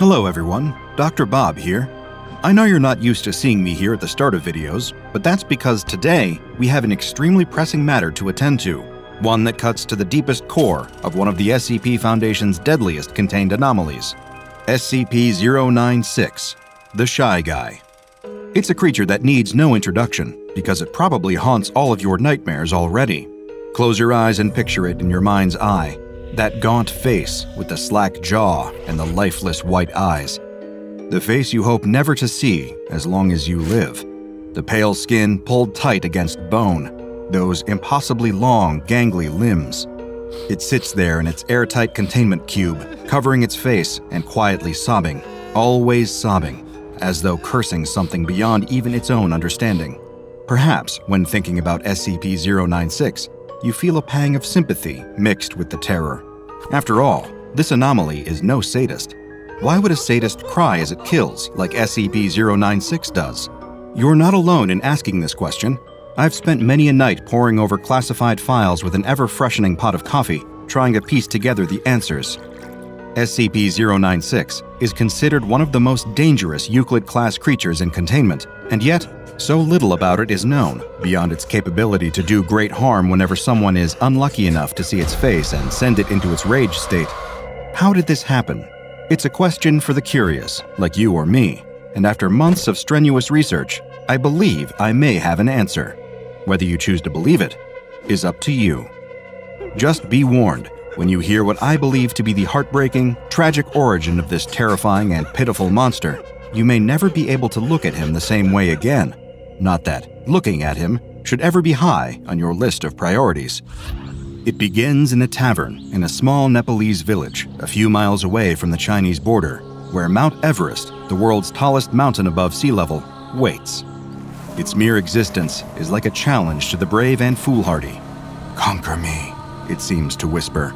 Hello everyone, Dr. Bob here. I know you're not used to seeing me here at the start of videos, but that's because today we have an extremely pressing matter to attend to, one that cuts to the deepest core of one of the SCP Foundation's deadliest contained anomalies, SCP-096, the Shy Guy. It's a creature that needs no introduction because it probably haunts all of your nightmares already. Close your eyes and picture it in your mind's eye, that gaunt face with the slack jaw and the lifeless white eyes. The face you hope never to see as long as you live. The pale skin pulled tight against bone, those impossibly long, gangly limbs. It sits there in its airtight containment cube, covering its face and quietly sobbing, always sobbing, as though cursing something beyond even its own understanding. Perhaps, when thinking about SCP-096, you feel a pang of sympathy mixed with the terror. After all, this anomaly is no sadist. Why would a sadist cry as it kills, like SCP-096 does? You're not alone in asking this question. I've spent many a night poring over classified files with an ever-freshening pot of coffee, trying to piece together the answers. SCP-096 is considered one of the most dangerous Euclid-class creatures in containment, and yet, so little about it is known, beyond its capability to do great harm whenever someone is unlucky enough to see its face and send it into its rage state. How did this happen? It's a question for the curious, like you or me, and after months of strenuous research, I believe I may have an answer. Whether you choose to believe it is up to you. Just be warned, when you hear what I believe to be the heartbreaking, tragic origin of this terrifying and pitiful monster, you may never be able to look at him the same way again. Not that looking at him should ever be high on your list of priorities. It begins in a tavern in a small Nepalese village a few miles away from the Chinese border, where Mount Everest, the world's tallest mountain above sea level, waits. Its mere existence is like a challenge to the brave and foolhardy. "Conquer me," it seems to whisper.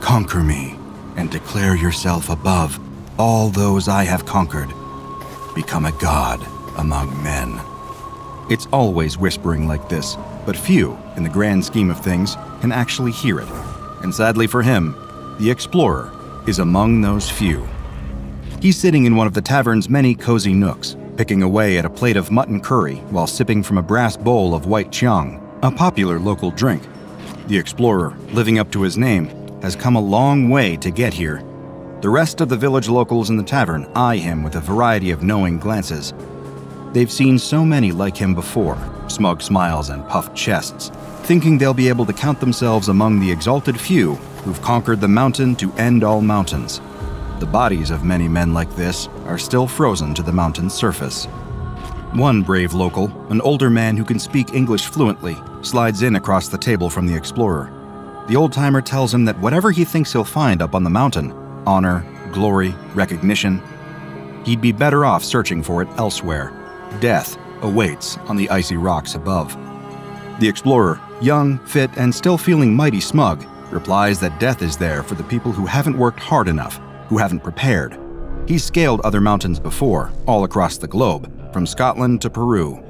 "Conquer me and declare yourself above all those I have conquered. Become a god among men." It's always whispering like this, but few, in the grand scheme of things, can actually hear it. And sadly for him, the explorer is among those few. He's sitting in one of the tavern's many cozy nooks, picking away at a plate of mutton curry while sipping from a brass bowl of white chiang, a popular local drink. The explorer, living up to his name, has come a long way to get here. The rest of the village locals in the tavern eye him with a variety of knowing glances. They've seen so many like him before, smug smiles and puffed chests, thinking they'll be able to count themselves among the exalted few who've conquered the mountain to end all mountains. The bodies of many men like this are still frozen to the mountain's surface. One brave local, an older man who can speak English fluently, slides in across the table from the explorer. The old-timer tells him that whatever he thinks he'll find up on the mountain, honor, glory, recognition, he'd be better off searching for it elsewhere. Death awaits on the icy rocks above. The explorer, young, fit, and still feeling mighty smug, replies that death is there for the people who haven't worked hard enough, who haven't prepared. He's scaled other mountains before, all across the globe, from Scotland to Peru.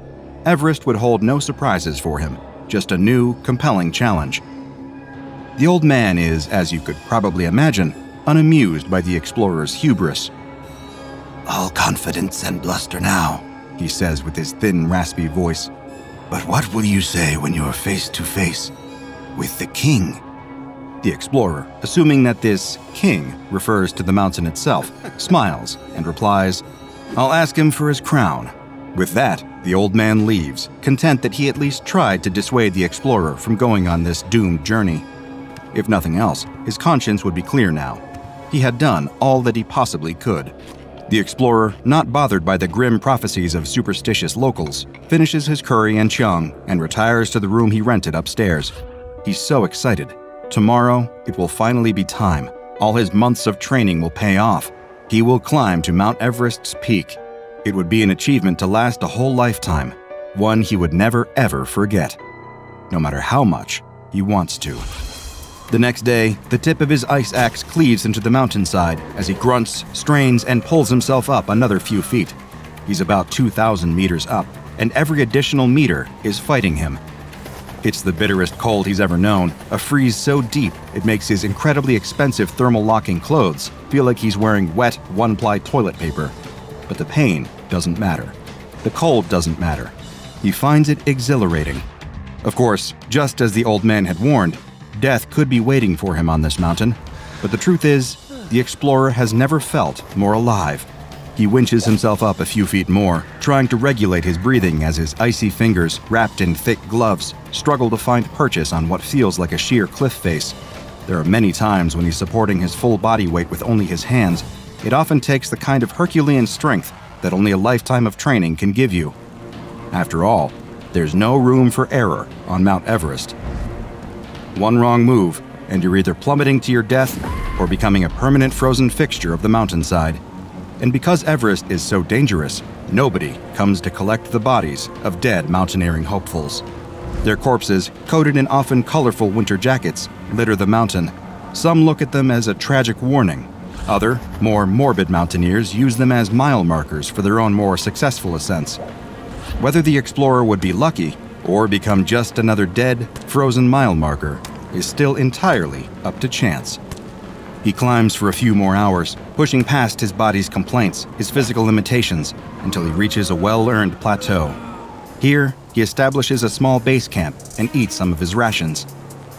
Everest would hold no surprises for him, just a new, compelling challenge. The old man is, as you could probably imagine, unamused by the explorer's hubris. "All confidence and bluster now," he says with his thin, raspy voice. "But what will you say when you are face to face with the king?" The explorer, assuming that this king refers to the mountain itself, smiles and replies, "I'll ask him for his crown." With that, the old man leaves, content that he at least tried to dissuade the explorer from going on this doomed journey. If nothing else, his conscience would be clear now. He had done all that he possibly could. The explorer, not bothered by the grim prophecies of superstitious locals, finishes his curry and chiang and retires to the room he rented upstairs. He's so excited. Tomorrow, it will finally be time. All his months of training will pay off. He will climb to Mount Everest's peak. It would be an achievement to last a whole lifetime, one he would never ever forget, no matter how much he wants to. The next day, the tip of his ice axe cleaves into the mountainside as he grunts, strains, and pulls himself up another few feet. He's about 2,000 meters up, and every additional meter is fighting him. It's the bitterest cold he's ever known, a freeze so deep it makes his incredibly expensive thermal-locking clothes feel like he's wearing wet, one-ply toilet paper. But the pain doesn't matter. The cold doesn't matter. He finds it exhilarating. Of course, just as the old man had warned, death could be waiting for him on this mountain. But the truth is, the explorer has never felt more alive. He winches himself up a few feet more, trying to regulate his breathing as his icy fingers, wrapped in thick gloves, struggle to find purchase on what feels like a sheer cliff face. There are many times when he's supporting his full body weight with only his hands. It often takes the kind of Herculean strength that only a lifetime of training can give you. After all, there's no room for error on Mount Everest. One wrong move, and you're either plummeting to your death or becoming a permanent frozen fixture of the mountainside. And because Everest is so dangerous, nobody comes to collect the bodies of dead mountaineering hopefuls. Their corpses, coated in often colorful winter jackets, litter the mountain. Some look at them as a tragic warning. Other, more morbid mountaineers use them as mile markers for their own more successful ascents. Whether the explorer would be lucky or become just another dead, frozen mile marker is still entirely up to chance. He climbs for a few more hours, pushing past his body's complaints, his physical limitations, until he reaches a well-earned plateau. Here, he establishes a small base camp and eats some of his rations.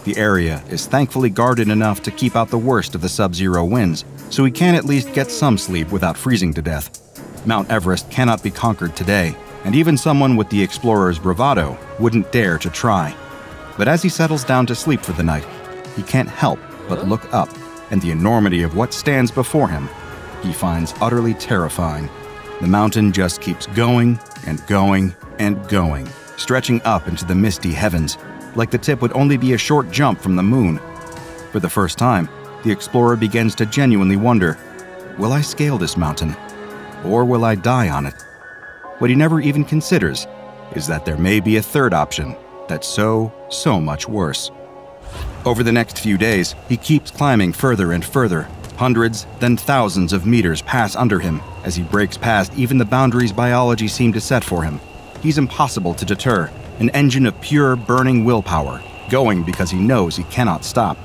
The area is thankfully guarded enough to keep out the worst of the sub-zero winds, so he can at least get some sleep without freezing to death. Mount Everest cannot be conquered today, and even someone with the explorer's bravado wouldn't dare to try. But as he settles down to sleep for the night, he can't help but look up, and the enormity of what stands before him he finds utterly terrifying. The mountain just keeps going and going and going, stretching up into the misty heavens, like the tip would only be a short jump from the moon. For the first time, the explorer begins to genuinely wonder, will I scale this mountain, or will I die on it? What he never even considers is that there may be a third option that's so much worse. Over the next few days, he keeps climbing further and further. Hundreds, then thousands of meters pass under him as he breaks past even the boundaries biology seemed to set for him. He's impossible to deter, an engine of pure, burning willpower, going because he knows he cannot stop.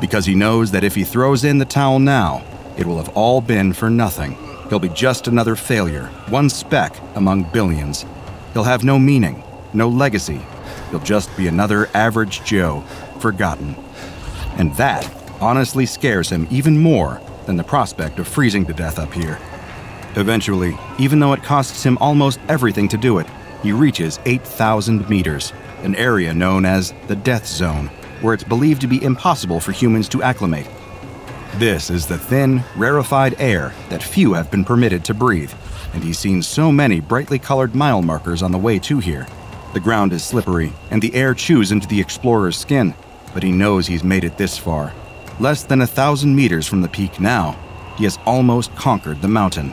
Because he knows that if he throws in the towel now, it will have all been for nothing. He'll be just another failure, one speck among billions. He'll have no meaning, no legacy. He'll just be another average Joe, forgotten. And that honestly scares him even more than the prospect of freezing to death up here. Eventually, even though it costs him almost everything to do it, he reaches 8,000 meters, an area known as the Death Zone, where it's believed to be impossible for humans to acclimate. This is the thin, rarefied air that few have been permitted to breathe, and he's seen so many brightly colored mile markers on the way to here. The ground is slippery, and the air chews into the explorer's skin, but he knows he's made it this far. Less than 1,000 meters from the peak now, he has almost conquered the mountain.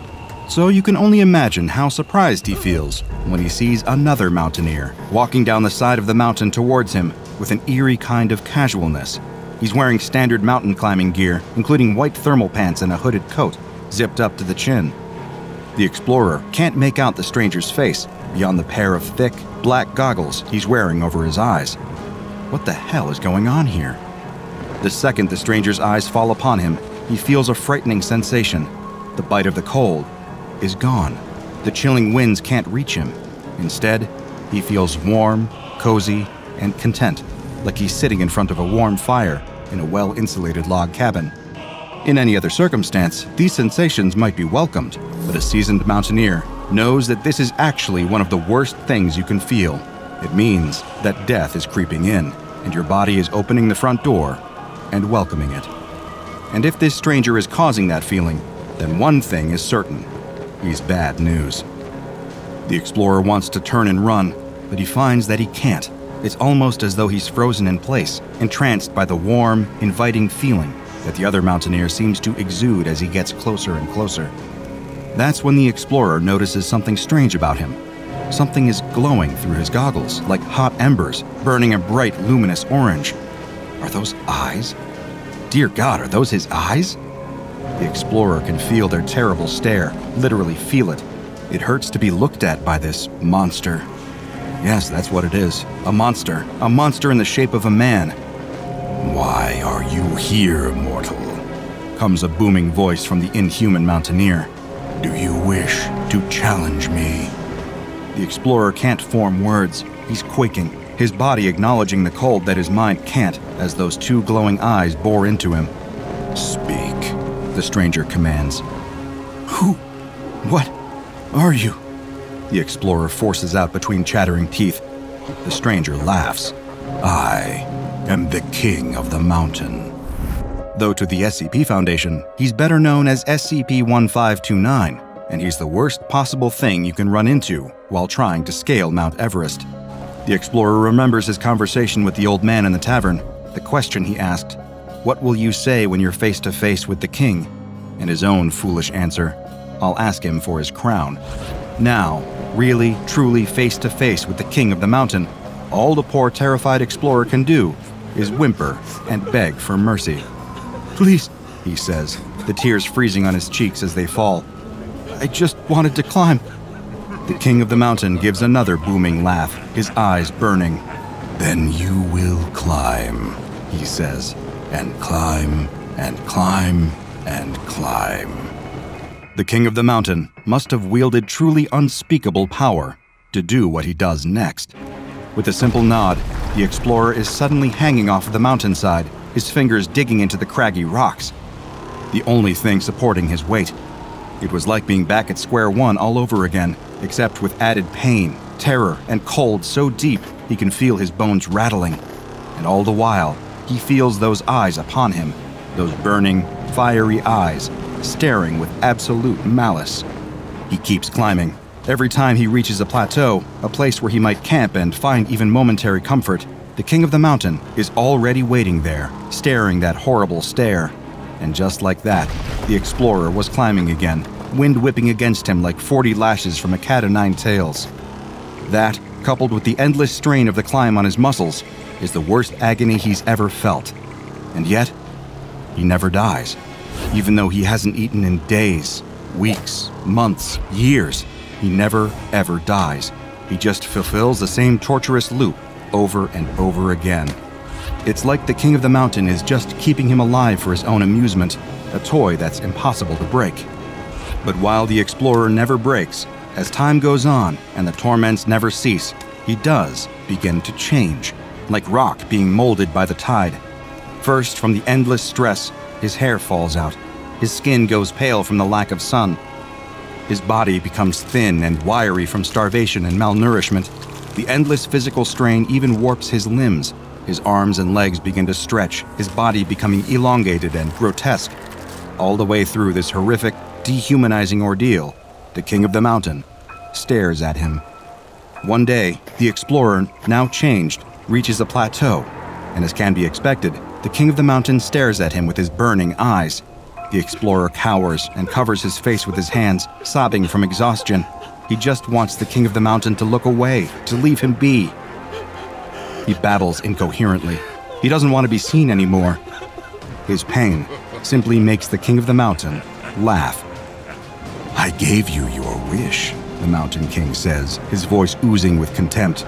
So you can only imagine how surprised he feels when he sees another mountaineer walking down the side of the mountain towards him with an eerie kind of casualness. He's wearing standard mountain climbing gear, including white thermal pants and a hooded coat, zipped up to the chin. The explorer can't make out the stranger's face beyond the pair of thick, black goggles he's wearing over his eyes. What the hell is going on here? The second the stranger's eyes fall upon him, he feels a frightening sensation. The bite of the cold is gone. The chilling winds can't reach him. Instead, he feels warm, cozy, and content, like he's sitting in front of a warm fire in a well-insulated log cabin. In any other circumstance, these sensations might be welcomed, but a seasoned mountaineer knows that this is actually one of the worst things you can feel. It means that death is creeping in, and your body is opening the front door and welcoming it. And if this stranger is causing that feeling, then one thing is certain. He's bad news. The explorer wants to turn and run, but he finds that he can't. It's almost as though he's frozen in place, entranced by the warm, inviting feeling that the other mountaineer seems to exude as he gets closer and closer. That's when the explorer notices something strange about him. Something is glowing through his goggles, like hot embers, burning a bright, luminous orange. Are those eyes? Dear God, are those his eyes? The explorer can feel their terrible stare, literally feel it. It hurts to be looked at by this monster. Yes, that's what it is. A monster. A monster in the shape of a man. "Why are you here, mortal?" comes a booming voice from the inhuman mountaineer. "Do you wish to challenge me?" The explorer can't form words. He's quaking, his body acknowledging the cold that his mind can't, as those two glowing eyes bore into him. "Speak," the stranger commands. "Who? What are you?" The explorer forces out between chattering teeth. The stranger laughs. "I am the king of the mountain." Though to the SCP Foundation, he's better known as SCP-1529, and he's the worst possible thing you can run into while trying to scale Mount Everest. The explorer remembers his conversation with the old man in the tavern, the question he asked, "What will you say when you're face to face with the king?" and his own foolish answer, "I'll ask him for his crown." Now, really, truly face to face with the king of the mountain, all the poor terrified explorer can do is whimper and beg for mercy. "Please," he says, the tears freezing on his cheeks as they fall. "I just wanted to climb." The king of the mountain gives another booming laugh, his eyes burning. "Then you will climb," he says, "and climb, and climb, and climb." The king of the mountain must have wielded truly unspeakable power to do what he does next. With a simple nod, the explorer is suddenly hanging off the mountainside, his fingers digging into the craggy rocks, the only thing supporting his weight. It was like being back at square one all over again, except with added pain, terror, and cold so deep he can feel his bones rattling. And all the while, he feels those eyes upon him, those burning, fiery eyes, staring with absolute malice. He keeps climbing. Every time he reaches a plateau, a place where he might camp and find even momentary comfort, the king of the mountain is already waiting there, staring that horrible stare. And just like that, the explorer was climbing again, wind whipping against him like 40 lashes from a cat o' nine tails. That, coupled with the endless strain of the climb on his muscles, is the worst agony he's ever felt. And yet, he never dies. Even though he hasn't eaten in days, weeks, months, years, he never, ever dies. He just fulfills the same torturous loop over and over again. It's like the king of the mountain is just keeping him alive for his own amusement, a toy that's impossible to break. But while the explorer never breaks, as time goes on and the torments never cease, he does begin to change, like rock being molded by the tide. First, from the endless stress, his hair falls out, his skin goes pale from the lack of sun, his body becomes thin and wiry from starvation and malnourishment. The endless physical strain even warps his limbs. His arms and legs begin to stretch, his body becoming elongated and grotesque. All the way through this horrific, dehumanizing ordeal, the king of the mountain stares at him. One day, the explorer, now changed, reaches a plateau, and as can be expected, the king of the mountain stares at him with his burning eyes. The explorer cowers and covers his face with his hands, sobbing from exhaustion. He just wants the king of the mountain to look away, to leave him be. He babbles incoherently. He doesn't want to be seen anymore. His pain simply makes the king of the mountain laugh. "I gave you your wish," the mountain king says, his voice oozing with contempt.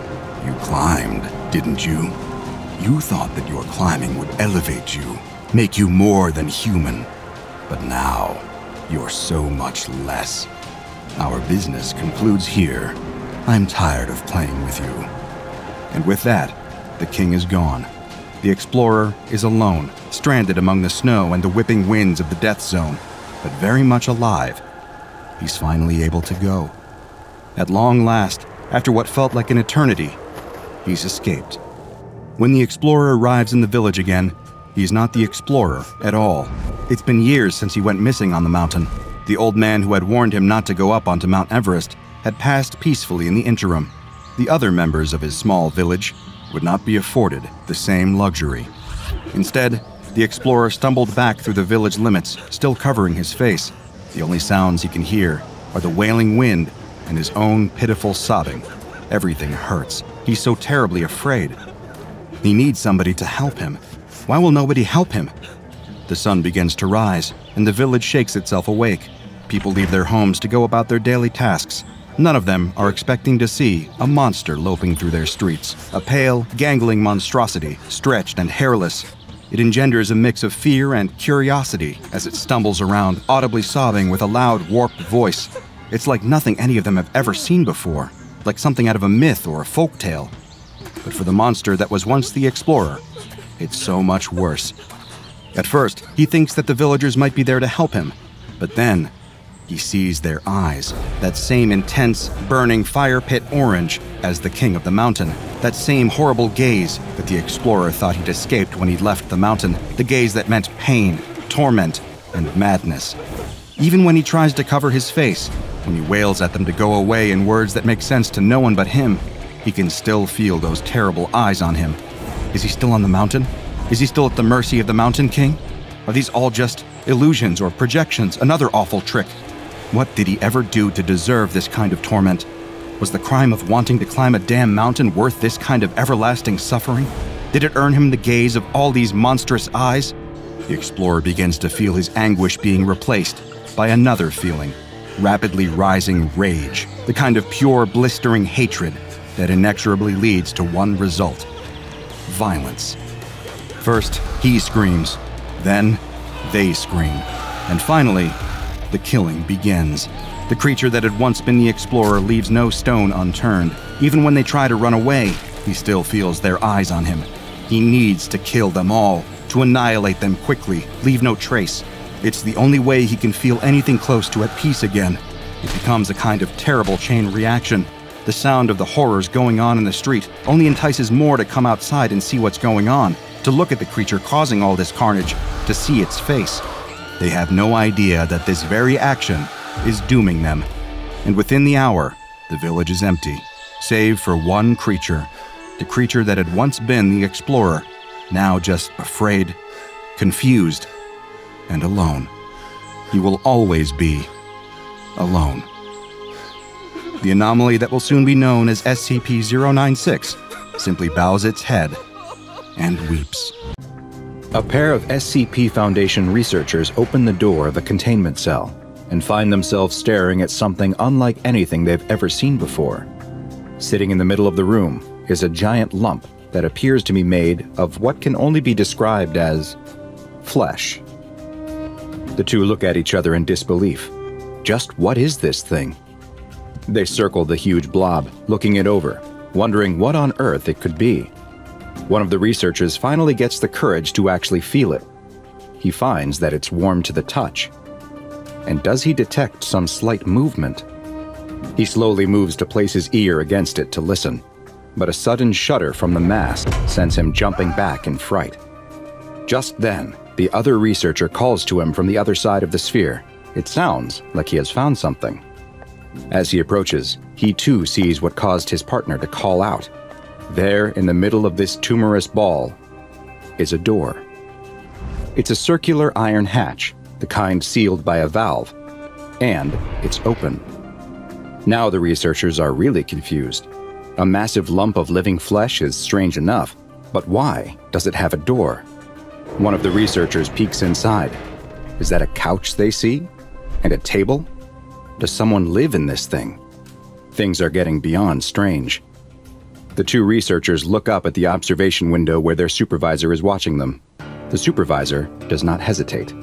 "You climbed, didn't you? You thought that your climbing would elevate you, make you more than human. But now, you're so much less. Our business concludes here. I'm tired of playing with you." And with that, the king is gone. The explorer is alone, stranded among the snow and the whipping winds of the death zone, but very much alive. He's finally able to go. At long last, after what felt like an eternity, he's escaped. When the explorer arrives in the village again, he's not the explorer at all. It's been years since he went missing on the mountain. The old man who had warned him not to go up onto Mount Everest had passed peacefully in the interim. The other members of his small village would not be afforded the same luxury. Instead, the explorer stumbled back through the village limits, still covering his face. The only sounds he can hear are the wailing wind and his own pitiful sobbing. Everything hurts. He's so terribly afraid. He needs somebody to help him. Why will nobody help him? The sun begins to rise, and the village shakes itself awake. People leave their homes to go about their daily tasks. None of them are expecting to see a monster loping through their streets, a pale, gangling monstrosity, stretched and hairless. It engenders a mix of fear and curiosity as it stumbles around, audibly sobbing with a loud, warped voice. It's like nothing any of them have ever seen before, like something out of a myth or a folktale. But for the monster that was once the explorer, it's so much worse. At first, he thinks that the villagers might be there to help him, but then he sees their eyes, that same intense, burning fire pit orange as the king of the mountain, that same horrible gaze that the explorer thought he'd escaped when he'd left the mountain, the gaze that meant pain, torment, and madness. Even when he tries to cover his face, when he wails at them to go away in words that make sense to no one but him, he can still feel those terrible eyes on him. Is he still on the mountain? Is he still at the mercy of the Mountain King? Are these all just illusions or projections, another awful trick? What did he ever do to deserve this kind of torment? Was the crime of wanting to climb a damn mountain worth this kind of everlasting suffering? Did it earn him the gaze of all these monstrous eyes? The explorer begins to feel his anguish being replaced by another feeling, rapidly rising rage, the kind of pure, blistering hatred that inexorably leads to one result: violence. First, he screams, then they scream, and finally, the killing begins. The creature that had once been the explorer leaves no stone unturned. Even when they try to run away, he still feels their eyes on him. He needs to kill them all, to annihilate them quickly, leave no trace. It's the only way he can feel anything close to at peace again. It becomes a kind of terrible chain reaction. The sound of the horrors going on in the street only entices more to come outside and see what's going on, to look at the creature causing all this carnage, to see its face. They have no idea that this very action is dooming them. And within the hour, the village is empty, save for one creature. The creature that had once been the explorer, now just afraid, confused, and alone. He will always be alone. The anomaly that will soon be known as SCP-096 simply bows its head and weeps. A pair of SCP Foundation researchers open the door of a containment cell and find themselves staring at something unlike anything they've ever seen before. Sitting in the middle of the room is a giant lump that appears to be made of what can only be described as flesh. The two look at each other in disbelief. Just what is this thing? They circle the huge blob, looking it over, wondering what on earth it could be. One of the researchers finally gets the courage to actually feel it. He finds that it's warm to the touch. And does he detect some slight movement? He slowly moves to place his ear against it to listen, but a sudden shudder from the mass sends him jumping back in fright. Just then, the other researcher calls to him from the other side of the sphere. It sounds like he has found something. As he approaches, he too sees what caused his partner to call out. There, in the middle of this tumorous ball, is a door. It's a circular iron hatch, the kind sealed by a valve, and it's open. Now the researchers are really confused. A massive lump of living flesh is strange enough, but why does it have a door? One of the researchers peeks inside. Is that a couch they see? And a table? Does someone live in this thing? Things are getting beyond strange. The two researchers look up at the observation window where their supervisor is watching them. The supervisor does not hesitate.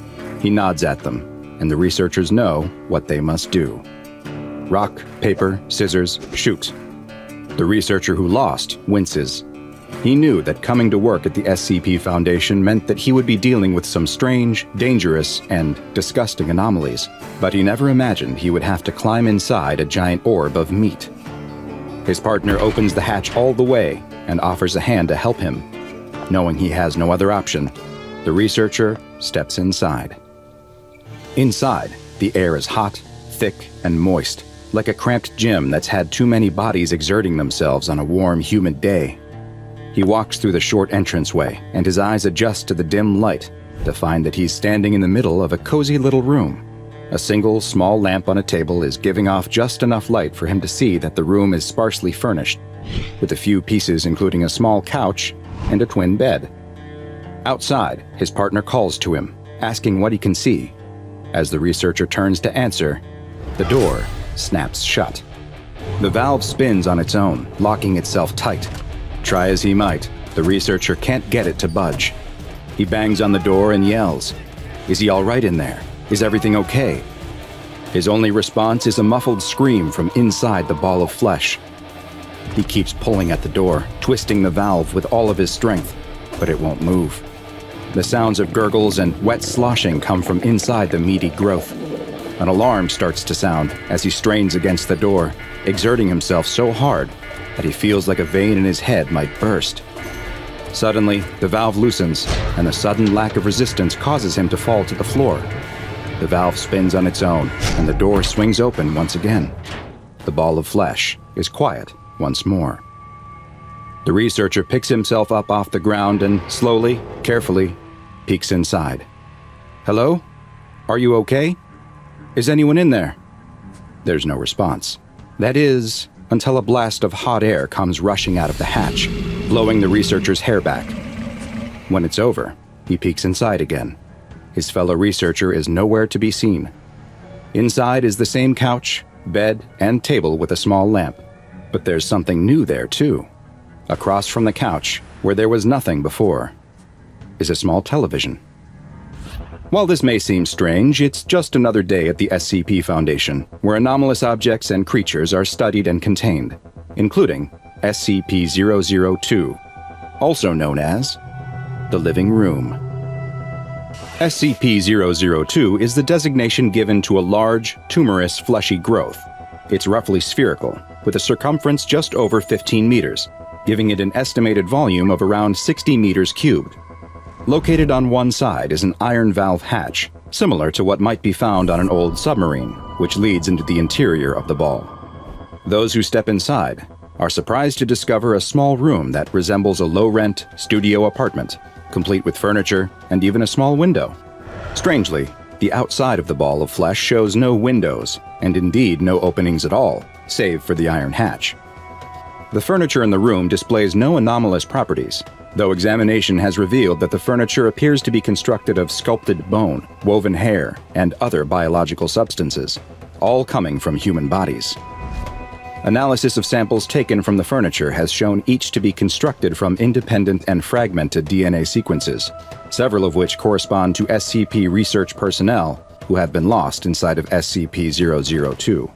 He nods at them, and the researchers know what they must do. Rock, paper, scissors, shoot. The researcher who lost winces. He knew that coming to work at the SCP Foundation meant that he would be dealing with some strange, dangerous, and disgusting anomalies, but he never imagined he would have to climb inside a giant orb of meat. His partner opens the hatch all the way and offers a hand to help him. Knowing he has no other option, the researcher steps inside. Inside, the air is hot, thick, and moist, like a cramped gym that's had too many bodies exerting themselves on a warm, humid day. He walks through the short entranceway, and his eyes adjust to the dim light to find that he's standing in the middle of a cozy little room. A single, small lamp on a table is giving off just enough light for him to see that the room is sparsely furnished, with a few pieces including a small couch and a twin bed. Outside, his partner calls to him, asking what he can see. As the researcher turns to answer, the door snaps shut. The valve spins on its own, locking itself tight. Try as he might, the researcher can't get it to budge. He bangs on the door and yells, "Is he all right in there? Is everything okay?" His only response is a muffled scream from inside the ball of flesh. He keeps pulling at the door, twisting the valve with all of his strength, but it won't move. The sounds of gurgles and wet sloshing come from inside the meaty growth. An alarm starts to sound as he strains against the door, exerting himself so hard that he feels like a vein in his head might burst. Suddenly, the valve loosens, and the sudden lack of resistance causes him to fall to the floor. The valve spins on its own, and the door swings open once again. The ball of flesh is quiet once more. The researcher picks himself up off the ground and slowly, carefully, peeks inside. "Hello? Are you okay? Is anyone in there?" There's no response. That is, until a blast of hot air comes rushing out of the hatch, blowing the researcher's hair back. When it's over, he peeks inside again. His fellow researcher is nowhere to be seen. Inside is the same couch, bed, and table with a small lamp. But there's something new there, too. Across from the couch, where there was nothing before, is a small television. While this may seem strange, it's just another day at the SCP Foundation, where anomalous objects and creatures are studied and contained, including SCP-002, also known as the Living Room. SCP-002 is the designation given to a large, tumorous, fleshy growth. It's roughly spherical, with a circumference just over 15 meters, giving it an estimated volume of around 60 meters cubed. Located on one side is an iron valve hatch, similar to what might be found on an old submarine, which leads into the interior of the ball. Those who step inside are surprised to discover a small room that resembles a low-rent studio apartment, complete with furniture and even a small window. Strangely, the outside of the ball of flesh shows no windows, and indeed no openings at all, save for the iron hatch. The furniture in the room displays no anomalous properties, though examination has revealed that the furniture appears to be constructed of sculpted bone, woven hair, and other biological substances, all coming from human bodies. Analysis of samples taken from the furniture has shown each to be constructed from independent and fragmented DNA sequences, several of which correspond to SCP research personnel who have been lost inside of SCP-002.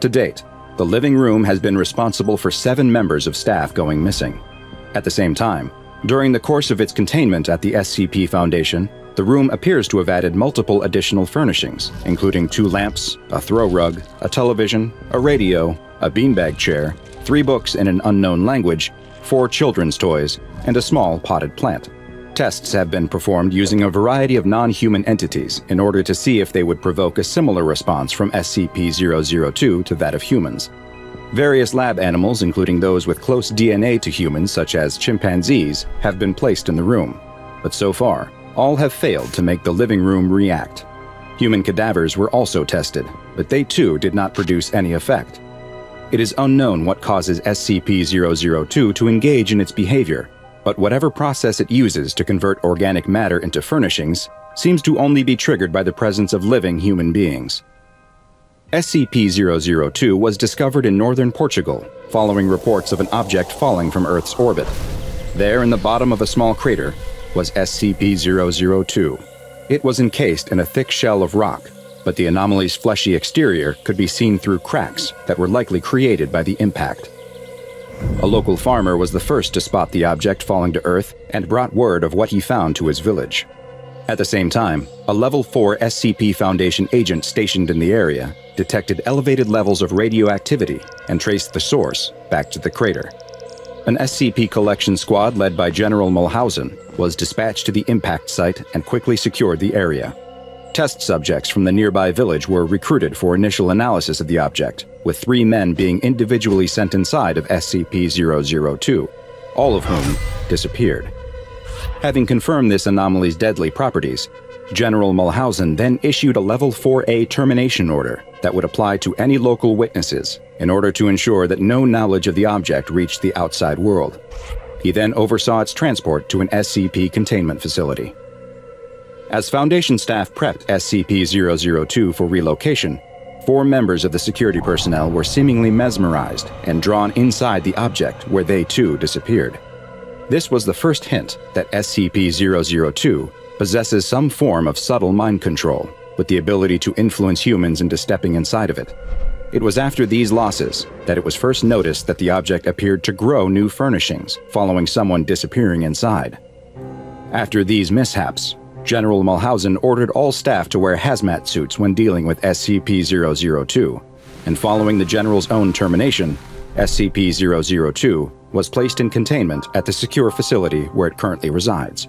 To date, the living room has been responsible for 7 members of staff going missing. At the same time, during the course of its containment at the SCP Foundation, the room appears to have added multiple additional furnishings, including 2 lamps, a throw rug, a television, a radio, a beanbag chair, 3 books in an unknown language, 4 children's toys, and a small potted plant. Tests have been performed using a variety of non-human entities in order to see if they would provoke a similar response from SCP-002 to that of humans. Various lab animals, including those with close DNA to humans such as chimpanzees, have been placed in the room, but so far, all have failed to make the living room react. Human cadavers were also tested, but they too did not produce any effect. It is unknown what causes SCP-002 to engage in its behavior, but whatever process it uses to convert organic matter into furnishings seems to only be triggered by the presence of living human beings. SCP-002 was discovered in northern Portugal, following reports of an object falling from Earth's orbit. There, in the bottom of a small crater, was SCP-002. It was encased in a thick shell of rock, but the anomaly's fleshy exterior could be seen through cracks that were likely created by the impact. A local farmer was the first to spot the object falling to Earth and brought word of what he found to his village. At the same time, a Level 4 SCP Foundation agent stationed in the area detected elevated levels of radioactivity and traced the source back to the crater. An SCP collection squad led by General Mulhausen was dispatched to the impact site and quickly secured the area. Test subjects from the nearby village were recruited for initial analysis of the object, with 3 men being individually sent inside of SCP-002, all of whom disappeared. Having confirmed this anomaly's deadly properties, General Mulhausen then issued a Level 4A termination order that would apply to any local witnesses in order to ensure that no knowledge of the object reached the outside world. He then oversaw its transport to an SCP containment facility. As Foundation staff prepped SCP-002 for relocation, Four members of the security personnel were seemingly mesmerized and drawn inside the object, where they too disappeared. This was the first hint that SCP-002 possesses some form of subtle mind control, with the ability to influence humans into stepping inside of it. It was after these losses that it was first noticed that the object appeared to grow new furnishings, following someone disappearing inside. After these mishaps, General Mulhausen ordered all staff to wear hazmat suits when dealing with SCP-002, and following the General's own termination, SCP-002 was placed in containment at the secure facility where it currently resides.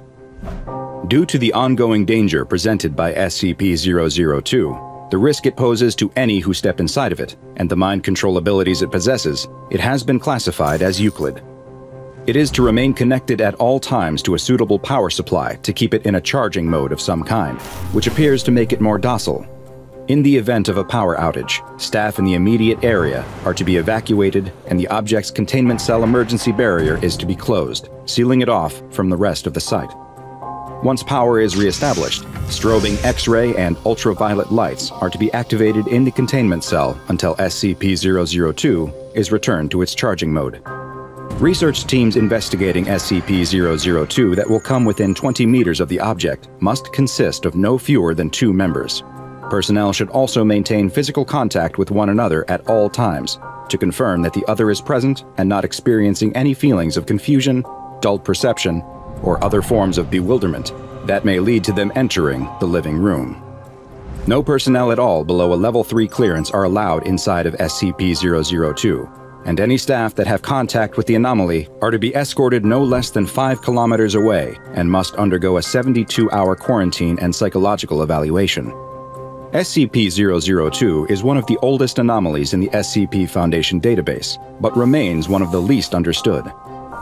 Due to the ongoing danger presented by SCP-002, the risk it poses to any who step inside of it, and the mind control abilities it possesses, it has been classified as Euclid. It is to remain connected at all times to a suitable power supply to keep it in a charging mode of some kind, which appears to make it more docile. In the event of a power outage, staff in the immediate area are to be evacuated and the object's containment cell emergency barrier is to be closed, sealing it off from the rest of the site. Once power is reestablished, strobing X-ray and ultraviolet lights are to be activated in the containment cell until SCP-002 is returned to its charging mode. Research teams investigating SCP-002 that will come within 20 meters of the object must consist of no fewer than 2 members. Personnel should also maintain physical contact with one another at all times to confirm that the other is present and not experiencing any feelings of confusion, dulled perception, or other forms of bewilderment that may lead to them entering the living room. No personnel at all below a Level 3 clearance are allowed inside of SCP-002. And any staff that have contact with the anomaly are to be escorted no less than 5 kilometers away and must undergo a 72-hour quarantine and psychological evaluation. SCP-002 is one of the oldest anomalies in the SCP Foundation database, but remains one of the least understood.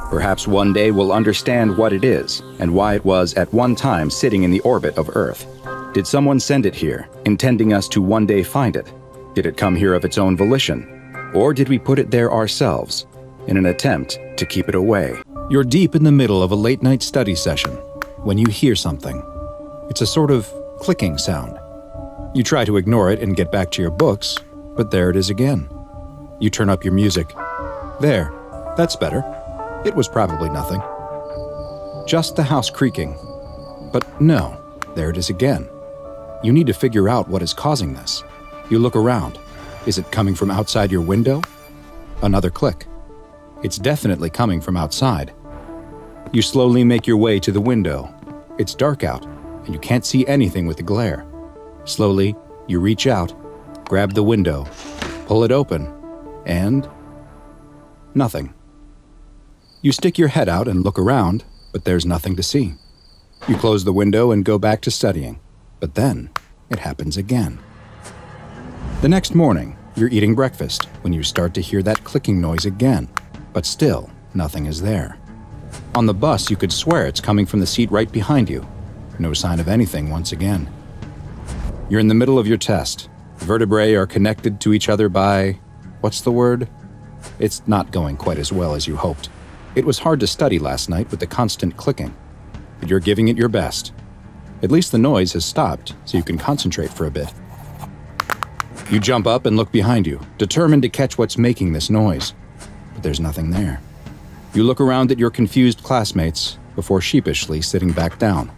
Perhaps one day we'll understand what it is and why it was at one time sitting in the orbit of Earth. Did someone send it here, intending us to one day find it? Did it come here of its own volition? Or did we put it there ourselves, in an attempt to keep it away? You're deep in the middle of a late-night study session when you hear something. It's a sort of clicking sound. You try to ignore it and get back to your books, but there it is again. You turn up your music. There, that's better. It was probably nothing. Just the house creaking. But no, there it is again. You need to figure out what is causing this. You look around. Is it coming from outside your window? Another click. It's definitely coming from outside. You slowly make your way to the window. It's dark out, and you can't see anything with the glare. Slowly, you reach out, grab the window, pull it open, and nothing. You stick your head out and look around, but there's nothing to see. You close the window and go back to studying, but then it happens again. The next morning, you're eating breakfast when you start to hear that clicking noise again, but still, nothing is there. On the bus, you could swear it's coming from the seat right behind you. No sign of anything once again. You're in the middle of your test. Vertebrae are connected to each other by… what's the word? It's not going quite as well as you hoped. It was hard to study last night with the constant clicking, but you're giving it your best. At least the noise has stopped, so you can concentrate for a bit. You jump up and look behind you, determined to catch what's making this noise, but there's nothing there. You look around at your confused classmates before sheepishly sitting back down.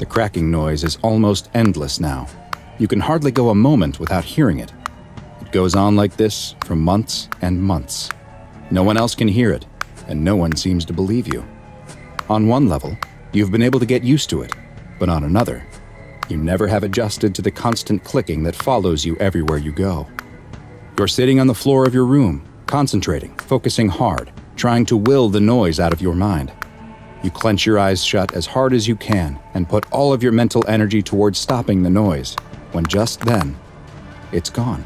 The cracking noise is almost endless now. You can hardly go a moment without hearing it. It goes on like this for months and months. No one else can hear it, and no one seems to believe you. On one level, you've been able to get used to it, but on another, you never have adjusted to the constant clicking that follows you everywhere you go. You're sitting on the floor of your room, concentrating, focusing hard, trying to will the noise out of your mind. You clench your eyes shut as hard as you can and put all of your mental energy towards stopping the noise, when just then, it's gone.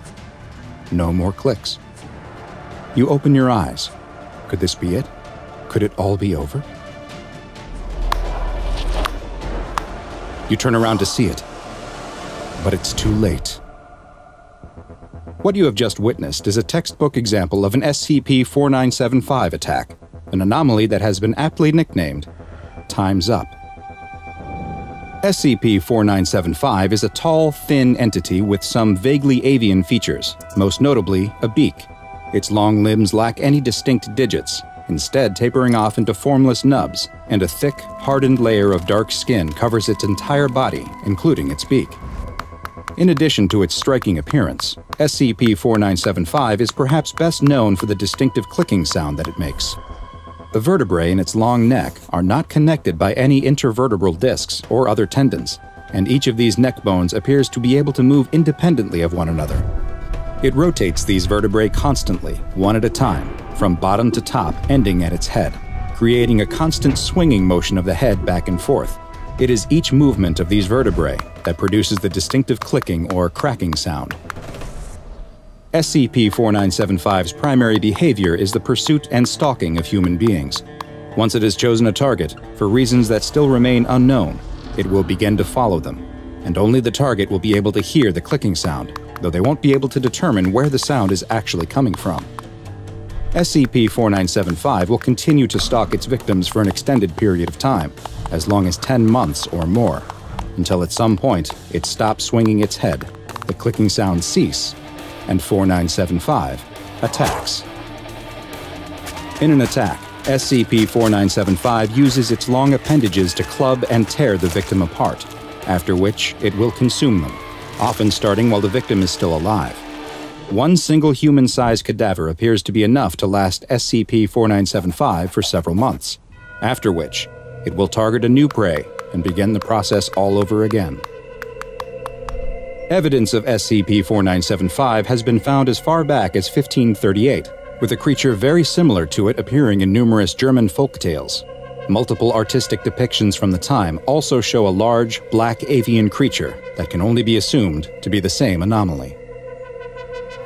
No more clicks. You open your eyes. Could this be it? Could it all be over? You turn around to see it, but it's too late. What you have just witnessed is a textbook example of an SCP-4975 attack, an anomaly that has been aptly nicknamed Time's Up. SCP-4975 is a tall, thin entity with some vaguely avian features, most notably a beak. Its long limbs lack any distinct digits, instead tapering off into formless nubs, and a thick, hardened layer of dark skin covers its entire body, including its beak. In addition to its striking appearance, SCP-4975 is perhaps best known for the distinctive clicking sound that it makes. The vertebrae in its long neck are not connected by any intervertebral discs or other tendons, and each of these neck bones appears to be able to move independently of one another. It rotates these vertebrae constantly, one at a time, from bottom to top, ending at its head, creating a constant swinging motion of the head back and forth. It is each movement of these vertebrae that produces the distinctive clicking or cracking sound. SCP-4975's primary behavior is the pursuit and stalking of human beings. Once it has chosen a target, for reasons that still remain unknown, it will begin to follow them, and only the target will be able to hear the clicking sound, though they won't be able to determine where the sound is actually coming from. SCP-4975 will continue to stalk its victims for an extended period of time, as long as 10 months or more, until at some point it stops swinging its head, the clicking sounds cease, and 4975 attacks. In an attack, SCP-4975 uses its long appendages to club and tear the victim apart, after which it will consume them, often starting while the victim is still alive. One single human-sized cadaver appears to be enough to last SCP-4975 for several months, after which it will target a new prey and begin the process all over again. Evidence of SCP-4975 has been found as far back as 1538, with a creature very similar to it appearing in numerous German folk tales. Multiple artistic depictions from the time also show a large, black avian creature that can only be assumed to be the same anomaly.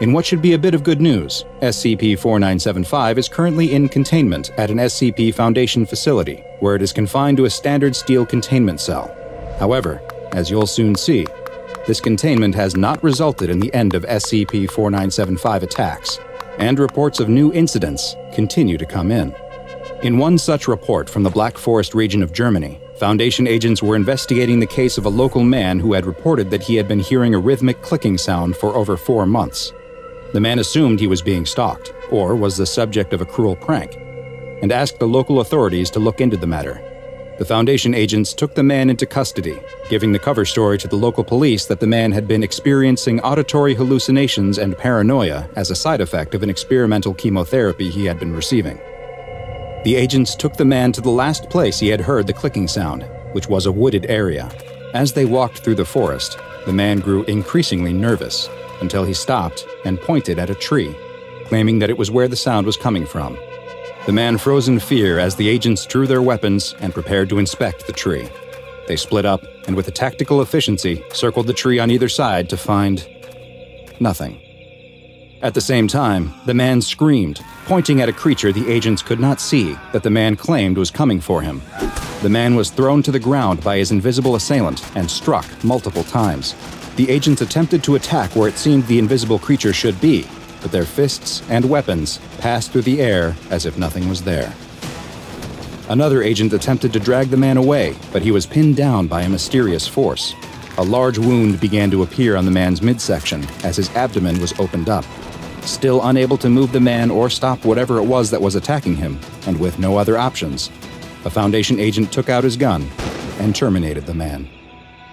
In what should be a bit of good news, SCP-4975 is currently in containment at an SCP Foundation facility, where it is confined to a standard steel containment cell. However, as you'll soon see, this containment has not resulted in the end of SCP-4975 attacks, and reports of new incidents continue to come in. In one such report from the Black Forest region of Germany, Foundation agents were investigating the case of a local man who had reported that he had been hearing a rhythmic clicking sound for over 4 months. The man assumed he was being stalked, or was the subject of a cruel prank, and asked the local authorities to look into the matter. The Foundation agents took the man into custody, giving the cover story to the local police that the man had been experiencing auditory hallucinations and paranoia as a side effect of an experimental chemotherapy he had been receiving. The agents took the man to the last place he had heard the clicking sound, which was a wooded area. As they walked through the forest, the man grew increasingly nervous, until he stopped and pointed at a tree, claiming that it was where the sound was coming from. The man froze in fear as the agents drew their weapons and prepared to inspect the tree. They split up and, with a tactical efficiency, circled the tree on either side to find nothing. At the same time, the man screamed, pointing at a creature the agents could not see that the man claimed was coming for him. The man was thrown to the ground by his invisible assailant and struck multiple times. The agents attempted to attack where it seemed the invisible creature should be, but their fists and weapons passed through the air as if nothing was there. Another agent attempted to drag the man away, but he was pinned down by a mysterious force. A large wound began to appear on the man's midsection as his abdomen was opened up. Still unable to move the man or stop whatever it was that was attacking him, and with no other options, a Foundation agent took out his gun and terminated the man.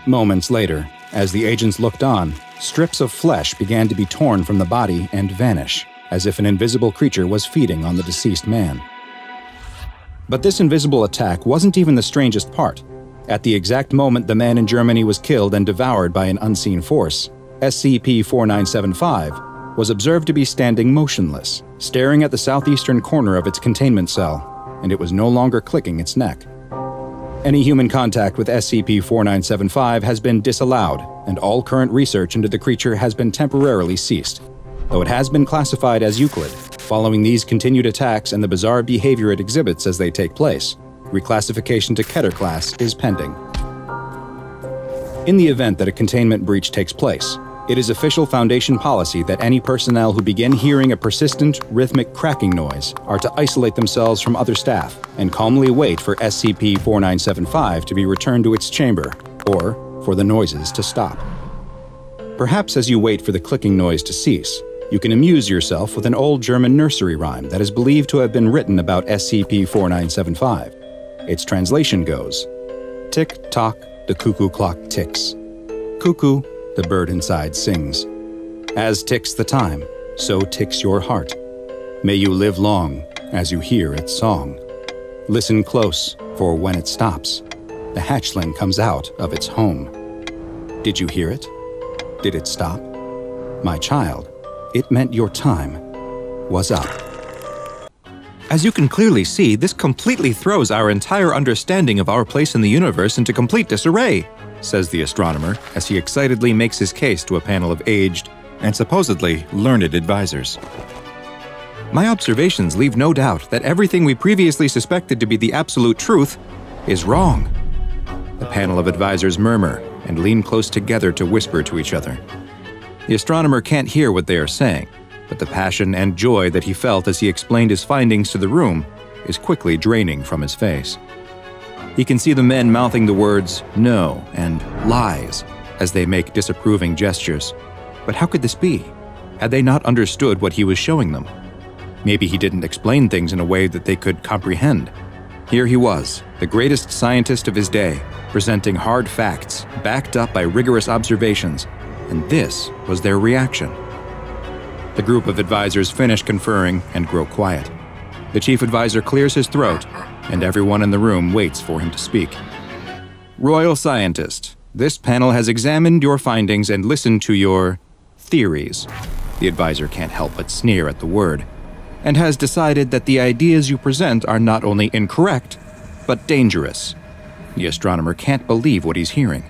Moments later, as the agents looked on, strips of flesh began to be torn from the body and vanish, as if an invisible creature was feeding on the deceased man. But this invisible attack wasn't even the strangest part. At the exact moment the man in Germany was killed and devoured by an unseen force, SCP-4975 was observed to be standing motionless, staring at the southeastern corner of its containment cell, and it was no longer clicking its neck. Any human contact with SCP-4975 has been disallowed, and all current research into the creature has been temporarily ceased, though it has been classified as Euclid, following these continued attacks and the bizarre behavior it exhibits as they take place. Reclassification to Keter class is pending. In the event that a containment breach takes place, it is official Foundation policy that any personnel who begin hearing a persistent, rhythmic cracking noise are to isolate themselves from other staff and calmly wait for SCP-4975 to be returned to its chamber, or for the noises to stop. Perhaps as you wait for the clicking noise to cease, you can amuse yourself with an old German nursery rhyme that is believed to have been written about SCP-4975. Its translation goes, "Tick-tock, the cuckoo clock ticks. Cuckoo, the bird inside sings. As ticks the time, so ticks your heart. May you live long as you hear its song. Listen close, for when it stops, the hatchling comes out of its home. Did you hear it? Did it stop? My child, it meant your time was up." As you can clearly see, this completely throws our entire understanding of our place in the universe into complete disarray, says the astronomer as he excitedly makes his case to a panel of aged and supposedly learned advisors. My observations leave no doubt that everything we previously suspected to be the absolute truth is wrong. The panel of advisors murmur and lean close together to whisper to each other. The astronomer can't hear what they are saying, but the passion and joy that he felt as he explained his findings to the room is quickly draining from his face. He can see the men mouthing the words "no" and "lies" as they make disapproving gestures. But how could this be? Had they not understood what he was showing them? Maybe he didn't explain things in a way that they could comprehend. Here he was, the greatest scientist of his day, presenting hard facts, backed up by rigorous observations, and this was their reaction. The group of advisors finish conferring and grow quiet. The chief advisor clears his throat, and everyone in the room waits for him to speak. "Royal scientist, this panel has examined your findings and listened to your theories," the advisor can't help but sneer at the word, "and has decided that the ideas you present are not only incorrect, but dangerous." The astronomer can't believe what he's hearing.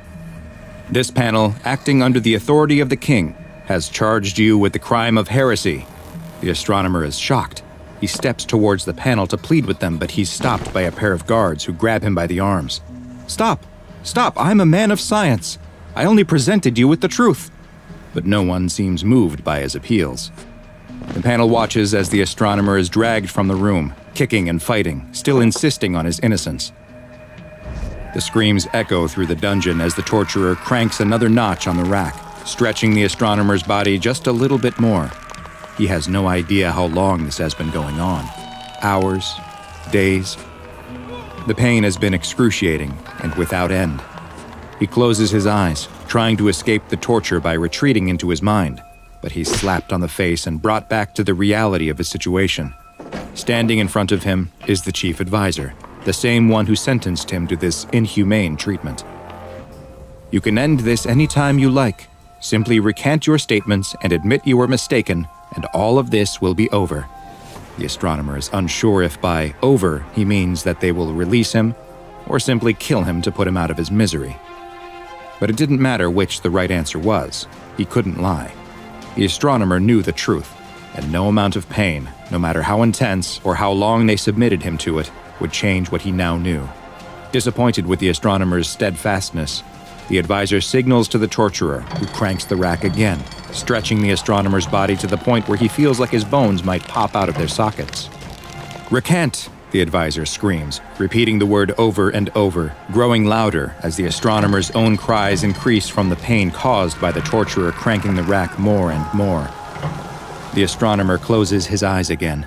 "This panel, acting under the authority of the king, has charged you with the crime of heresy." The astronomer is shocked. He steps towards the panel to plead with them, but he's stopped by a pair of guards who grab him by the arms. "Stop! Stop! I'm a man of science! I only presented you with the truth!" But no one seems moved by his appeals. The panel watches as the astronomer is dragged from the room, kicking and fighting, still insisting on his innocence. The screams echo through the dungeon as the torturer cranks another notch on the rack, stretching the astronomer's body just a little bit more. He has no idea how long this has been going on. Hours, days. The pain has been excruciating and without end. He closes his eyes, trying to escape the torture by retreating into his mind, but he's slapped on the face and brought back to the reality of his situation. Standing in front of him is the chief advisor, the same one who sentenced him to this inhumane treatment. "You can end this anytime you like. Simply recant your statements and admit you were mistaken, and all of this will be over." The astronomer is unsure if by "over" he means that they will release him or simply kill him to put him out of his misery. But it didn't matter which the right answer was. He couldn't lie. The astronomer knew the truth, and no amount of pain, no matter how intense or how long they submitted him to it, would change what he now knew. Disappointed with the astronomer's steadfastness, the advisor signals to the torturer, who cranks the rack again, stretching the astronomer's body to the point where he feels like his bones might pop out of their sockets. "Recant!" the advisor screams, repeating the word over and over, growing louder as the astronomer's own cries increase from the pain caused by the torturer cranking the rack more and more. The astronomer closes his eyes again.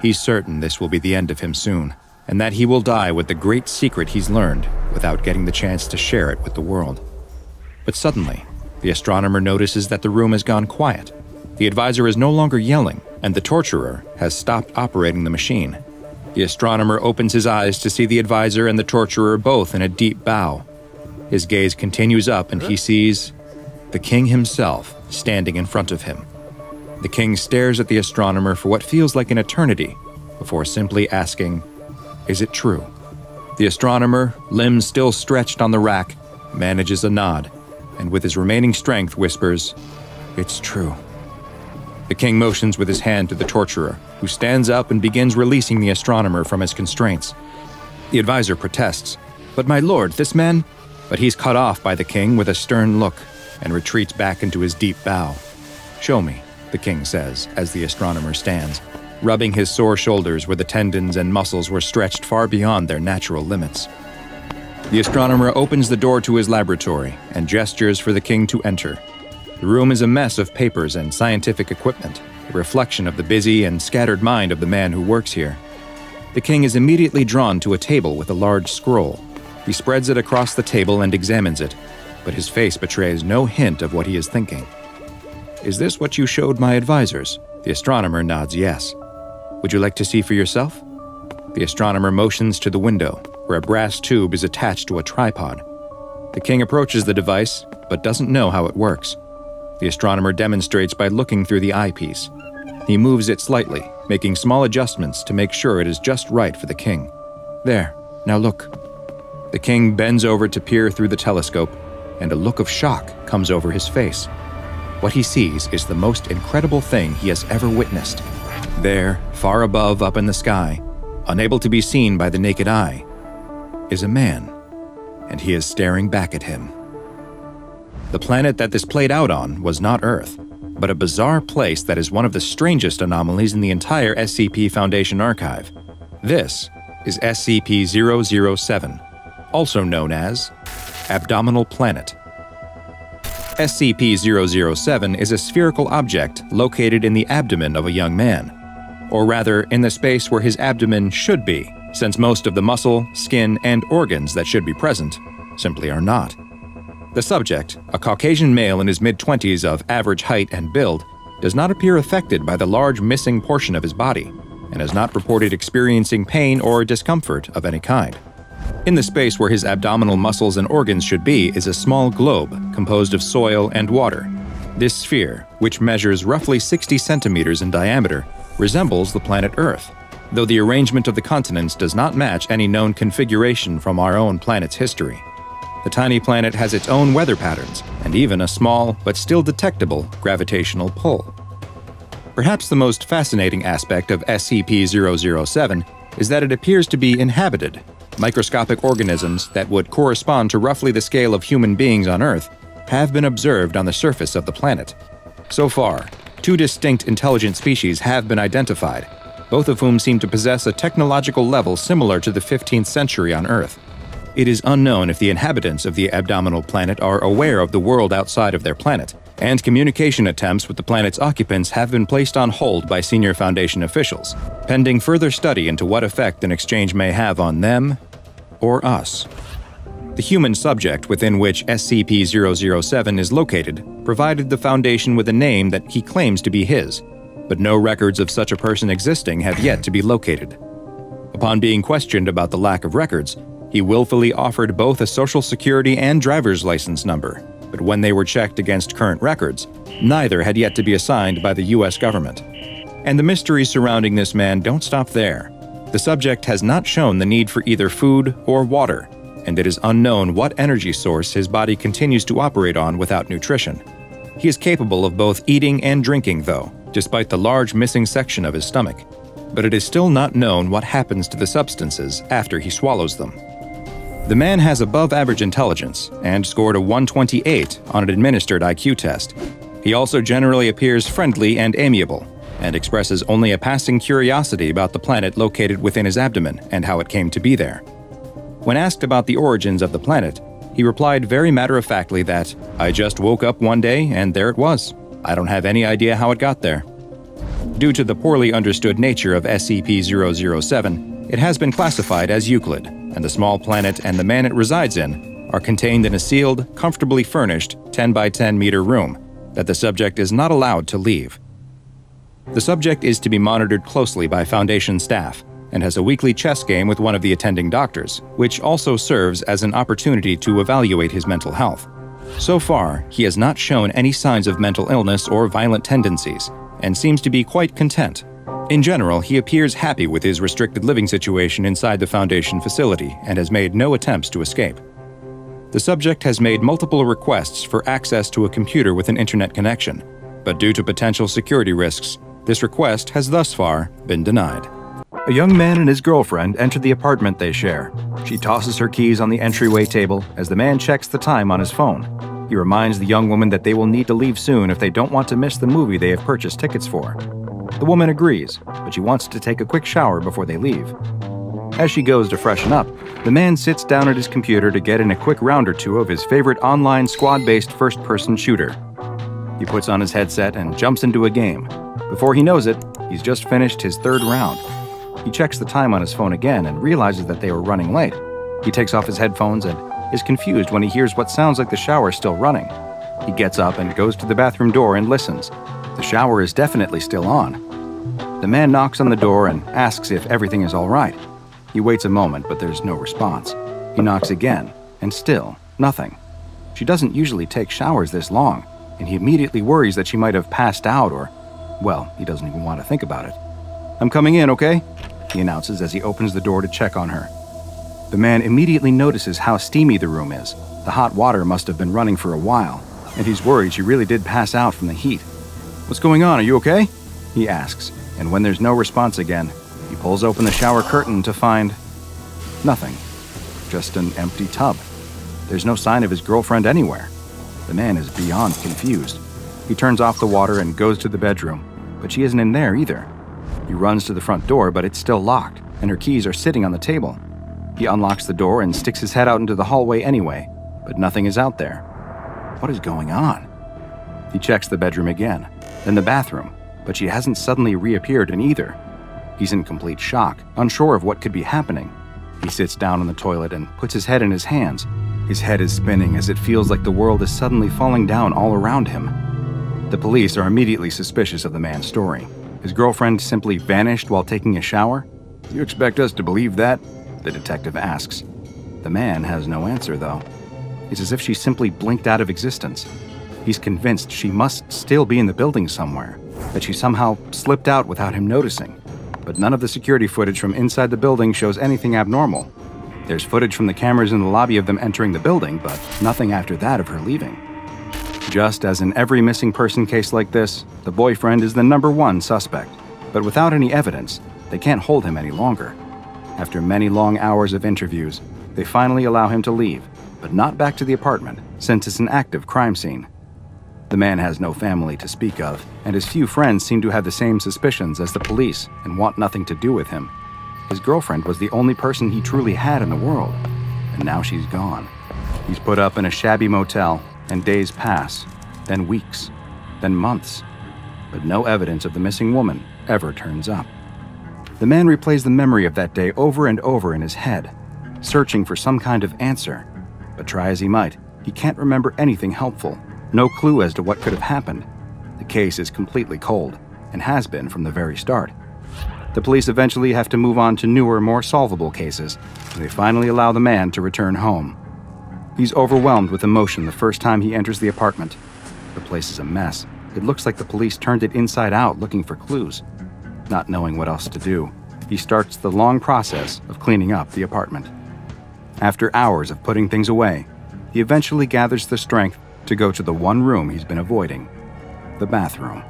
He's certain this will be the end of him soon, and that he will die with the great secret he's learned without getting the chance to share it with the world. But suddenly, the astronomer notices that the room has gone quiet. The advisor is no longer yelling, and the torturer has stopped operating the machine. The astronomer opens his eyes to see the advisor and the torturer both in a deep bow. His gaze continues up and he sees the king himself standing in front of him. The king stares at the astronomer for what feels like an eternity before simply asking, "Is it true?" The astronomer, limbs still stretched on the rack, manages a nod and with his remaining strength whispers, "It's true." The king motions with his hand to the torturer, who stands up and begins releasing the astronomer from his constraints. The advisor protests, "But my lord, this man—" But he's cut off by the king with a stern look and retreats back into his deep bow. "Show me," the king says as the astronomer stands, rubbing his sore shoulders where the tendons and muscles were stretched far beyond their natural limits. The astronomer opens the door to his laboratory and gestures for the king to enter. The room is a mess of papers and scientific equipment, a reflection of the busy and scattered mind of the man who works here. The king is immediately drawn to a table with a large scroll. He spreads it across the table and examines it, but his face betrays no hint of what he is thinking. "Is this what you showed my advisors?" The astronomer nods yes. "Would you like to see for yourself?" The astronomer motions to the window, where a brass tube is attached to a tripod. The king approaches the device, but doesn't know how it works. The astronomer demonstrates by looking through the eyepiece. He moves it slightly, making small adjustments to make sure it is just right for the king. "There, now look." The king bends over to peer through the telescope, and a look of shock comes over his face. What he sees is the most incredible thing he has ever witnessed. There, far above up in the sky, unable to be seen by the naked eye, is a man, and he is staring back at him. The planet that this played out on was not Earth, but a bizarre place that is one of the strangest anomalies in the entire SCP Foundation archive. This is SCP-007, also known as Abdominal Planet. SCP-007 is a spherical object located in the abdomen of a young man, or rather in the space where his abdomen should be, since most of the muscle, skin, and organs that should be present simply are not. The subject, a Caucasian male in his mid-20s of average height and build, does not appear affected by the large missing portion of his body, and is not reported experiencing pain or discomfort of any kind. In the space where his abdominal muscles and organs should be is a small globe composed of soil and water. This sphere, which measures roughly 60 centimeters in diameter, resembles the planet Earth, though the arrangement of the continents does not match any known configuration from our own planet's history. The tiny planet has its own weather patterns, and even a small, but still detectable, gravitational pull. Perhaps the most fascinating aspect of SCP-007 is that it appears to be inhabited. Microscopic organisms that would correspond to roughly the scale of human beings on Earth have been observed on the surface of the planet. So far, 2 distinct intelligent species have been identified, both of whom seem to possess a technological level similar to the 15th century on Earth. It is unknown if the inhabitants of the abdominal planet are aware of the world outside of their planet, and communication attempts with the planet's occupants have been placed on hold by senior Foundation officials, pending further study into what effect an exchange may have on them or us. The human subject within which SCP-007 is located provided the Foundation with a name that he claims to be his, but no records of such a person existing have yet to be located. Upon being questioned about the lack of records, he willfully offered both a social security and driver's license number, but when they were checked against current records, neither had yet to be assigned by the US government. And the mysteries surrounding this man don't stop there. The subject has not shown the need for either food or water, and it is unknown what energy source his body continues to operate on without nutrition. He is capable of both eating and drinking, though, despite the large missing section of his stomach, but it is still not known what happens to the substances after he swallows them. The man has above-average intelligence and scored a 128 on an administered IQ test. He also generally appears friendly and amiable, and expresses only a passing curiosity about the planet located within his abdomen and how it came to be there. When asked about the origins of the planet, he replied very matter-of-factly that, "I just woke up one day and there it was. I don't have any idea how it got there." Due to the poorly understood nature of SCP-007, it has been classified as Euclid, and the small planet and the man it resides in are contained in a sealed, comfortably furnished 10 by 10 meter room that the subject is not allowed to leave. The subject is to be monitored closely by Foundation staff and has a weekly chess game with one of the attending doctors, which also serves as an opportunity to evaluate his mental health. So far, he has not shown any signs of mental illness or violent tendencies and seems to be quite content. In general, he appears happy with his restricted living situation inside the Foundation facility and has made no attempts to escape. The subject has made multiple requests for access to a computer with an internet connection, but due to potential security risks, this request has thus far been denied. A young man and his girlfriend enter the apartment they share. She tosses her keys on the entryway table as the man checks the time on his phone. He reminds the young woman that they will need to leave soon if they don't want to miss the movie they have purchased tickets for. The woman agrees, but she wants to take a quick shower before they leave. As she goes to freshen up, the man sits down at his computer to get in a quick round or two of his favorite online squad-based first-person shooter. He puts on his headset and jumps into a game. Before he knows it, he's just finished his third round. He checks the time on his phone again and realizes that they were running late. He takes off his headphones and is confused when he hears what sounds like the shower still running. He gets up and goes to the bathroom door and listens. The shower is definitely still on. The man knocks on the door and asks if everything is all right. He waits a moment, but there's no response. He knocks again, and still, nothing. She doesn't usually take showers this long, and he immediately worries that she might have passed out or, well, he doesn't even want to think about it. "I'm coming in, okay?" he announces as he opens the door to check on her. The man immediately notices how steamy the room is. The hot water must have been running for a while, and he's worried she really did pass out from the heat. "What's going on? Are you okay?" he asks, and when there's no response again, he pulls open the shower curtain to find nothing, just an empty tub. There's no sign of his girlfriend anywhere. The man is beyond confused. He turns off the water and goes to the bedroom, but she isn't in there either. He runs to the front door, but it's still locked, and her keys are sitting on the table. He unlocks the door and sticks his head out into the hallway anyway, but nothing is out there. What is going on? He checks the bedroom again, then the bathroom, but she hasn't suddenly reappeared in either. He's in complete shock, unsure of what could be happening. He sits down on the toilet and puts his head in his hands. His head is spinning as it feels like the world is suddenly falling down all around him. The police are immediately suspicious of the man's story. His girlfriend simply vanished while taking a shower? "You expect us to believe that?" the detective asks. The man has no answer, though. It's as if she simply blinked out of existence. He's convinced she must still be in the building somewhere, that she somehow slipped out without him noticing. But none of the security footage from inside the building shows anything abnormal. There's footage from the cameras in the lobby of them entering the building, but nothing after that of her leaving. Just as in every missing person case like this, the boyfriend is the #1 suspect, but without any evidence, they can't hold him any longer. After many long hours of interviews, they finally allow him to leave, but not back to the apartment, since it's an active crime scene. The man has no family to speak of, and his few friends seem to have the same suspicions as the police and want nothing to do with him. His girlfriend was the only person he truly had in the world, and now she's gone. He's put up in a shabby motel, and days pass, then weeks, then months, but no evidence of the missing woman ever turns up. The man replays the memory of that day over and over in his head, searching for some kind of answer, but try as he might, he can't remember anything helpful. No clue as to what could have happened. The case is completely cold, and has been from the very start. The police eventually have to move on to newer, more solvable cases, and they finally allow the man to return home. He's overwhelmed with emotion the first time he enters the apartment. The place is a mess. It looks like the police turned it inside out looking for clues. Not knowing what else to do, he starts the long process of cleaning up the apartment. After hours of putting things away, he eventually gathers the strength to go to the one room he's been avoiding, the bathroom.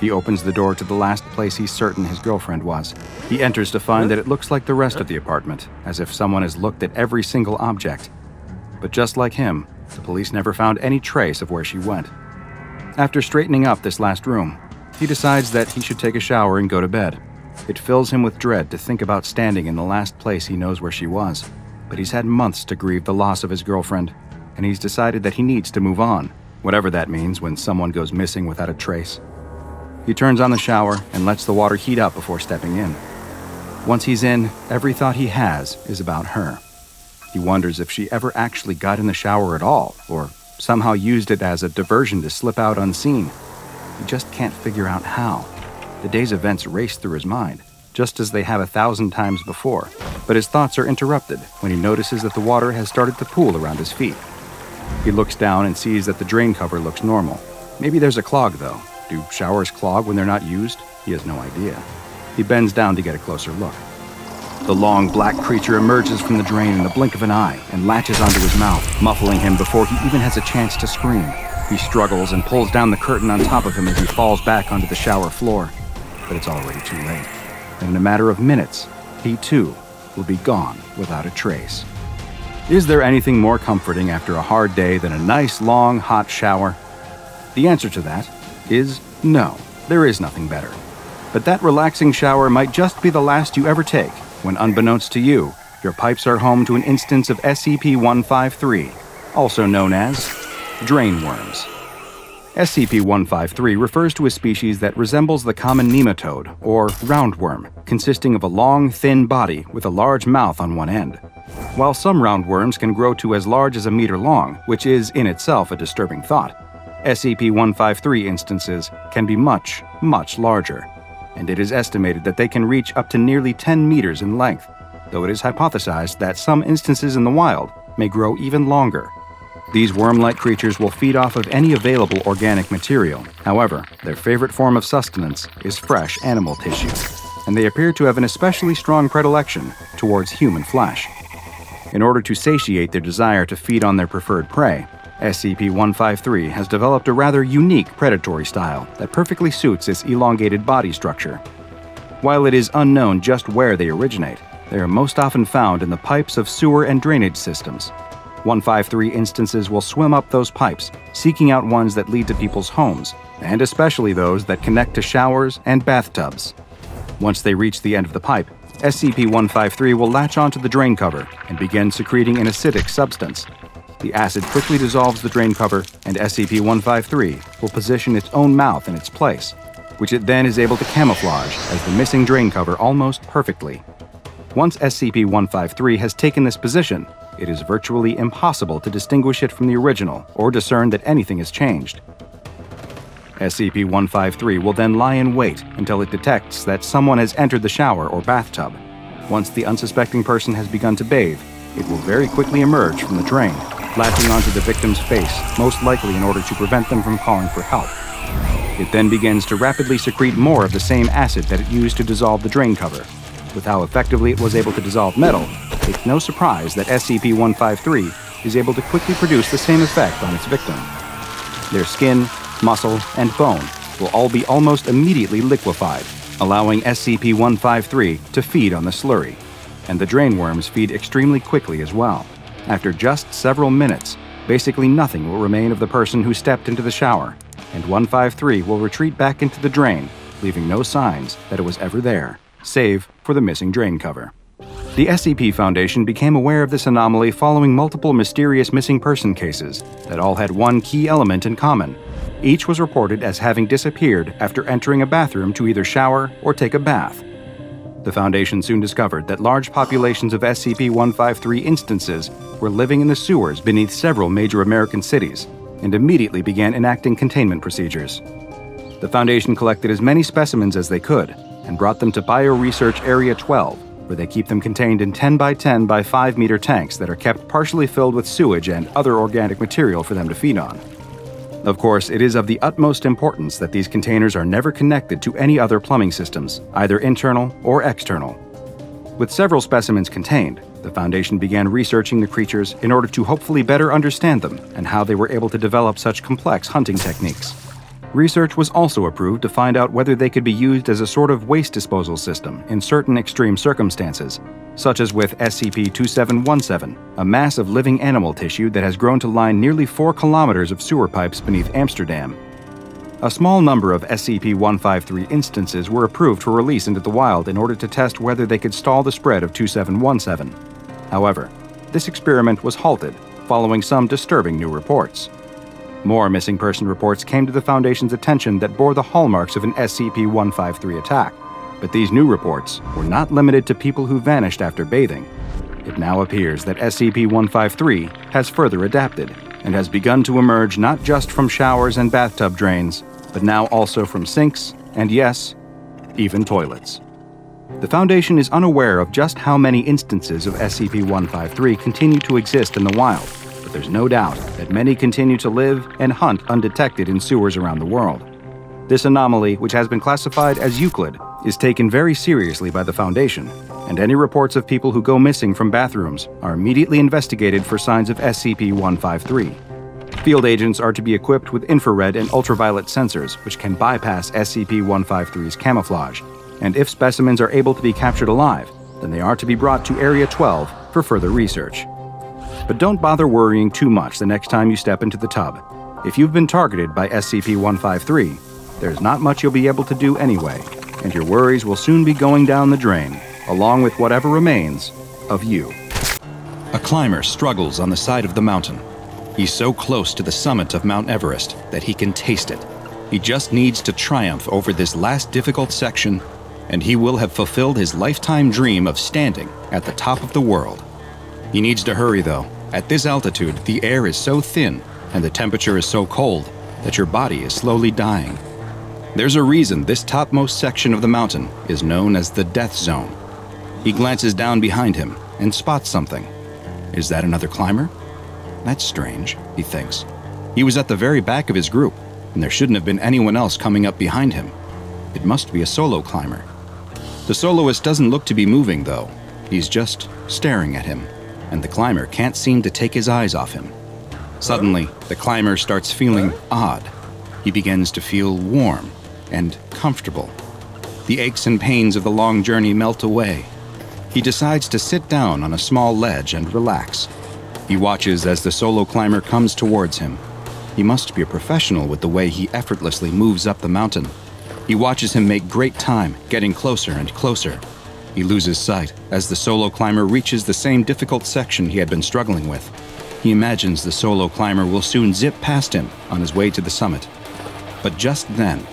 He opens the door to the last place he's certain his girlfriend was. He enters to find that it looks like the rest of the apartment, as if someone has looked at every single object. But just like him, the police never found any trace of where she went. After straightening up this last room, he decides that he should take a shower and go to bed. It fills him with dread to think about standing in the last place he knows where she was, but he's had months to grieve the loss of his girlfriend, and he's decided that he needs to move on, whatever that means when someone goes missing without a trace. He turns on the shower and lets the water heat up before stepping in. Once he's in, every thought he has is about her. He wonders if she ever actually got in the shower at all, or somehow used it as a diversion to slip out unseen. He just can't figure out how. The day's events race through his mind, just as they have 1,000 times before, but his thoughts are interrupted when he notices that the water has started to pool around his feet. He looks down and sees that the drain cover looks normal. Maybe there's a clog, though. Do showers clog when they're not used? He has no idea. He bends down to get a closer look. The long black creature emerges from the drain in the blink of an eye and latches onto his mouth, muffling him before he even has a chance to scream. He struggles and pulls down the curtain on top of him as he falls back onto the shower floor. But it's already too late. And in a matter of minutes, he too will be gone without a trace. Is there anything more comforting after a hard day than a nice, long, hot shower? The answer to that is no, there is nothing better. But that relaxing shower might just be the last you ever take when unbeknownst to you, your pipes are home to an instance of SCP-153, also known as drainworms. SCP-153 refers to a species that resembles the common nematode, or roundworm, consisting of a long, thin body with a large mouth on one end. While some roundworms can grow to as large as a meter long, which is in itself a disturbing thought, SCP-153 instances can be much, much larger, and it is estimated that they can reach up to nearly 10 meters in length, though it is hypothesized that some instances in the wild may grow even longer. These worm-like creatures will feed off of any available organic material. However, their favorite form of sustenance is fresh animal tissue, and they appear to have an especially strong predilection towards human flesh. In order to satiate their desire to feed on their preferred prey, SCP-153 has developed a rather unique predatory style that perfectly suits its elongated body structure. While it is unknown just where they originate, they are most often found in the pipes of sewer and drainage systems. 153 instances will swim up those pipes, seeking out ones that lead to people's homes, and especially those that connect to showers and bathtubs. Once they reach the end of the pipe, SCP-153 will latch onto the drain cover and begin secreting an acidic substance. The acid quickly dissolves the drain cover, and SCP-153 will position its own mouth in its place, which it then is able to camouflage as the missing drain cover almost perfectly. Once SCP-153 has taken this position, it is virtually impossible to distinguish it from the original or discern that anything has changed. SCP-153 will then lie in wait until it detects that someone has entered the shower or bathtub. Once the unsuspecting person has begun to bathe, it will very quickly emerge from the drain, latching onto the victim's face, most likely in order to prevent them from calling for help. It then begins to rapidly secrete more of the same acid that it used to dissolve the drain cover. With how effectively it was able to dissolve metal, it's no surprise that SCP-153 is able to quickly produce the same effect on its victim. Their skin, muscle, and bone will all be almost immediately liquefied, allowing SCP-153 to feed on the slurry, and the drainworms feed extremely quickly as well. After just several minutes, basically nothing will remain of the person who stepped into the shower, and 153 will retreat back into the drain, leaving no signs that it was ever there, save for the missing drain cover. The SCP Foundation became aware of this anomaly following multiple mysterious missing person cases that all had one key element in common. Each was reported as having disappeared after entering a bathroom to either shower or take a bath. The Foundation soon discovered that large populations of SCP-153 instances were living in the sewers beneath several major American cities, and immediately began enacting containment procedures. The Foundation collected as many specimens as they could, and brought them to Bioresearch Area 12, where they keep them contained in 10 by 10 by 5 meter tanks that are kept partially filled with sewage and other organic material for them to feed on. Of course, it is of the utmost importance that these containers are never connected to any other plumbing systems, either internal or external. With several specimens contained, the Foundation began researching the creatures in order to hopefully better understand them and how they were able to develop such complex hunting techniques. Research was also approved to find out whether they could be used as a sort of waste disposal system in certain extreme circumstances, such as with SCP-2717, a mass of living animal tissue that has grown to line nearly 4 kilometers of sewer pipes beneath Amsterdam. A small number of SCP-153 instances were approved for release into the wild in order to test whether they could stall the spread of 2717. However, this experiment was halted following some disturbing new reports. More missing person reports came to the Foundation's attention that bore the hallmarks of an SCP-153 attack, but these new reports were not limited to people who vanished after bathing. It now appears that SCP-153 has further adapted and has begun to emerge not just from showers and bathtub drains, but now also from sinks and, yes, even toilets. The Foundation is unaware of just how many instances of SCP-153 continue to exist in the wild, but there's no doubt that many continue to live and hunt undetected in sewers around the world. This anomaly, which has been classified as Euclid, is taken very seriously by the Foundation, and any reports of people who go missing from bathrooms are immediately investigated for signs of SCP-153. Field agents are to be equipped with infrared and ultraviolet sensors, which can bypass SCP-153's camouflage, and if specimens are able to be captured alive, then they are to be brought to Area 12 for further research. But don't bother worrying too much the next time you step into the tub. If you've been targeted by SCP-153, there's not much you'll be able to do anyway, and your worries will soon be going down the drain. along with whatever remains of you. A climber struggles on the side of the mountain. He's so close to the summit of Mount Everest that he can taste it. He just needs to triumph over this last difficult section, and he will have fulfilled his lifetime dream of standing at the top of the world. He needs to hurry though. At this altitude, the air is so thin and the temperature is so cold that your body is slowly dying. There's a reason this topmost section of the mountain is known as the Death Zone. He glances down behind him and spots something. Is that another climber? That's strange, he thinks. He was at the very back of his group, and there shouldn't have been anyone else coming up behind him. It must be a solo climber. The soloist doesn't look to be moving though. He's just staring at him, and the climber can't seem to take his eyes off him. Suddenly, the climber starts feeling odd. He begins to feel warm and comfortable. The aches and pains of the long journey melt away. He decides to sit down on a small ledge and relax. He watches as the solo climber comes towards him. He must be a professional with the way he effortlessly moves up the mountain. He watches him make great time, getting closer and closer. He loses sight as the solo climber reaches the same difficult section he had been struggling with. He imagines the solo climber will soon zip past him on his way to the summit. But just then,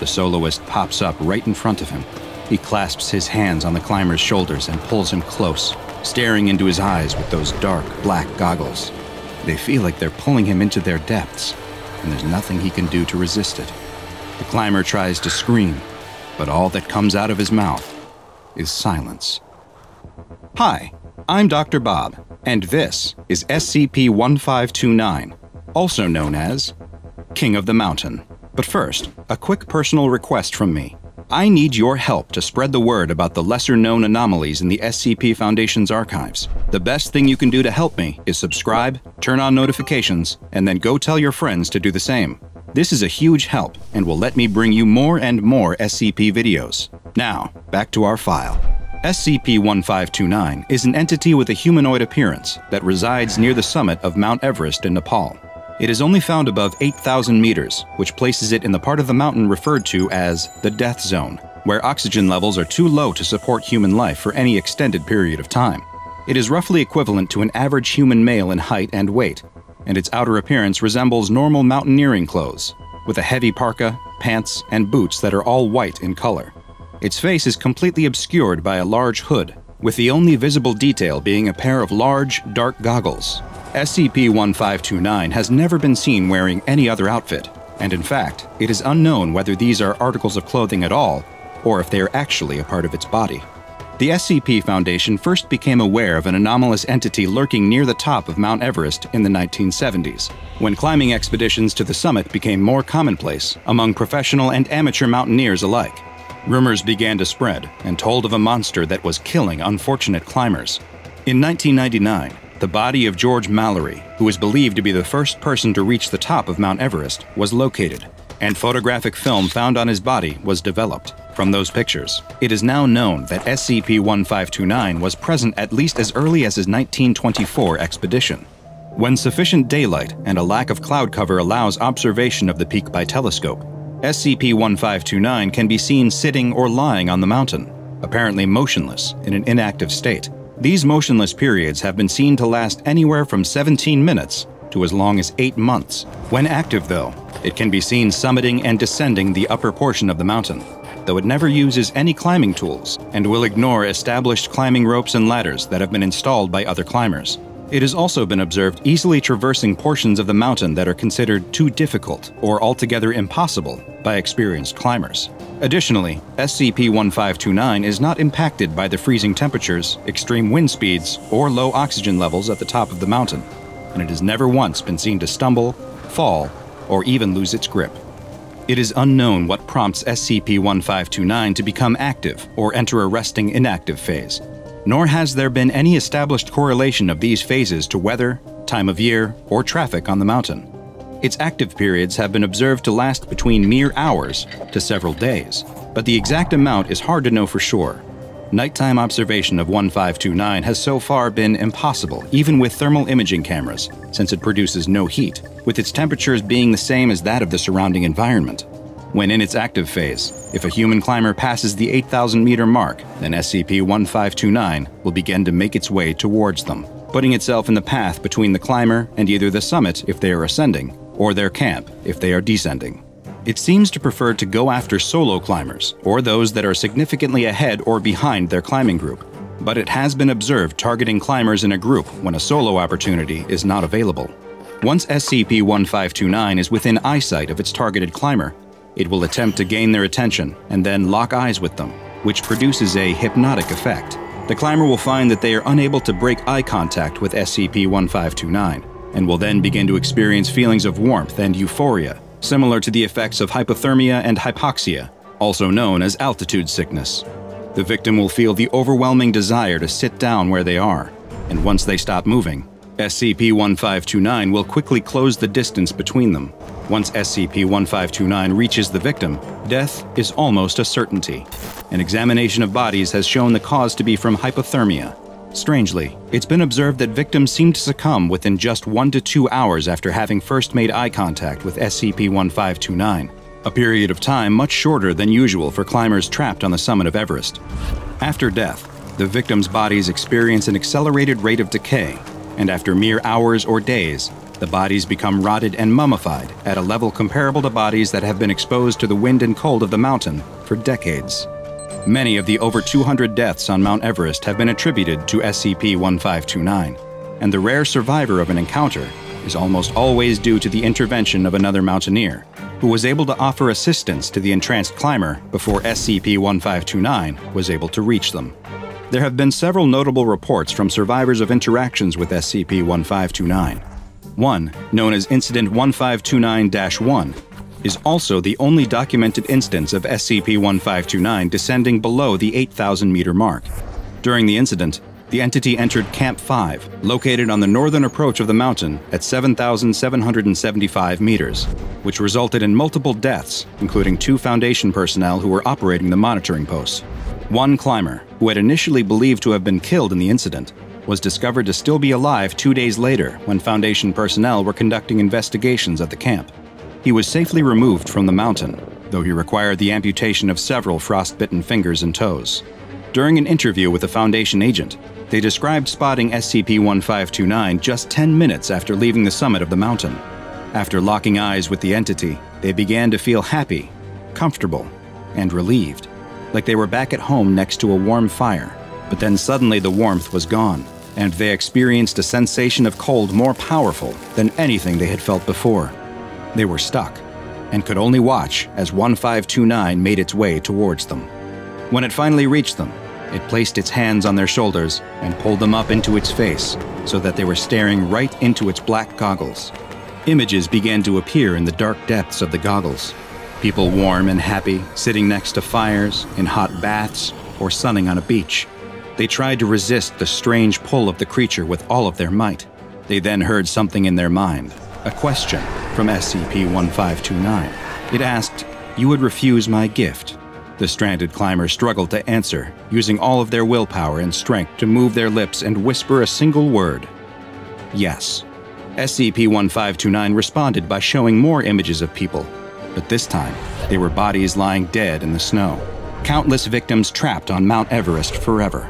the soloist pops up right in front of him. He clasps his hands on the climber's shoulders and pulls him close, staring into his eyes with those dark, black goggles. They feel like they're pulling him into their depths, and there's nothing he can do to resist it. The climber tries to scream, but all that comes out of his mouth is silence. Hi, I'm Dr. Bob, and this is SCP-1529, also known as King of the Mountain. But first, a quick personal request from me. I need your help to spread the word about the lesser-known anomalies in the SCP Foundation's archives. The best thing you can do to help me is subscribe, turn on notifications, and then go tell your friends to do the same. This is a huge help and will let me bring you more and more SCP videos. Now, back to our file. SCP-1529 is an entity with a humanoid appearance that resides near the summit of Mount Everest in Nepal. It is only found above 8,000 meters, which places it in the part of the mountain referred to as the Death Zone, where oxygen levels are too low to support human life for any extended period of time. It is roughly equivalent to an average human male in height and weight, and its outer appearance resembles normal mountaineering clothes, with a heavy parka, pants, and boots that are all white in color. Its face is completely obscured by a large hood, with the only visible detail being a pair of large, dark goggles. SCP-1529 has never been seen wearing any other outfit, and in fact, it is unknown whether these are articles of clothing at all, or if they are actually a part of its body. The SCP Foundation first became aware of an anomalous entity lurking near the top of Mount Everest in the 1970s, when climbing expeditions to the summit became more commonplace among professional and amateur mountaineers alike. Rumors began to spread and told of a monster that was killing unfortunate climbers. In 1999, the body of George Mallory, who was believed to be the first person to reach the top of Mount Everest, was located, and photographic film found on his body was developed. From those pictures, it is now known that SCP-1529 was present at least as early as his 1924 expedition. When sufficient daylight and a lack of cloud cover allows observation of the peak by telescope, SCP-1529 can be seen sitting or lying on the mountain, apparently motionless in an inactive state. These motionless periods have been seen to last anywhere from 17 minutes to as long as 8 months. When active though, it can be seen summiting and descending the upper portion of the mountain, though it never uses any climbing tools and will ignore established climbing ropes and ladders that have been installed by other climbers. It has also been observed easily traversing portions of the mountain that are considered too difficult or altogether impossible by experienced climbers. Additionally, SCP-1529 is not impacted by the freezing temperatures, extreme wind speeds, or low oxygen levels at the top of the mountain, and it has never once been seen to stumble, fall, or even lose its grip. It is unknown what prompts SCP-1529 to become active or enter a resting inactive phase, nor has there been any established correlation of these phases to weather, time of year, or traffic on the mountain. Its active periods have been observed to last between mere hours to several days, but the exact amount is hard to know for sure. Nighttime observation of 1529 has so far been impossible, even with thermal imaging cameras, since it produces no heat, with its temperatures being the same as that of the surrounding environment. When in its active phase, if a human climber passes the 8,000 meter mark, then SCP-1529 will begin to make its way towards them, putting itself in the path between the climber and either the summit if they are ascending, or their camp if they are descending. It seems to prefer to go after solo climbers, or those that are significantly ahead or behind their climbing group, but it has been observed targeting climbers in a group when a solo opportunity is not available. Once SCP-1529 is within eyesight of its targeted climber, it will attempt to gain their attention and then lock eyes with them, which produces a hypnotic effect. The climber will find that they are unable to break eye contact with SCP-1529, and will then begin to experience feelings of warmth and euphoria, similar to the effects of hypothermia and hypoxia, also known as altitude sickness. The victim will feel the overwhelming desire to sit down where they are, and once they stop moving, SCP-1529 will quickly close the distance between them. Once SCP-1529 reaches the victim, death is almost a certainty. An examination of bodies has shown the cause to be from hypothermia. Strangely, it's been observed that victims seem to succumb within just 1 to 2 hours after having first made eye contact with SCP-1529, a period of time much shorter than usual for climbers trapped on the summit of Everest. After death, the victims' bodies experience an accelerated rate of decay, and after mere hours or days, the bodies become rotted and mummified at a level comparable to bodies that have been exposed to the wind and cold of the mountain for decades. Many of the over 200 deaths on Mount Everest have been attributed to SCP-1529, and the rare survivor of an encounter is almost always due to the intervention of another mountaineer, who was able to offer assistance to the entranced climber before SCP-1529 was able to reach them. There have been several notable reports from survivors of interactions with SCP-1529. One, known as Incident 1529-1, is also the only documented instance of SCP-1529 descending below the 8,000 meter mark. During the incident, the entity entered Camp 5, located on the northern approach of the mountain at 7,775 meters, which resulted in multiple deaths, including 2 Foundation personnel who were operating the monitoring posts. One climber, who had initially believed to have been killed in the incident, was discovered to still be alive 2 days later when Foundation personnel were conducting investigations at the camp. He was safely removed from the mountain, though he required the amputation of several frostbitten fingers and toes. During an interview with a Foundation agent, they described spotting SCP-1529 just 10 minutes after leaving the summit of the mountain. After locking eyes with the entity, they began to feel happy, comfortable, and relieved, like they were back at home next to a warm fire. But then suddenly the warmth was gone, and they experienced a sensation of cold more powerful than anything they had felt before. They were stuck, and could only watch as 1529 made its way towards them. When it finally reached them, it placed its hands on their shoulders and pulled them up into its face so that they were staring right into its black goggles. Images began to appear in the dark depths of the goggles. People warm and happy, sitting next to fires, in hot baths, or sunning on a beach. They tried to resist the strange pull of the creature with all of their might. They then heard something in their mind, a question from SCP-1529. It asked, "You would refuse my gift?" The stranded climber struggled to answer, using all of their willpower and strength to move their lips and whisper a single word: yes. SCP-1529 responded by showing more images of people, but this time they were bodies lying dead in the snow. Countless victims trapped on Mount Everest forever.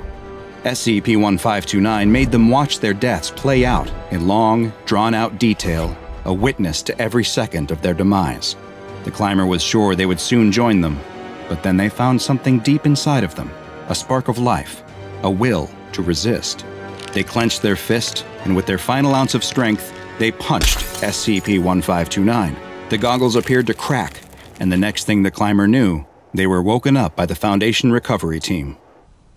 SCP-1529 made them watch their deaths play out in long, drawn-out detail, a witness to every second of their demise. The climber was sure they would soon join them, but then they found something deep inside of them, a spark of life, a will to resist. They clenched their fist, and with their final ounce of strength, they punched SCP-1529. The goggles appeared to crack, and the next thing the climber knew, they were woken up by the Foundation recovery team.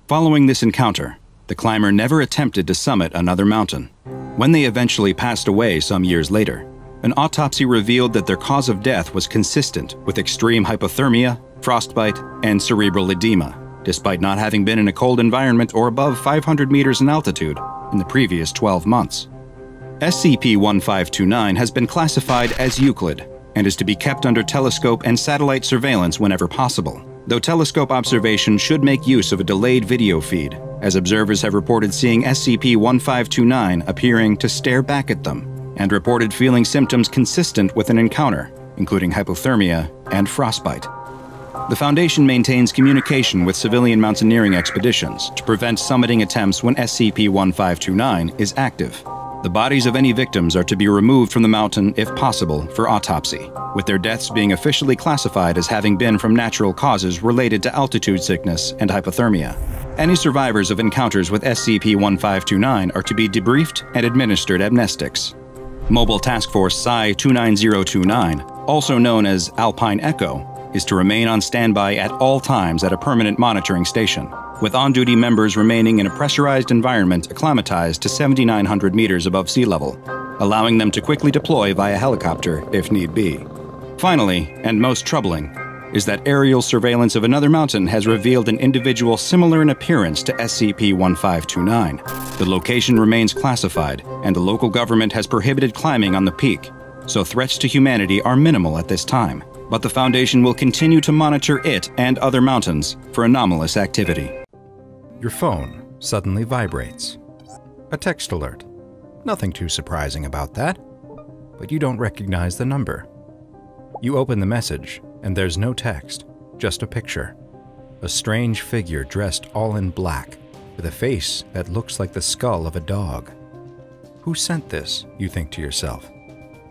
Following this encounter, the climber never attempted to summit another mountain. When they eventually passed away some years later, an autopsy revealed that their cause of death was consistent with extreme hypothermia, frostbite, and cerebral edema, despite not having been in a cold environment or above 500 meters in altitude in the previous 12 months. SCP-1529 has been classified as Euclid and is to be kept under telescope and satellite surveillance whenever possible, though telescope observation should make use of a delayed video feed, as observers have reported seeing SCP-1529 appearing to stare back at them, and reported feeling symptoms consistent with an encounter, including hypothermia and frostbite. The Foundation maintains communication with civilian mountaineering expeditions to prevent summiting attempts when SCP-1529 is active. The bodies of any victims are to be removed from the mountain, if possible, for autopsy, with their deaths being officially classified as having been from natural causes related to altitude sickness and hypothermia. Any survivors of encounters with SCP-1529 are to be debriefed and administered amnestics. Mobile Task Force Psi-29029, also known as Alpine Echo, is to remain on standby at all times at a permanent monitoring station, with on-duty members remaining in a pressurized environment acclimatized to 7,900 meters above sea level, allowing them to quickly deploy via helicopter if need be. Finally, and most troubling, is that aerial surveillance of another mountain has revealed an individual similar in appearance to SCP-1529. The location remains classified, and the local government has prohibited climbing on the peak, so threats to humanity are minimal at this time. But the Foundation will continue to monitor it and other mountains for anomalous activity. Your phone suddenly vibrates. A text alert. Nothing too surprising about that, but you don't recognize the number. You open the message, and there's no text, just a picture. A strange figure dressed all in black, with a face that looks like the skull of a dog. Who sent this, you think to yourself?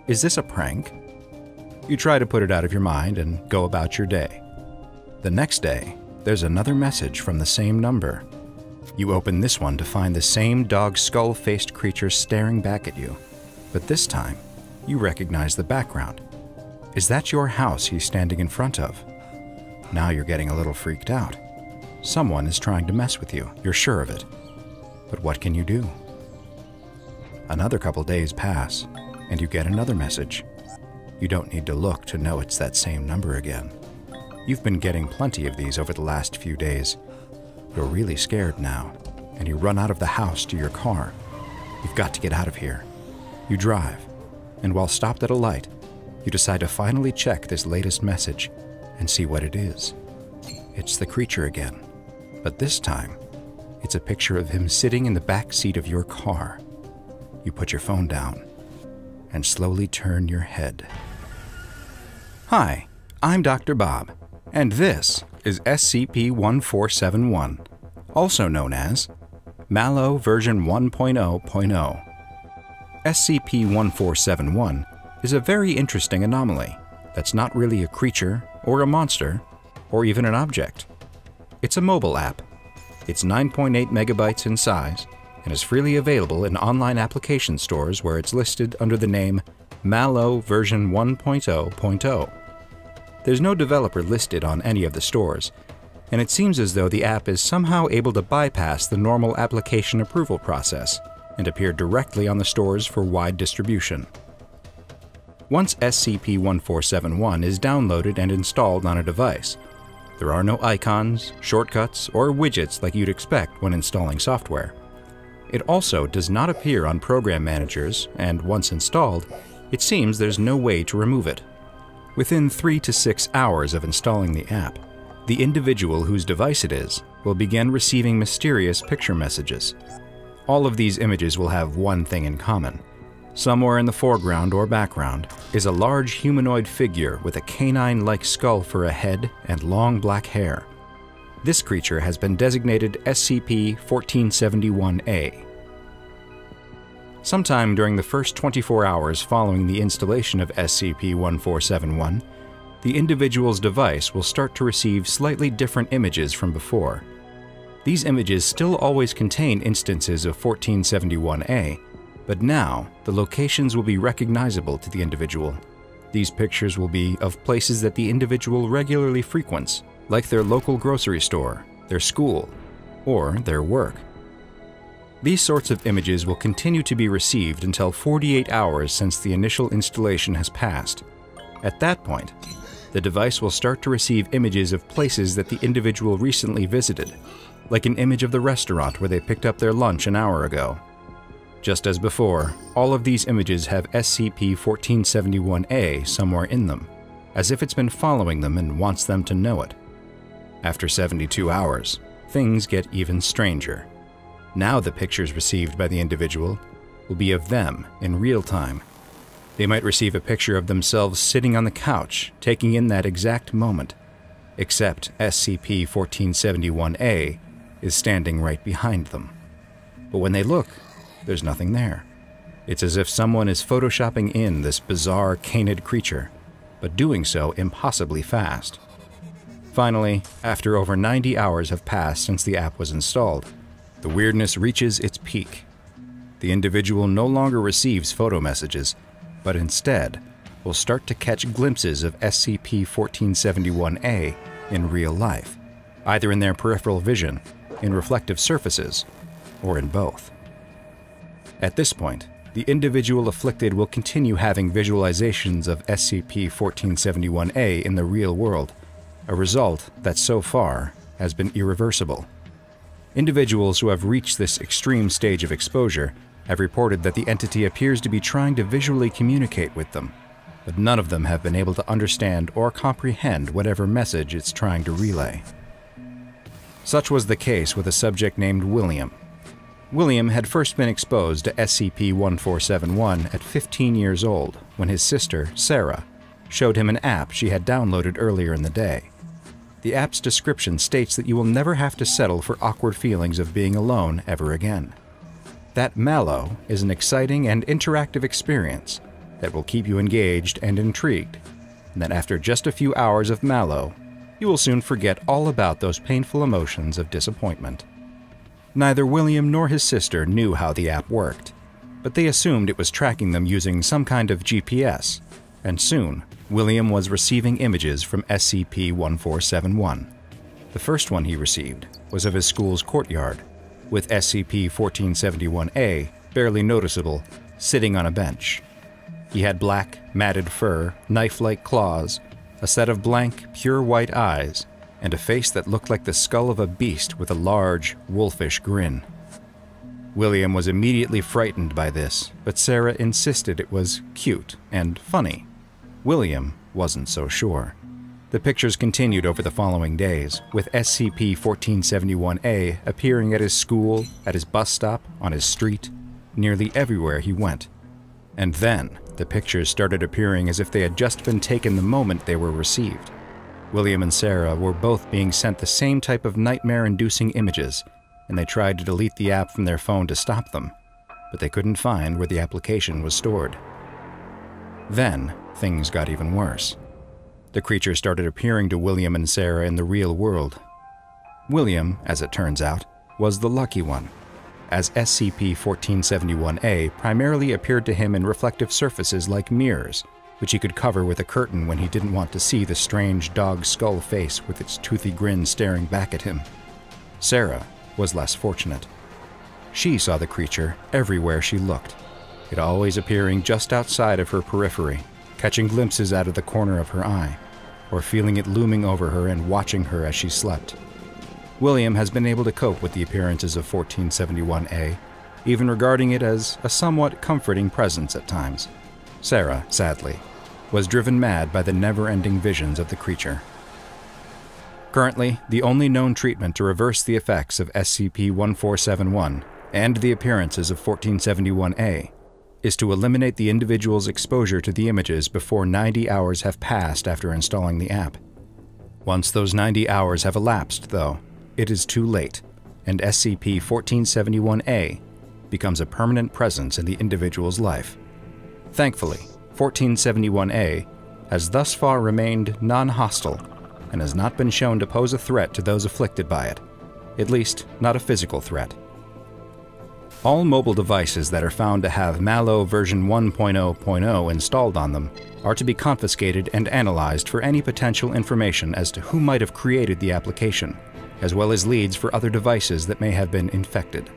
Is this a prank? You try to put it out of your mind and go about your day. The next day, there's another message from the same number. You open this one to find the same dog skull-faced creature staring back at you, but this time, you recognize the background. Is that your house he's standing in front of? Now you're getting a little freaked out. Someone is trying to mess with you, you're sure of it. But what can you do? Another couple days pass, and you get another message. You don't need to look to know it's that same number again. You've been getting plenty of these over the last few days. You're really scared now, and you run out of the house to your car. You've got to get out of here. You drive, and while stopped at a light, you decide to finally check this latest message and see what it is. It's the creature again, but this time, it's a picture of him sitting in the back seat of your car. You put your phone down and slowly turn your head. Hi, I'm Dr. Bob, and this is SCP-1471, also known as Mallow version 1.0.0. SCP-1471 is a very interesting anomaly that's not really a creature or a monster or even an object. It's a mobile app. It's 9.8 megabytes in size and is freely available in online application stores where it's listed under the name Mallow version 1.0.0. There's no developer listed on any of the stores, and it seems as though the app is somehow able to bypass the normal application approval process and appear directly on the stores for wide distribution. Once SCP-1471 is downloaded and installed on a device, there are no icons, shortcuts, or widgets like you'd expect when installing software. It also does not appear on program managers, and once installed, it seems there's no way to remove it. Within 3 to 6 hours of installing the app, the individual whose device it is will begin receiving mysterious picture messages. All of these images will have one thing in common. Somewhere in the foreground or background is a large humanoid figure with a canine-like skull for a head and long black hair. This creature has been designated SCP-1471-A. Sometime during the first 24 hours following the installation of SCP-1471, the individual's device will start to receive slightly different images from before. These images still always contain instances of 1471-A, but now, the locations will be recognizable to the individual. These pictures will be of places that the individual regularly frequents, like their local grocery store, their school, or their work. These sorts of images will continue to be received until 48 hours since the initial installation has passed. At that point, the device will start to receive images of places that the individual recently visited, like an image of the restaurant where they picked up their lunch an hour ago. Just as before, all of these images have SCP-1471-A somewhere in them, as if it's been following them and wants them to know it. After 72 hours, things get even stranger. Now the pictures received by the individual will be of them in real time. They might receive a picture of themselves sitting on the couch, taking in that exact moment, except SCP-1471-A is standing right behind them. But when they look, there's nothing there. It's as if someone is photoshopping in this bizarre canid creature, but doing so impossibly fast. Finally, after over 90 hours have passed since the app was installed, the weirdness reaches its peak. The individual no longer receives photo messages, but instead will start to catch glimpses of SCP-1471-A in real life, either in their peripheral vision, in reflective surfaces, or in both. At this point, the individual afflicted will continue having visualizations of SCP-1471-A in the real world, a result that so far has been irreversible. Individuals who have reached this extreme stage of exposure have reported that the entity appears to be trying to visually communicate with them, but none of them have been able to understand or comprehend whatever message it's trying to relay. Such was the case with a subject named William. William had first been exposed to SCP-1471 at 15 years old when his sister, Sarah, showed him an app she had downloaded earlier in the day. The app's description states that you will never have to settle for awkward feelings of being alone ever again. That mallow is an exciting and interactive experience that will keep you engaged and intrigued, and that after just a few hours of mallow, you will soon forget all about those painful emotions of disappointment. Neither William nor his sister knew how the app worked, but they assumed it was tracking them using some kind of GPS, and soon William was receiving images from SCP-1471. The first one he received was of his school's courtyard, with SCP-1471-A barely noticeable, sitting on a bench. He had black, matted fur, knife-like claws, a set of blank, pure white eyes, and a face that looked like the skull of a beast with a large, wolfish grin. William was immediately frightened by this, but Sarah insisted it was cute and funny. William wasn't so sure. The pictures continued over the following days, with SCP-1471-A appearing at his school, at his bus stop, on his street, nearly everywhere he went. And then, the pictures started appearing as if they had just been taken the moment they were received. William and Sarah were both being sent the same type of nightmare-inducing images, and they tried to delete the app from their phone to stop them, but they couldn't find where the application was stored. Then, things got even worse. The creature started appearing to William and Sarah in the real world. William, as it turns out, was the lucky one, as SCP-1471-A primarily appeared to him in reflective surfaces like mirrors, which he could cover with a curtain when he didn't want to see the strange dog skull face with its toothy grin staring back at him. Sarah was less fortunate. She saw the creature everywhere she looked, it always appearing just outside of her periphery, catching glimpses out of the corner of her eye, or feeling it looming over her and watching her as she slept. William has been able to cope with the appearances of 1471-A, even regarding it as a somewhat comforting presence at times. Sarah, sadly, was driven mad by the never-ending visions of the creature. Currently, the only known treatment to reverse the effects of SCP-1471 and the appearances of 1471-A is to eliminate the individual's exposure to the images before 90 hours have passed after installing the app. Once those 90 hours have elapsed, though, it is too late, and SCP-1471-A becomes a permanent presence in the individual's life. Thankfully, 1471-A has thus far remained non-hostile and has not been shown to pose a threat to those afflicted by it, at least not a physical threat. All mobile devices that are found to have Mallow version 1.0.0 installed on them are to be confiscated and analyzed for any potential information as to who might have created the application, as well as leads for other devices that may have been infected.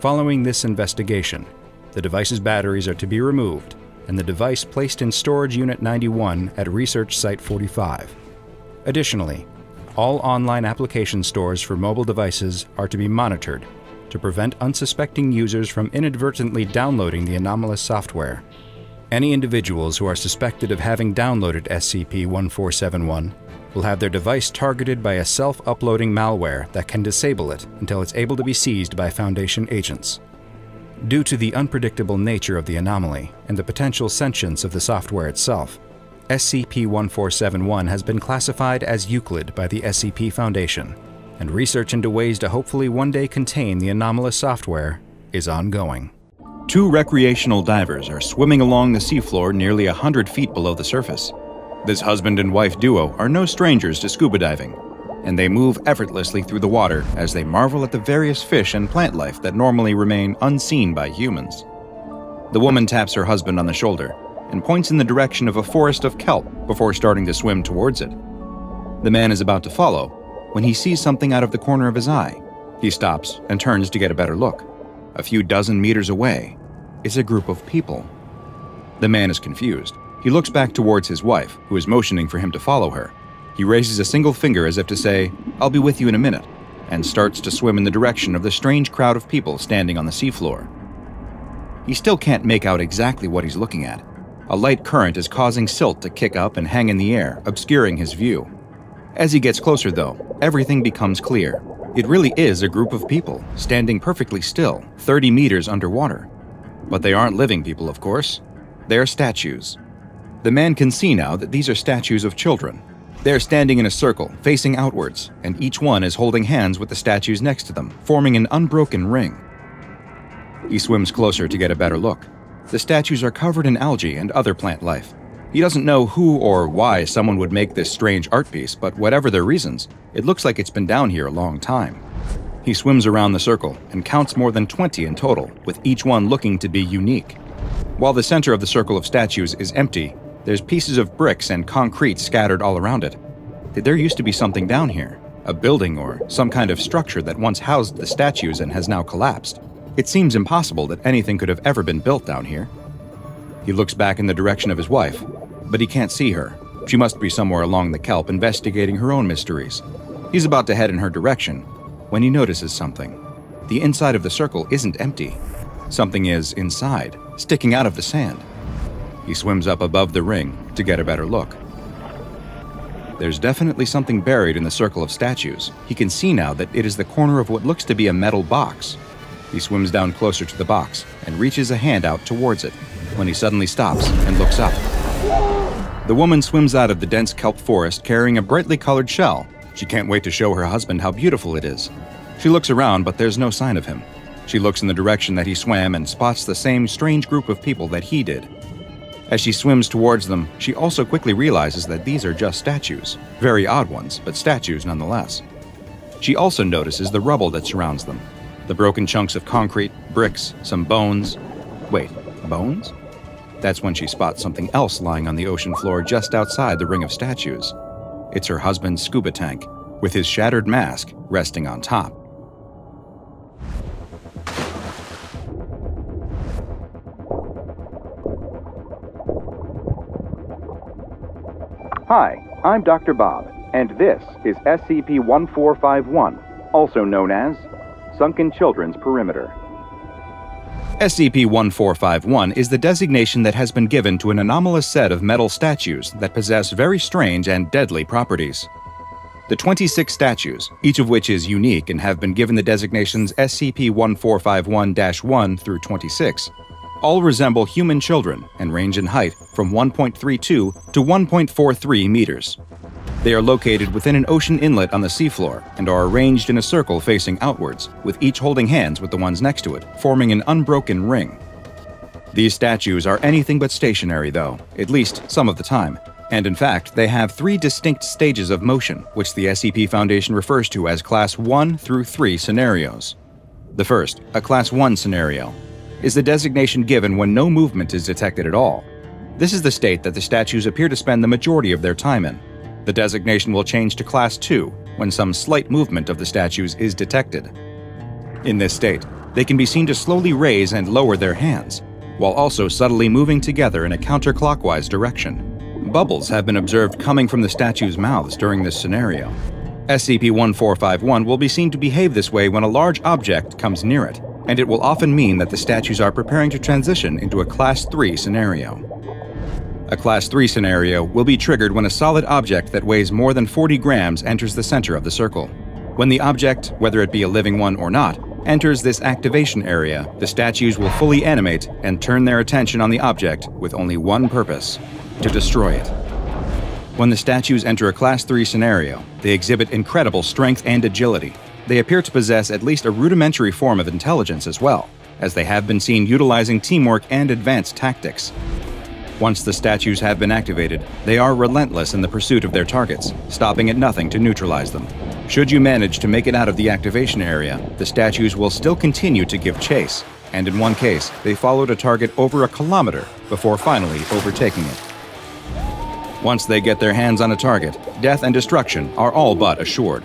Following this investigation, the device's batteries are to be removed and the device placed in Storage Unit 91 at Research Site 45. Additionally, all online application stores for mobile devices are to be monitored to prevent unsuspecting users from inadvertently downloading the anomalous software. Any individuals who are suspected of having downloaded SCP-1471 will have their device targeted by a self-uploading malware that can disable it until it's able to be seized by Foundation agents. Due to the unpredictable nature of the anomaly and the potential sentience of the software itself, SCP-1471 has been classified as Euclid by the SCP Foundation, and research into ways to hopefully one day contain the anomalous software is ongoing. Two recreational divers are swimming along the seafloor nearly 100 feet below the surface. This husband and wife duo are no strangers to scuba diving, and they move effortlessly through the water as they marvel at the various fish and plant life that normally remain unseen by humans. The woman taps her husband on the shoulder and points in the direction of a forest of kelp before starting to swim towards it. The man is about to follow when he sees something out of the corner of his eye. He stops and turns to get a better look. A few dozen meters away is a group of people. The man is confused. He looks back towards his wife, who is motioning for him to follow her. He raises a single finger as if to say, "I'll be with you in a minute," and starts to swim in the direction of the strange crowd of people standing on the seafloor. He still can't make out exactly what he's looking at. A light current is causing silt to kick up and hang in the air, obscuring his view. As he gets closer, though, everything becomes clear. It really is a group of people, standing perfectly still, 30 meters underwater. But they aren't living people, of course. They're statues. The man can see now that these are statues of children. They're standing in a circle, facing outwards, and each one is holding hands with the statues next to them, forming an unbroken ring. He swims closer to get a better look. The statues are covered in algae and other plant life. He doesn't know who or why someone would make this strange art piece, but whatever their reasons, it looks like it's been down here a long time. He swims around the circle and counts more than 20 in total, with each one looking to be unique. While the center of the circle of statues is empty, there's pieces of bricks and concrete scattered all around it. There used to be something down here, a building or some kind of structure that once housed the statues and has now collapsed. It seems impossible that anything could have ever been built down here. He looks back in the direction of his wife, but he can't see her. She must be somewhere along the kelp investigating her own mysteries. He's about to head in her direction when he notices something. The inside of the circle isn't empty. Something is inside, sticking out of the sand. He swims up above the ring to get a better look. There's definitely something buried in the circle of statues. He can see now that it is the corner of what looks to be a metal box. He swims down closer to the box and reaches a hand out towards it, when he suddenly stops and looks up. The woman swims out of the dense kelp forest carrying a brightly colored shell. She can't wait to show her husband how beautiful it is. She looks around, but there's no sign of him. She looks in the direction that he swam and spots the same strange group of people that he did. As she swims towards them, she also quickly realizes that these are just statues. Very odd ones, but statues nonetheless. She also notices the rubble that surrounds them. The broken chunks of concrete, bricks, some bones. Wait, bones? That's when she spots something else lying on the ocean floor just outside the ring of statues. It's her husband's scuba tank, with his shattered mask resting on top. Hi, I'm Dr. Bob, and this is SCP-1451, also known as Sunken Children's Perimeter. SCP-1451 is the designation that has been given to an anomalous set of metal statues that possess very strange and deadly properties. The 26 statues, each of which is unique and have been given the designations SCP-1451-1 through 26, all resemble human children and range in height from 1.32 to 1.43 meters. They are located within an ocean inlet on the seafloor and are arranged in a circle facing outwards, with each holding hands with the ones next to it, forming an unbroken ring. These statues are anything but stationary, though, at least some of the time, and in fact they have three distinct stages of motion, which the SCP Foundation refers to as Class 1 through 3 scenarios. The first, a Class 1 scenario, is the designation given when no movement is detected at all. This is the state that the statues appear to spend the majority of their time in. The designation will change to Class 2 when some slight movement of the statues is detected. In this state, they can be seen to slowly raise and lower their hands, while also subtly moving together in a counterclockwise direction. Bubbles have been observed coming from the statues' mouths during this scenario. SCP-1451 will be seen to behave this way when a large object comes near it, and it will often mean that the statues are preparing to transition into a Class 3 scenario. A Class 3 scenario will be triggered when a solid object that weighs more than 40 grams enters the center of the circle. When the object, whether it be a living one or not, enters this activation area, the statues will fully animate and turn their attention on the object with only one purpose: to destroy it. When the statues enter a Class 3 scenario, they exhibit incredible strength and agility. They appear to possess at least a rudimentary form of intelligence as well, as they have been seen utilizing teamwork and advanced tactics. Once the statues have been activated, they are relentless in the pursuit of their targets, stopping at nothing to neutralize them. Should you manage to make it out of the activation area, the statues will still continue to give chase, and in one case, they followed a target over a kilometer before finally overtaking it. Once they get their hands on a target, death and destruction are all but assured.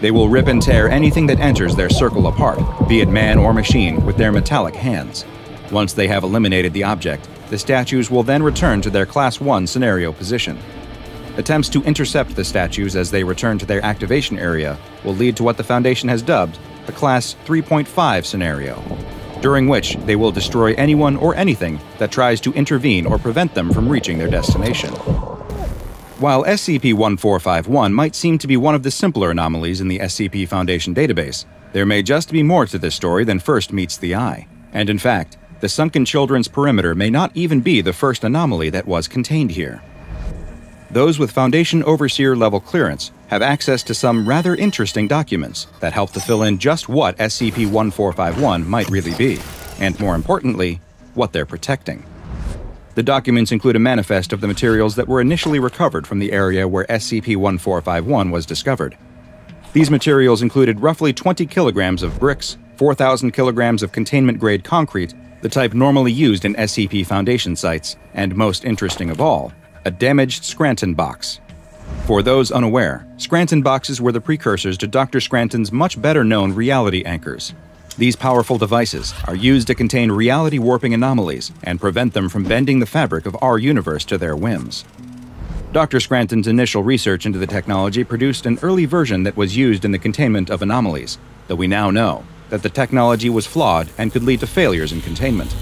They will rip and tear anything that enters their circle apart, be it man or machine, with their metallic hands. Once they have eliminated the object, the statues will then return to their Class 1 scenario position. Attempts to intercept the statues as they return to their activation area will lead to what the Foundation has dubbed the Class 3.5 scenario, during which they will destroy anyone or anything that tries to intervene or prevent them from reaching their destination. While SCP-1451 might seem to be one of the simpler anomalies in the SCP Foundation database, there may just be more to this story than first meets the eye. And in fact, the Sunken Children's Perimeter may not even be the first anomaly that was contained here. Those with Foundation Overseer-level clearance have access to some rather interesting documents that help to fill in just what SCP-1451 might really be, and more importantly, what they're protecting. The documents include a manifest of the materials that were initially recovered from the area where SCP-1451 was discovered. These materials included roughly 20 kilograms of bricks, 4,000 kilograms of containment-grade concrete, the type normally used in SCP Foundation sites, and most interesting of all, a damaged Scranton box. For those unaware, Scranton boxes were the precursors to Dr. Scranton's much better-known reality anchors. These powerful devices are used to contain reality warping anomalies and prevent them from bending the fabric of our universe to their whims. Dr. Scranton's initial research into the technology produced an early version that was used in the containment of anomalies, though we now know that the technology was flawed and could lead to failures in containment.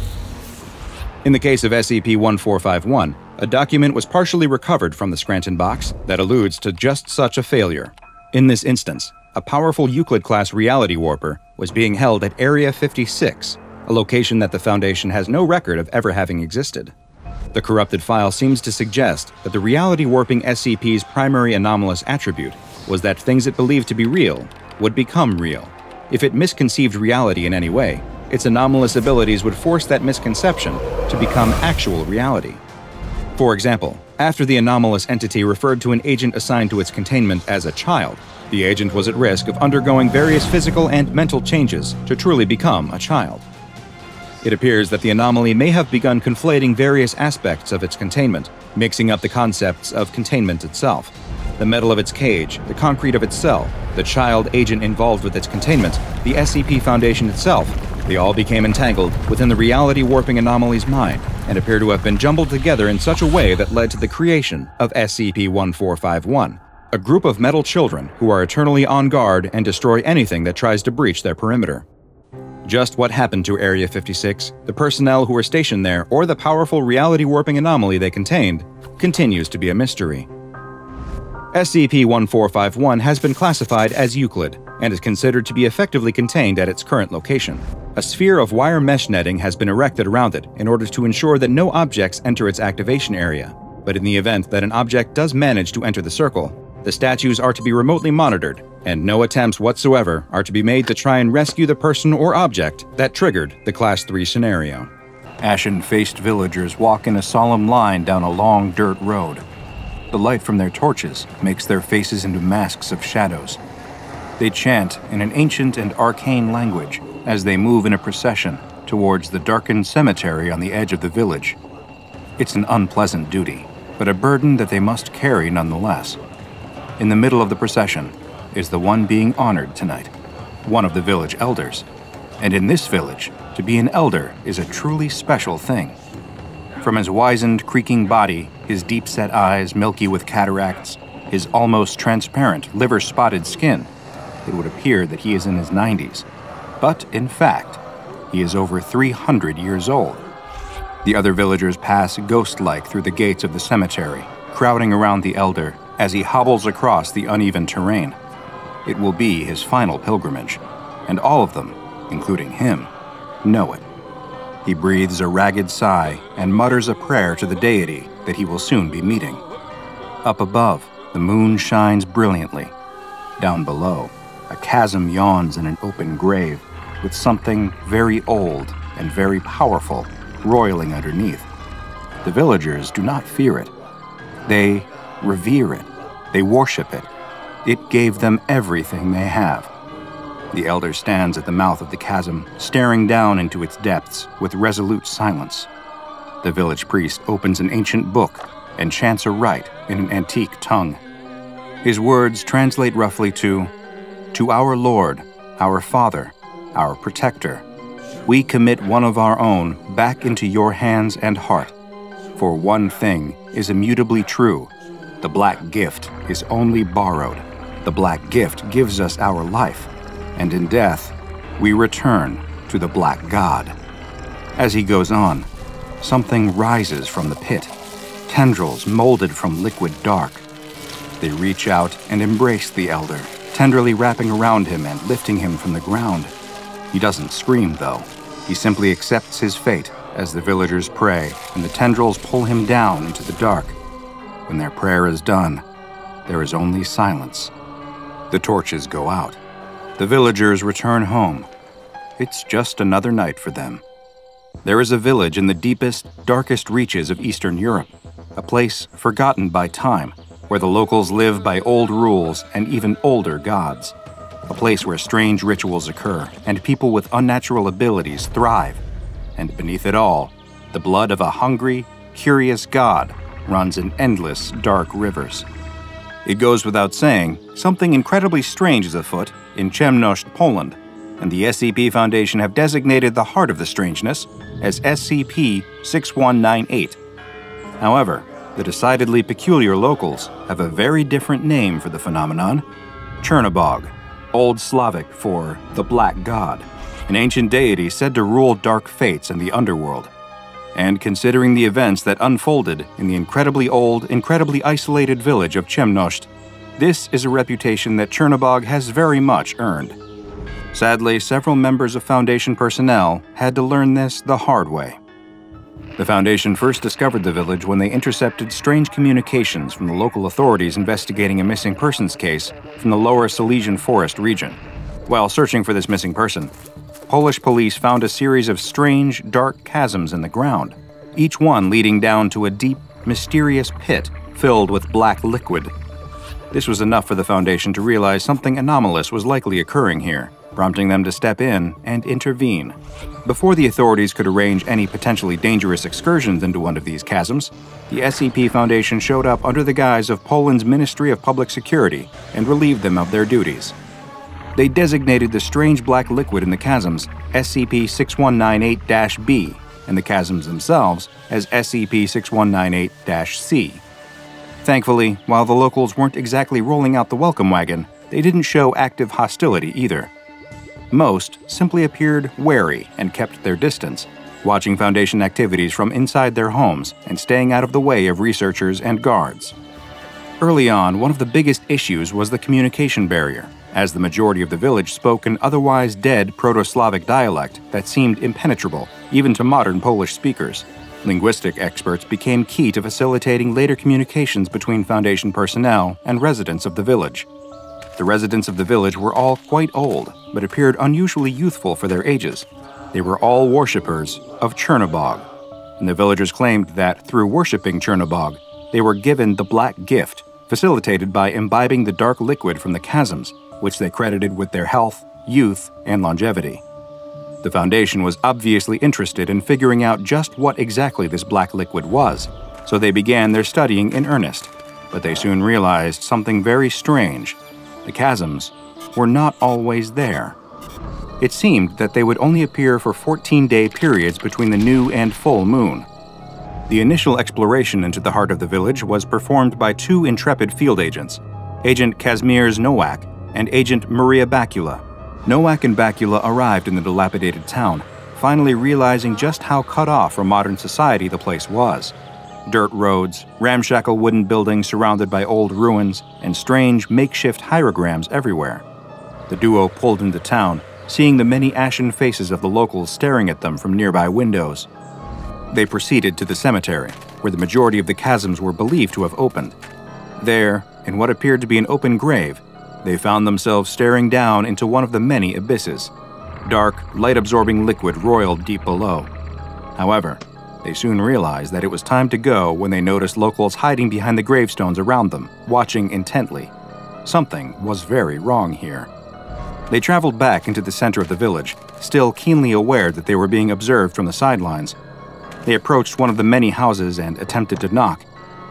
In the case of SCP-1451, a document was partially recovered from the Scranton box that alludes to just such a failure. In this instance, a powerful Euclid-class reality warper was being held at Area 56, a location that the Foundation has no record of ever having existed. The corrupted file seems to suggest that the reality warping SCP's primary anomalous attribute was that things it believed to be real would become real. If it misconceived reality in any way, its anomalous abilities would force that misconception to become actual reality. For example, after the anomalous entity referred to an agent assigned to its containment as a child, the agent was at risk of undergoing various physical and mental changes to truly become a child. It appears that the anomaly may have begun conflating various aspects of its containment, mixing up the concepts of containment itself. The metal of its cage, the concrete of its cell, the child agent involved with its containment, the SCP Foundation itself, they all became entangled within the reality warping anomaly's mind and appear to have been jumbled together in such a way that led to the creation of SCP-1451, a group of metal children who are eternally on guard and destroy anything that tries to breach their perimeter. Just what happened to Area 56, the personnel who were stationed there, or the powerful reality-warping anomaly they contained, continues to be a mystery. SCP-1451 has been classified as Euclid and is considered to be effectively contained at its current location. A sphere of wire mesh netting has been erected around it in order to ensure that no objects enter its activation area, but in the event that an object does manage to enter the circle, the statues are to be remotely monitored, and no attempts whatsoever are to be made to try and rescue the person or object that triggered the Class 3 scenario. Ashen-faced villagers walk in a solemn line down a long dirt road. The light from their torches makes their faces into masks of shadows. They chant in an ancient and arcane language as they move in a procession towards the darkened cemetery on the edge of the village. It's an unpleasant duty, but a burden that they must carry nonetheless. In the middle of the procession is the one being honored tonight, one of the village elders. And in this village, to be an elder is a truly special thing. From his wizened, creaking body, his deep-set eyes milky with cataracts, his almost transparent, liver-spotted skin, it would appear that he is in his 90s. But in fact, he is over 300 years old. The other villagers pass ghost-like through the gates of the cemetery, crowding around the elder as he hobbles across the uneven terrain. It will be his final pilgrimage, and all of them including him, know it. He breathes a ragged sigh and mutters a prayer to the deity that he will soon be meeting. Up above, the moon shines brilliantly. Down below, a chasm yawns in an open grave with something very old and very powerful roiling underneath. The villagers do not fear it. They revere it. They worship it. It gave them everything they have. The elder stands at the mouth of the chasm, staring down into its depths with resolute silence. The village priest opens an ancient book and chants a rite in an antique tongue. His words translate roughly to our Lord, our Father, our Protector, we commit one of our own back into your hands and heart. For one thing is immutably true. The black gift is only borrowed. The black gift gives us our life, and in death, we return to the black god. As he goes on, something rises from the pit, tendrils molded from liquid dark. They reach out and embrace the elder, tenderly wrapping around him and lifting him from the ground. He doesn't scream, though. He simply accepts his fate as the villagers pray and the tendrils pull him down into the dark. When their prayer is done, there is only silence. The torches go out. The villagers return home. It's just another night for them. There is a village in the deepest, darkest reaches of Eastern Europe, a place forgotten by time, where the locals live by old rules and even older gods, a place where strange rituals occur and people with unnatural abilities thrive. And beneath it all, the blood of a hungry, curious god runs in endless dark rivers. It goes without saying, something incredibly strange is afoot in Chemnosht, Poland, and the SCP Foundation have designated the heart of the strangeness as SCP-6198. However, the decidedly peculiar locals have a very different name for the phenomenon, Chernobog, Old Slavic for the Black God, an ancient deity said to rule dark fates in the underworld. And considering the events that unfolded in the incredibly old, incredibly isolated village of Chemnosht, this is a reputation that Chernobog has very much earned. Sadly, several members of Foundation personnel had to learn this the hard way. The Foundation first discovered the village when they intercepted strange communications from the local authorities investigating a missing persons case from the Lower Silesian Forest region. While searching for this missing person, Polish police found a series of strange, dark chasms in the ground, each one leading down to a deep, mysterious pit filled with black liquid. This was enough for the Foundation to realize something anomalous was likely occurring here, prompting them to step in and intervene. Before the authorities could arrange any potentially dangerous excursions into one of these chasms, the SCP Foundation showed up under the guise of Poland's Ministry of Public Security and relieved them of their duties. They designated the strange black liquid in the chasms SCP-6198-B and the chasms themselves as SCP-6198-C. Thankfully, while the locals weren't exactly rolling out the welcome wagon, they didn't show active hostility either. Most simply appeared wary and kept their distance, watching Foundation activities from inside their homes and staying out of the way of researchers and guards. Early on, one of the biggest issues was the communication barrier, as the majority of the village spoke an otherwise dead Proto-Slavic dialect that seemed impenetrable, even to modern Polish speakers. Linguistic experts became key to facilitating later communications between Foundation personnel and residents of the village. The residents of the village were all quite old, but appeared unusually youthful for their ages. They were all worshippers of Chernobog, and the villagers claimed that through worshipping Chernobog, they were given the black gift, facilitated by imbibing the dark liquid from the chasms, which they credited with their health, youth, and longevity. The Foundation was obviously interested in figuring out just what exactly this black liquid was, so they began their studying in earnest. But they soon realized something very strange. The chasms were not always there. It seemed that they would only appear for 14-day periods between the new and full moon. The initial exploration into the heart of the village was performed by two intrepid field agents, Agent Kazimierz Nowak and Agent Maria Bakula. Nowak and Bakula arrived in the dilapidated town, finally realizing just how cut off from modern society the place was. Dirt roads, ramshackle wooden buildings surrounded by old ruins, and strange makeshift hierograms everywhere. The duo pulled into town, seeing the many ashen faces of the locals staring at them from nearby windows. They proceeded to the cemetery, where the majority of the chasms were believed to have opened. There, in what appeared to be an open grave, they found themselves staring down into one of the many abysses. Dark, light-absorbing liquid roiled deep below. However, they soon realized that it was time to go when they noticed locals hiding behind the gravestones around them, watching intently. Something was very wrong here. They traveled back into the center of the village, still keenly aware that they were being observed from the sidelines. They approached one of the many houses and attempted to knock.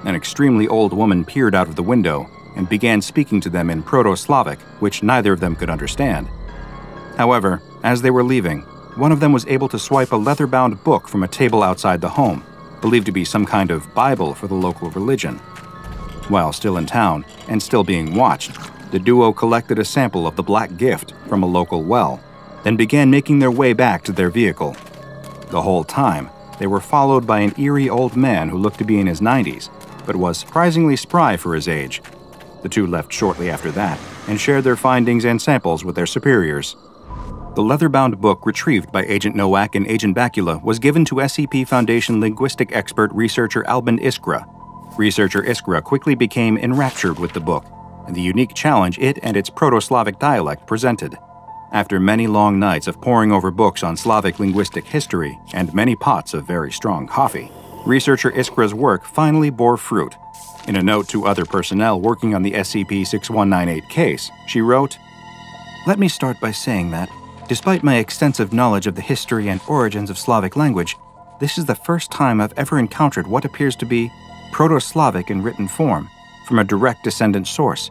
An extremely old woman peered out of the window and began speaking to them in Proto-Slavic, which neither of them could understand. However, as they were leaving, one of them was able to swipe a leather-bound book from a table outside the home, believed to be some kind of Bible for the local religion. While still in town, and still being watched, the duo collected a sample of the black gift from a local well, then began making their way back to their vehicle. The whole time, they were followed by an eerie old man who looked to be in his 90s, but was surprisingly spry for his age. The two left shortly after that, and shared their findings and samples with their superiors. The leather-bound book retrieved by Agent Nowak and Agent Bakula was given to SCP Foundation linguistic expert researcher Alban Iskra. Researcher Iskra quickly became enraptured with the book, and the unique challenge it and its Proto-Slavic dialect presented. After many long nights of poring over books on Slavic linguistic history and many pots of very strong coffee, researcher Iskra's work finally bore fruit. In a note to other personnel working on the SCP-6198 case, she wrote, "Let me start by saying that, despite my extensive knowledge of the history and origins of Slavic language, this is the first time I've ever encountered what appears to be Proto-Slavic in written form from a direct descendant source.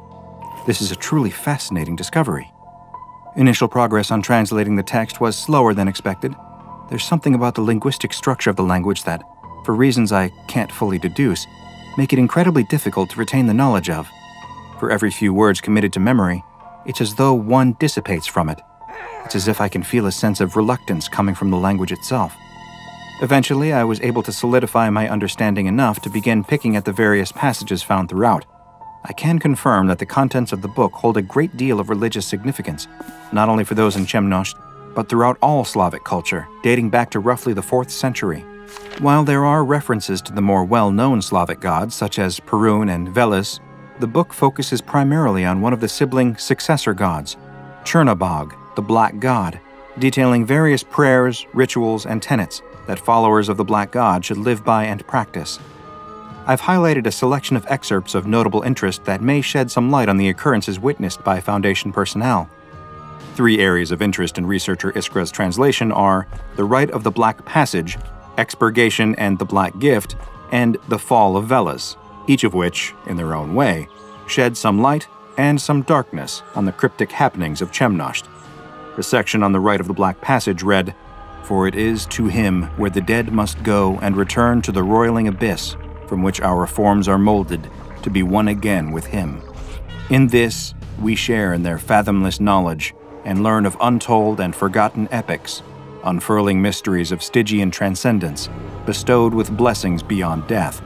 This is a truly fascinating discovery. Initial progress on translating the text was slower than expected. There's something about the linguistic structure of the language that, for reasons I can't fully deduce, make it incredibly difficult to retain the knowledge of. For every few words committed to memory, it's as though one dissipates from it. It's as if I can feel a sense of reluctance coming from the language itself. Eventually, I was able to solidify my understanding enough to begin picking at the various passages found throughout. I can confirm that the contents of the book hold a great deal of religious significance, not only for those in Chemnosht, but throughout all Slavic culture, dating back to roughly the 4th century. While there are references to the more well-known Slavic gods, such as Perun and Veles, the book focuses primarily on one of the sibling successor gods, Chernobog, the Black God, detailing various prayers, rituals, and tenets that followers of the Black God should live by and practice. I've highlighted a selection of excerpts of notable interest that may shed some light on the occurrences witnessed by Foundation personnel. Three areas of interest in researcher Iskra's translation are the Rite of the Black Passage, Expurgation and the Black Gift, and the Fall of Veles, each of which, in their own way, shed some light and some darkness on the cryptic happenings of Chemnosht. The section on the right of the Black Passage read, "For it is to him where the dead must go and return to the roiling abyss from which our forms are molded to be one again with him. In this, we share in their fathomless knowledge and learn of untold and forgotten epics, unfurling mysteries of Stygian transcendence, bestowed with blessings beyond death.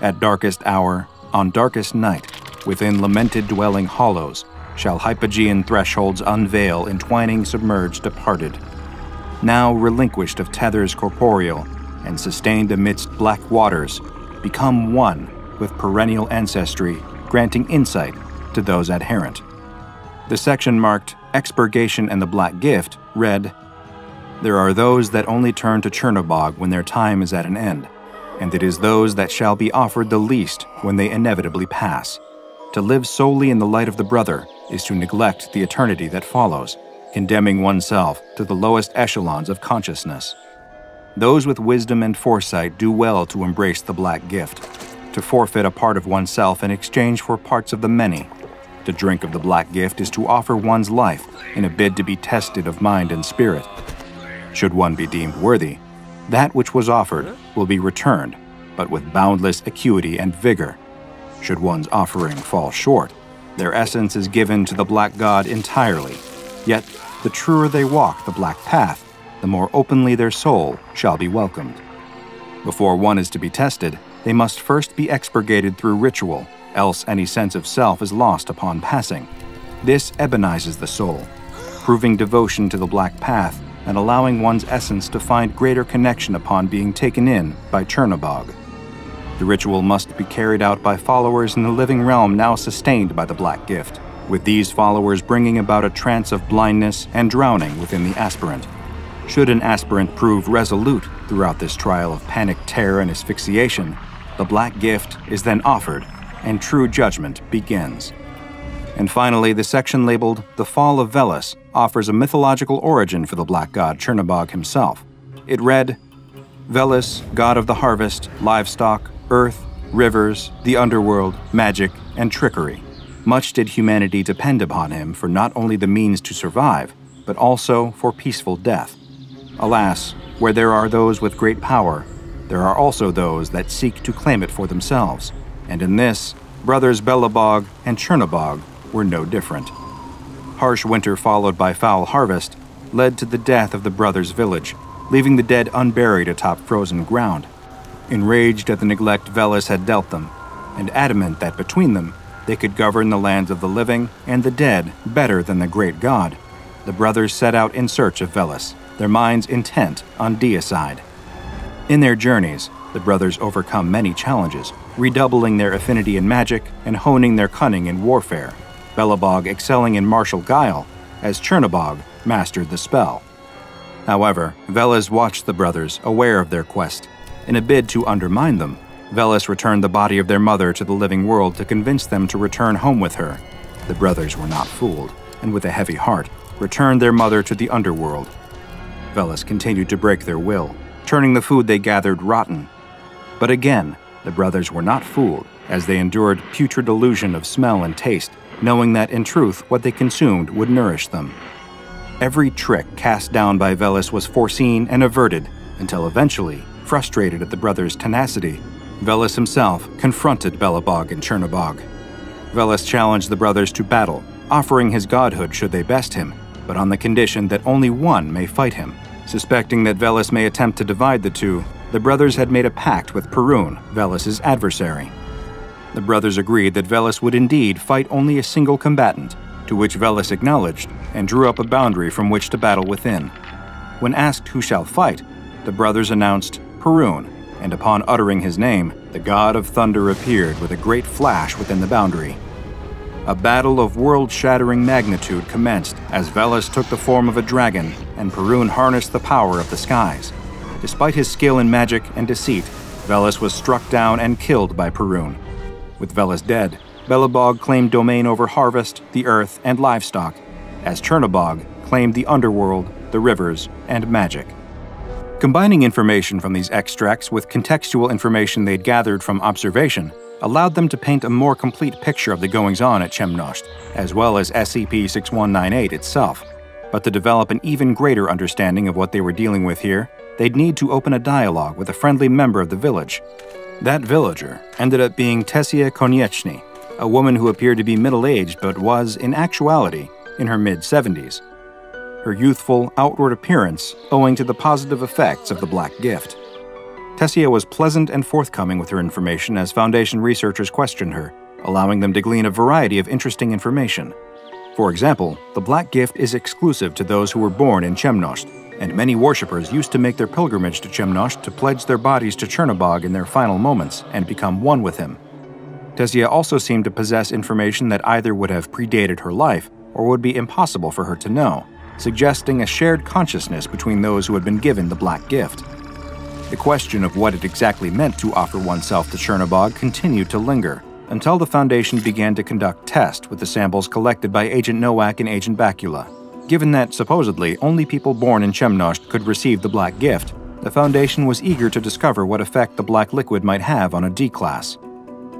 At darkest hour, on darkest night, within lamented dwelling hollows, shall Hypogean thresholds unveil entwining submerged departed, now relinquished of tethers corporeal and sustained amidst black waters, become one with perennial ancestry, granting insight to those adherent." The section marked Expurgation and the Black Gift read, "There are those that only turn to Chernobog when their time is at an end, and it is those that shall be offered the least when they inevitably pass. To live solely in the light of the brother is to neglect the eternity that follows, condemning oneself to the lowest echelons of consciousness. Those with wisdom and foresight do well to embrace the black gift, to forfeit a part of oneself in exchange for parts of the many. To drink of the black gift is to offer one's life in a bid to be tested of mind and spirit. Should one be deemed worthy, that which was offered will be returned, but with boundless acuity and vigor. Should one's offering fall short, their essence is given to the Black God entirely. Yet, the truer they walk the Black Path, the more openly their soul shall be welcomed. Before one is to be tested, they must first be expurgated through ritual, else any sense of self is lost upon passing. This ebonizes the soul. proving devotion to the Black Path and allowing one's essence to find greater connection upon being taken in by Chernobog. The ritual must be carried out by followers in the living realm now sustained by the Black Gift, with these followers bringing about a trance of blindness and drowning within the aspirant. Should an aspirant prove resolute throughout this trial of panic, terror, and asphyxiation, the Black Gift is then offered, and true judgment begins. And finally, the section labeled The Fall of Veles offers a mythological origin for the Black God Chernobog himself. It read, Veles, god of the harvest, livestock, earth, rivers, the underworld, magic, and trickery. Much did humanity depend upon him for not only the means to survive, but also for peaceful death. Alas, where there are those with great power, there are also those that seek to claim it for themselves, and in this, brothers Belobog and Chernobog were no different. Harsh winter followed by foul harvest led to the death of the brothers' village, leaving the dead unburied atop frozen ground. Enraged at the neglect Veles had dealt them, and adamant that between them they could govern the lands of the living and the dead better than the great god, the brothers set out in search of Veles, their minds intent on deicide. In their journeys, the brothers overcome many challenges, redoubling their affinity in magic and honing their cunning in warfare, Belobog excelling in martial guile, as Chernobog mastered the spell. However, Veles watched the brothers, aware of their quest. In a bid to undermine them, Veles returned the body of their mother to the living world to convince them to return home with her. The brothers were not fooled, and with a heavy heart, returned their mother to the underworld. Veles continued to break their will, turning the food they gathered rotten. But again, the brothers were not fooled, as they endured putrid illusion of smell and taste, knowing that in truth what they consumed would nourish them. Every trick cast down by Veles was foreseen and averted, until eventually, frustrated at the brothers' tenacity, Veles himself confronted Belobog and Chernobog. Veles challenged the brothers to battle, offering his godhood should they best him, but on the condition that only one may fight him. Suspecting that Veles may attempt to divide the two, the brothers had made a pact with Perun, Veles' adversary. The brothers agreed that Veles would indeed fight only a single combatant, to which Veles acknowledged and drew up a boundary from which to battle within. When asked who shall fight, the brothers announced Perun, and upon uttering his name, the god of thunder appeared with a great flash within the boundary. A battle of world-shattering magnitude commenced as Veles took the form of a dragon and Perun harnessed the power of the skies. Despite his skill in magic and deceit, Veles was struck down and killed by Perun. With Veles dead, Belobog claimed domain over harvest, the earth, and livestock, as Chernobog claimed the underworld, the rivers, and magic. Combining information from these extracts with contextual information they'd gathered from observation allowed them to paint a more complete picture of the goings-on at Chemnosht, as well as SCP-6198 itself. But to develop an even greater understanding of what they were dealing with here, they'd need to open a dialogue with a friendly member of the village. That villager ended up being Tessia Konieczny, a woman who appeared to be middle-aged but was, in actuality, in her mid-70s. Her youthful, outward appearance owing to the positive effects of the Black Gift. Tessia was pleasant and forthcoming with her information as Foundation researchers questioned her, allowing them to glean a variety of interesting information. For example, the Black Gift is exclusive to those who were born in Chemnosht, and many worshippers used to make their pilgrimage to Chemnosht to pledge their bodies to Chernobog in their final moments and become one with him. Tessia also seemed to possess information that either would have predated her life or would be impossible for her to know, suggesting a shared consciousness between those who had been given the Black Gift. The question of what it exactly meant to offer oneself to Chernobog continued to linger, until the Foundation began to conduct tests with the samples collected by Agent Nowak and Agent Bakula. Given that, supposedly, only people born in Chemnosht could receive the Black Gift, the Foundation was eager to discover what effect the black liquid might have on a D-class.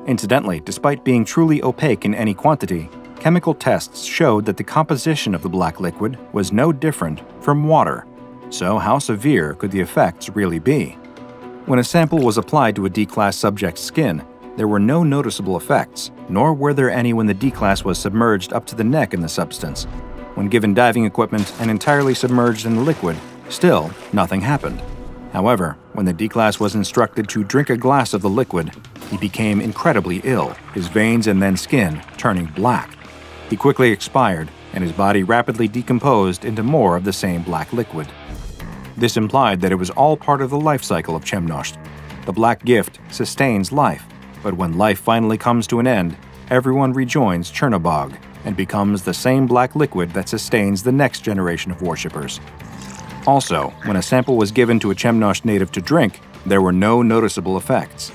Incidentally, despite being truly opaque in any quantity, chemical tests showed that the composition of the black liquid was no different from water. So how severe could the effects really be? When a sample was applied to a D-class subject's skin, there were no noticeable effects, nor were there any when the D-class was submerged up to the neck in the substance. When given diving equipment and entirely submerged in the liquid, still nothing happened. However, when the D-class was instructed to drink a glass of the liquid, he became incredibly ill, his veins and then skin turning black. He quickly expired, and his body rapidly decomposed into more of the same black liquid. This implied that it was all part of the life cycle of Chemnosht. The black gift sustains life, but when life finally comes to an end, everyone rejoins Chernobog and becomes the same black liquid that sustains the next generation of worshippers. Also, when a sample was given to a Chemnosht native to drink, there were no noticeable effects.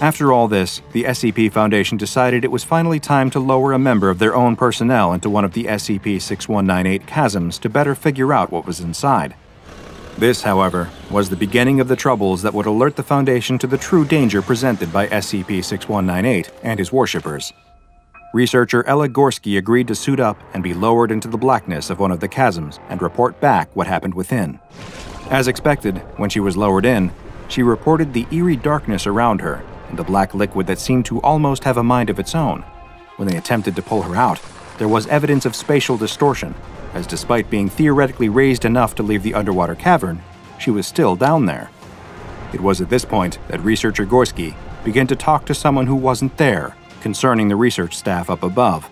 After all this, the SCP Foundation decided it was finally time to lower a member of their own personnel into one of the SCP-6198 chasms to better figure out what was inside. This, however, was the beginning of the troubles that would alert the Foundation to the true danger presented by SCP-6198 and his worshippers. Researcher Ella Gorski agreed to suit up and be lowered into the blackness of one of the chasms and report back what happened within. As expected, when she was lowered in, she reported the eerie darkness around her and the black liquid that seemed to almost have a mind of its own. When they attempted to pull her out, there was evidence of spatial distortion, as despite being theoretically raised enough to leave the underwater cavern, she was still down there. It was at this point that researcher Gorski began to talk to someone who wasn't there concerning the research staff up above.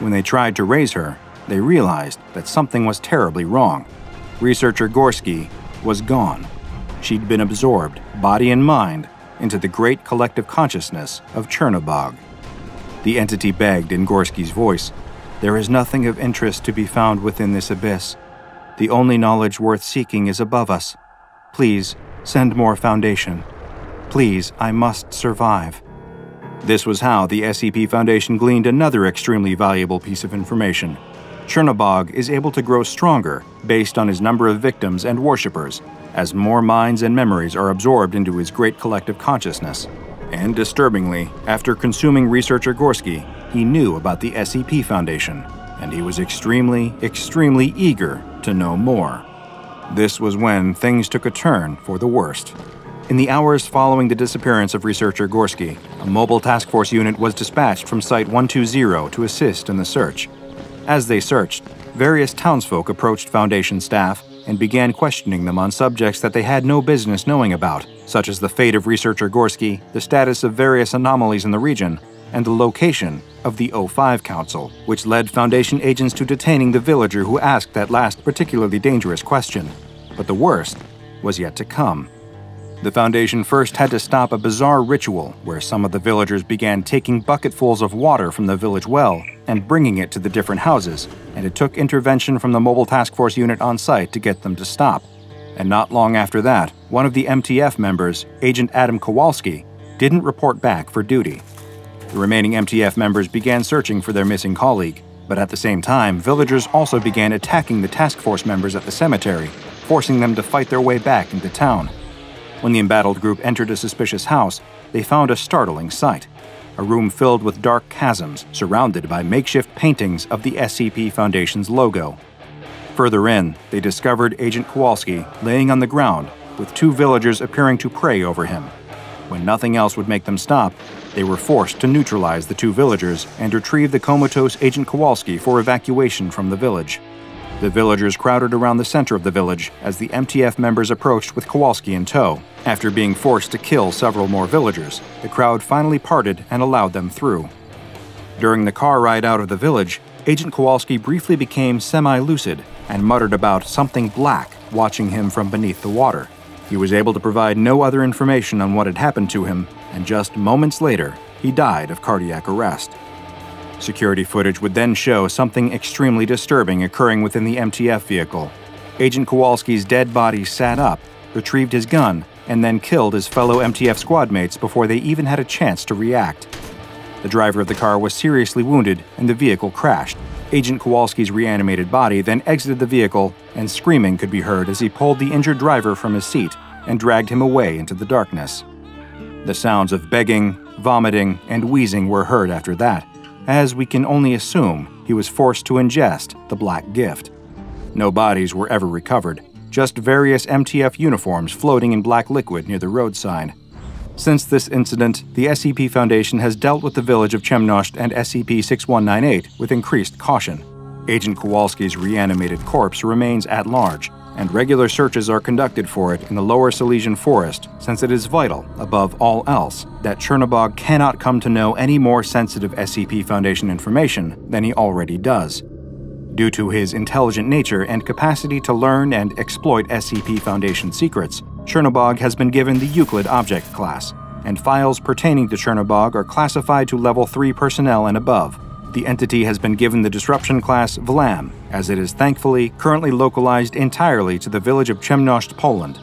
When they tried to raise her, they realized that something was terribly wrong. Researcher Gorski was gone. She'd been absorbed, body and mind, into the great collective consciousness of Chernobog. The entity begged in Gorski's voice, "There is nothing of interest to be found within this abyss. The only knowledge worth seeking is above us. Please, send more Foundation. Please, I must survive." This was how the SCP Foundation gleaned another extremely valuable piece of information. Chernobog is able to grow stronger based on his number of victims and worshippers, as more minds and memories are absorbed into his great collective consciousness. And disturbingly, after consuming researcher Gorski, he knew about the SCP Foundation, and he was extremely, extremely eager to know more. This was when things took a turn for the worst. In the hours following the disappearance of researcher Gorski, a mobile task force unit was dispatched from Site 120 to assist in the search. As they searched, various townsfolk approached Foundation staff and began questioning them on subjects that they had no business knowing about, such as the fate of researcher Gorski, the status of various anomalies in the region, and the location of the O5 Council, which led Foundation agents to detaining the villager who asked that last particularly dangerous question. But the worst was yet to come. The Foundation first had to stop a bizarre ritual where some of the villagers began taking bucketfuls of water from the village well and bringing it to the different houses, and it took intervention from the mobile task force unit on site to get them to stop. And not long after that, one of the MTF members, Agent Adam Kowalski, didn't report back for duty. The remaining MTF members began searching for their missing colleague, but at the same time, villagers also began attacking the task force members at the cemetery, forcing them to fight their way back into town. When the embattled group entered a suspicious house, they found a startling sight: a room filled with dark chasms surrounded by makeshift paintings of the SCP Foundation's logo. Further in, they discovered Agent Kowalski laying on the ground, with two villagers appearing to pray over him. When nothing else would make them stop, they were forced to neutralize the two villagers and retrieve the comatose Agent Kowalski for evacuation from the village. The villagers crowded around the center of the village as the MTF members approached with Kowalski in tow. After being forced to kill several more villagers, the crowd finally parted and allowed them through. During the car ride out of the village, Agent Kowalski briefly became semi-lucid and muttered about something black watching him from beneath the water. He was able to provide no other information on what had happened to him, and just moments later, he died of cardiac arrest. Security footage would then show something extremely disturbing occurring within the MTF vehicle. Agent Kowalski's dead body sat up, retrieved his gun, and then killed his fellow MTF squad mates before they even had a chance to react. The driver of the car was seriously wounded, and the vehicle crashed. Agent Kowalski's reanimated body then exited the vehicle, and screaming could be heard as he pulled the injured driver from his seat and dragged him away into the darkness. The sounds of begging, vomiting, and wheezing were heard after that, as we can only assume he was forced to ingest the black gift. No bodies were ever recovered, just various MTF uniforms floating in black liquid near the roadside. Since this incident, the SCP Foundation has dealt with the village of Chemnosht and SCP-6198 with increased caution. Agent Kowalski's reanimated corpse remains at large, and regular searches are conducted for it in the Lower Silesian Forest, since it is vital, above all else, that Chernobog cannot come to know any more sensitive SCP Foundation information than he already does. Due to his intelligent nature and capacity to learn and exploit SCP Foundation secrets, Chernobog has been given the Euclid Object class, and files pertaining to Chernobog are classified to Level 3 personnel and above. The entity has been given the Disruption class Vlam, as it is thankfully currently localized entirely to the village of Chemnosht, Poland.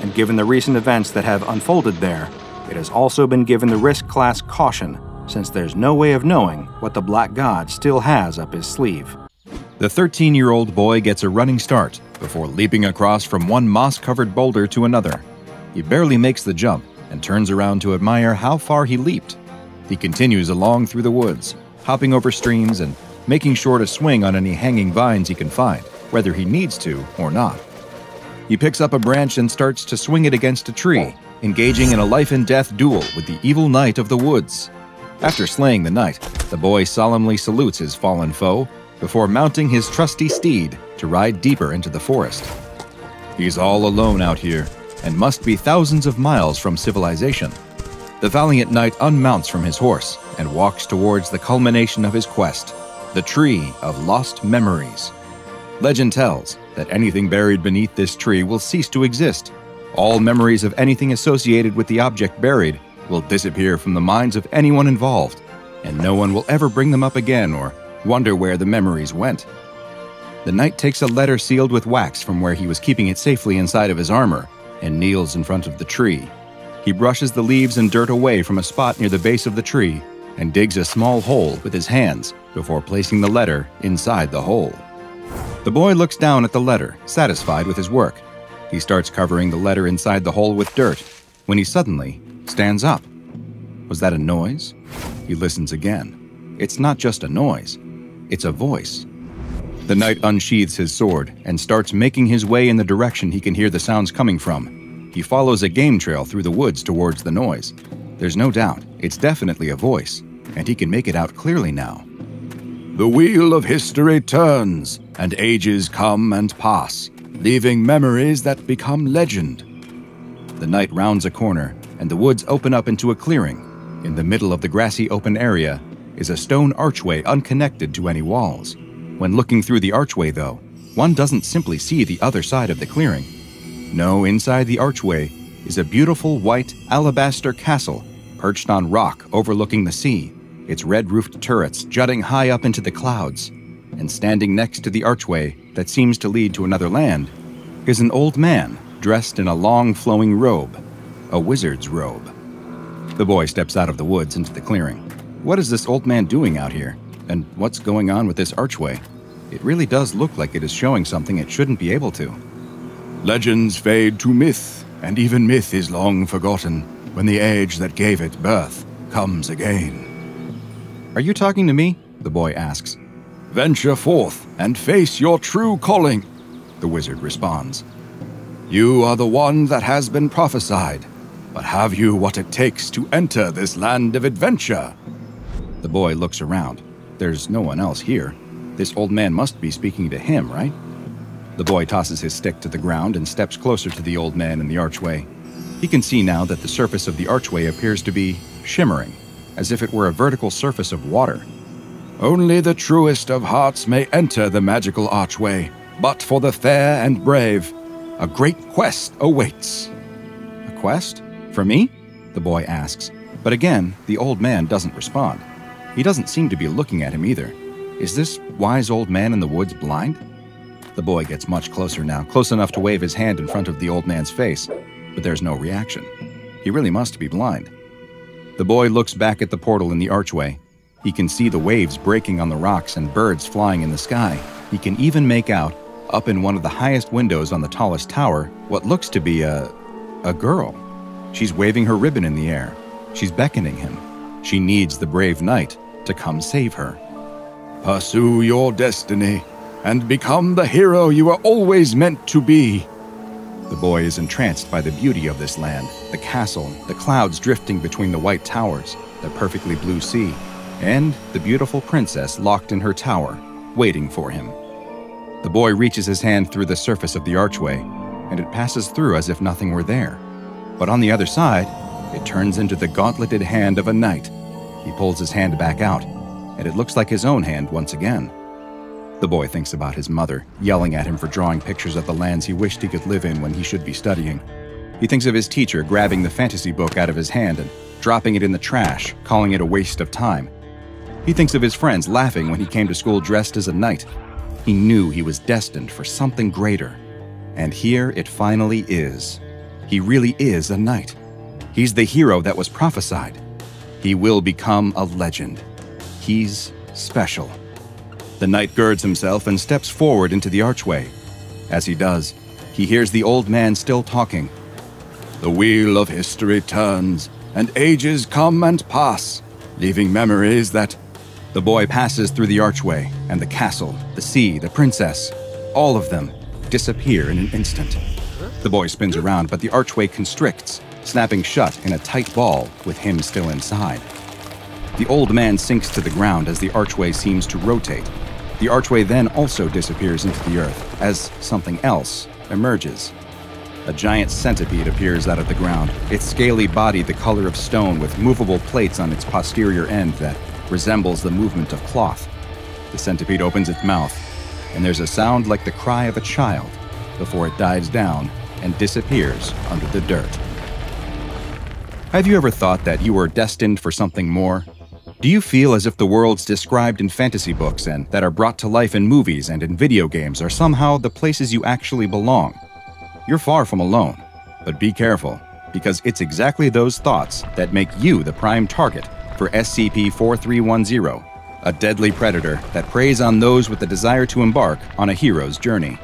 And given the recent events that have unfolded there, it has also been given the Risk class Caution, since there's no way of knowing what the Black God still has up his sleeve. The 13-year-old boy gets a running start before leaping across from one moss-covered boulder to another. He barely makes the jump and turns around to admire how far he leaped. He continues along through the woods, hopping over streams and making sure to swing on any hanging vines he can find, whether he needs to or not. He picks up a branch and starts to swing it against a tree, engaging in a life-and-death duel with the evil knight of the woods. After slaying the knight, the boy solemnly salutes his fallen foe before mounting his trusty steed to ride deeper into the forest. He's all alone out here and must be thousands of miles from civilization. The valiant knight unmounts from his horse and walks towards the culmination of his quest, the Tree of Lost Memories. Legend tells that anything buried beneath this tree will cease to exist. All memories of anything associated with the object buried will disappear from the minds of anyone involved, and no one will ever bring them up again or wonder where the memories went. The knight takes a letter sealed with wax from where he was keeping it safely inside of his armor and kneels in front of the tree. He brushes the leaves and dirt away from a spot near the base of the tree and digs a small hole with his hands before placing the letter inside the hole. The boy looks down at the letter, satisfied with his work. He starts covering the letter inside the hole with dirt when he suddenly stands up. Was that a noise? He listens again. It's not just a noise, it's a voice. The knight unsheathes his sword and starts making his way in the direction he can hear the sounds coming from. He follows a game trail through the woods towards the noise. There's no doubt, it's definitely a voice, and he can make it out clearly now. The wheel of history turns, and ages come and pass, leaving memories that become legend. The knight rounds a corner, and the woods open up into a clearing. In the middle of the grassy open area is a stone archway unconnected to any walls. When looking through the archway, though, one doesn't simply see the other side of the clearing. No, inside the archway is a beautiful white alabaster castle perched on rock overlooking the sea, its red-roofed turrets jutting high up into the clouds. And standing next to the archway that seems to lead to another land is an old man dressed in a long flowing robe, a wizard's robe. The boy steps out of the woods into the clearing. What is this old man doing out here? And what's going on with this archway? It really does look like it is showing something it shouldn't be able to. Legends fade to myth, and even myth is long forgotten when the age that gave it birth comes again. Are you talking to me? The boy asks. Venture forth and face your true calling, the wizard responds. You are the one that has been prophesied, but have you what it takes to enter this land of adventure? The boy looks around. There's no one else here. This old man must be speaking to him, right? The boy tosses his stick to the ground and steps closer to the old man in the archway. He can see now that the surface of the archway appears to be shimmering, as if it were a vertical surface of water. Only the truest of hearts may enter the magical archway, but for the fair and brave, a great quest awaits. A quest? For me? The boy asks. But again, the old man doesn't respond. He doesn't seem to be looking at him either. Is this wise old man in the woods blind? The boy gets much closer now, close enough to wave his hand in front of the old man's face, but there's no reaction. He really must be blind. The boy looks back at the portal in the archway. He can see the waves breaking on the rocks and birds flying in the sky. He can even make out, up in one of the highest windows on the tallest tower, what looks to be a girl. She's waving her ribbon in the air. She's beckoning him. She needs the brave knight to come save her. Pursue your destiny and become the hero you were always meant to be. The boy is entranced by the beauty of this land, the castle, the clouds drifting between the white towers, the perfectly blue sea, and the beautiful princess locked in her tower, waiting for him. The boy reaches his hand through the surface of the archway, and it passes through as if nothing were there. But on the other side, it turns into the gauntleted hand of a knight. He pulls his hand back out, and it looks like his own hand once again. The boy thinks about his mother, yelling at him for drawing pictures of the lands he wished he could live in when he should be studying. He thinks of his teacher grabbing the fantasy book out of his hand and dropping it in the trash, calling it a waste of time. He thinks of his friends laughing when he came to school dressed as a knight. He knew he was destined for something greater. And here it finally is. He really is a knight. He's the hero that was prophesied. He will become a legend. He's special. The knight girds himself and steps forward into the archway. As he does, he hears the old man still talking. The wheel of history turns, and ages come and pass, leaving memories that... The boy passes through the archway, and the castle, the sea, the princess, all of them disappear in an instant. The boy spins around, but the archway constricts, snapping shut in a tight ball with him still inside. The old man sinks to the ground as the archway seems to rotate. The archway then also disappears into the earth as something else emerges. A giant centipede appears out of the ground, its scaly body the color of stone with movable plates on its posterior end that resembles the movement of cloth. The centipede opens its mouth, and there's a sound like the cry of a child before it dives down and disappears under the dirt. Have you ever thought that you were destined for something more? Do you feel as if the worlds described in fantasy books and that are brought to life in movies and in video games are somehow the places you actually belong? You're far from alone, but be careful, because it's exactly those thoughts that make you the prime target for SCP-4310, a deadly predator that preys on those with the desire to embark on a hero's journey.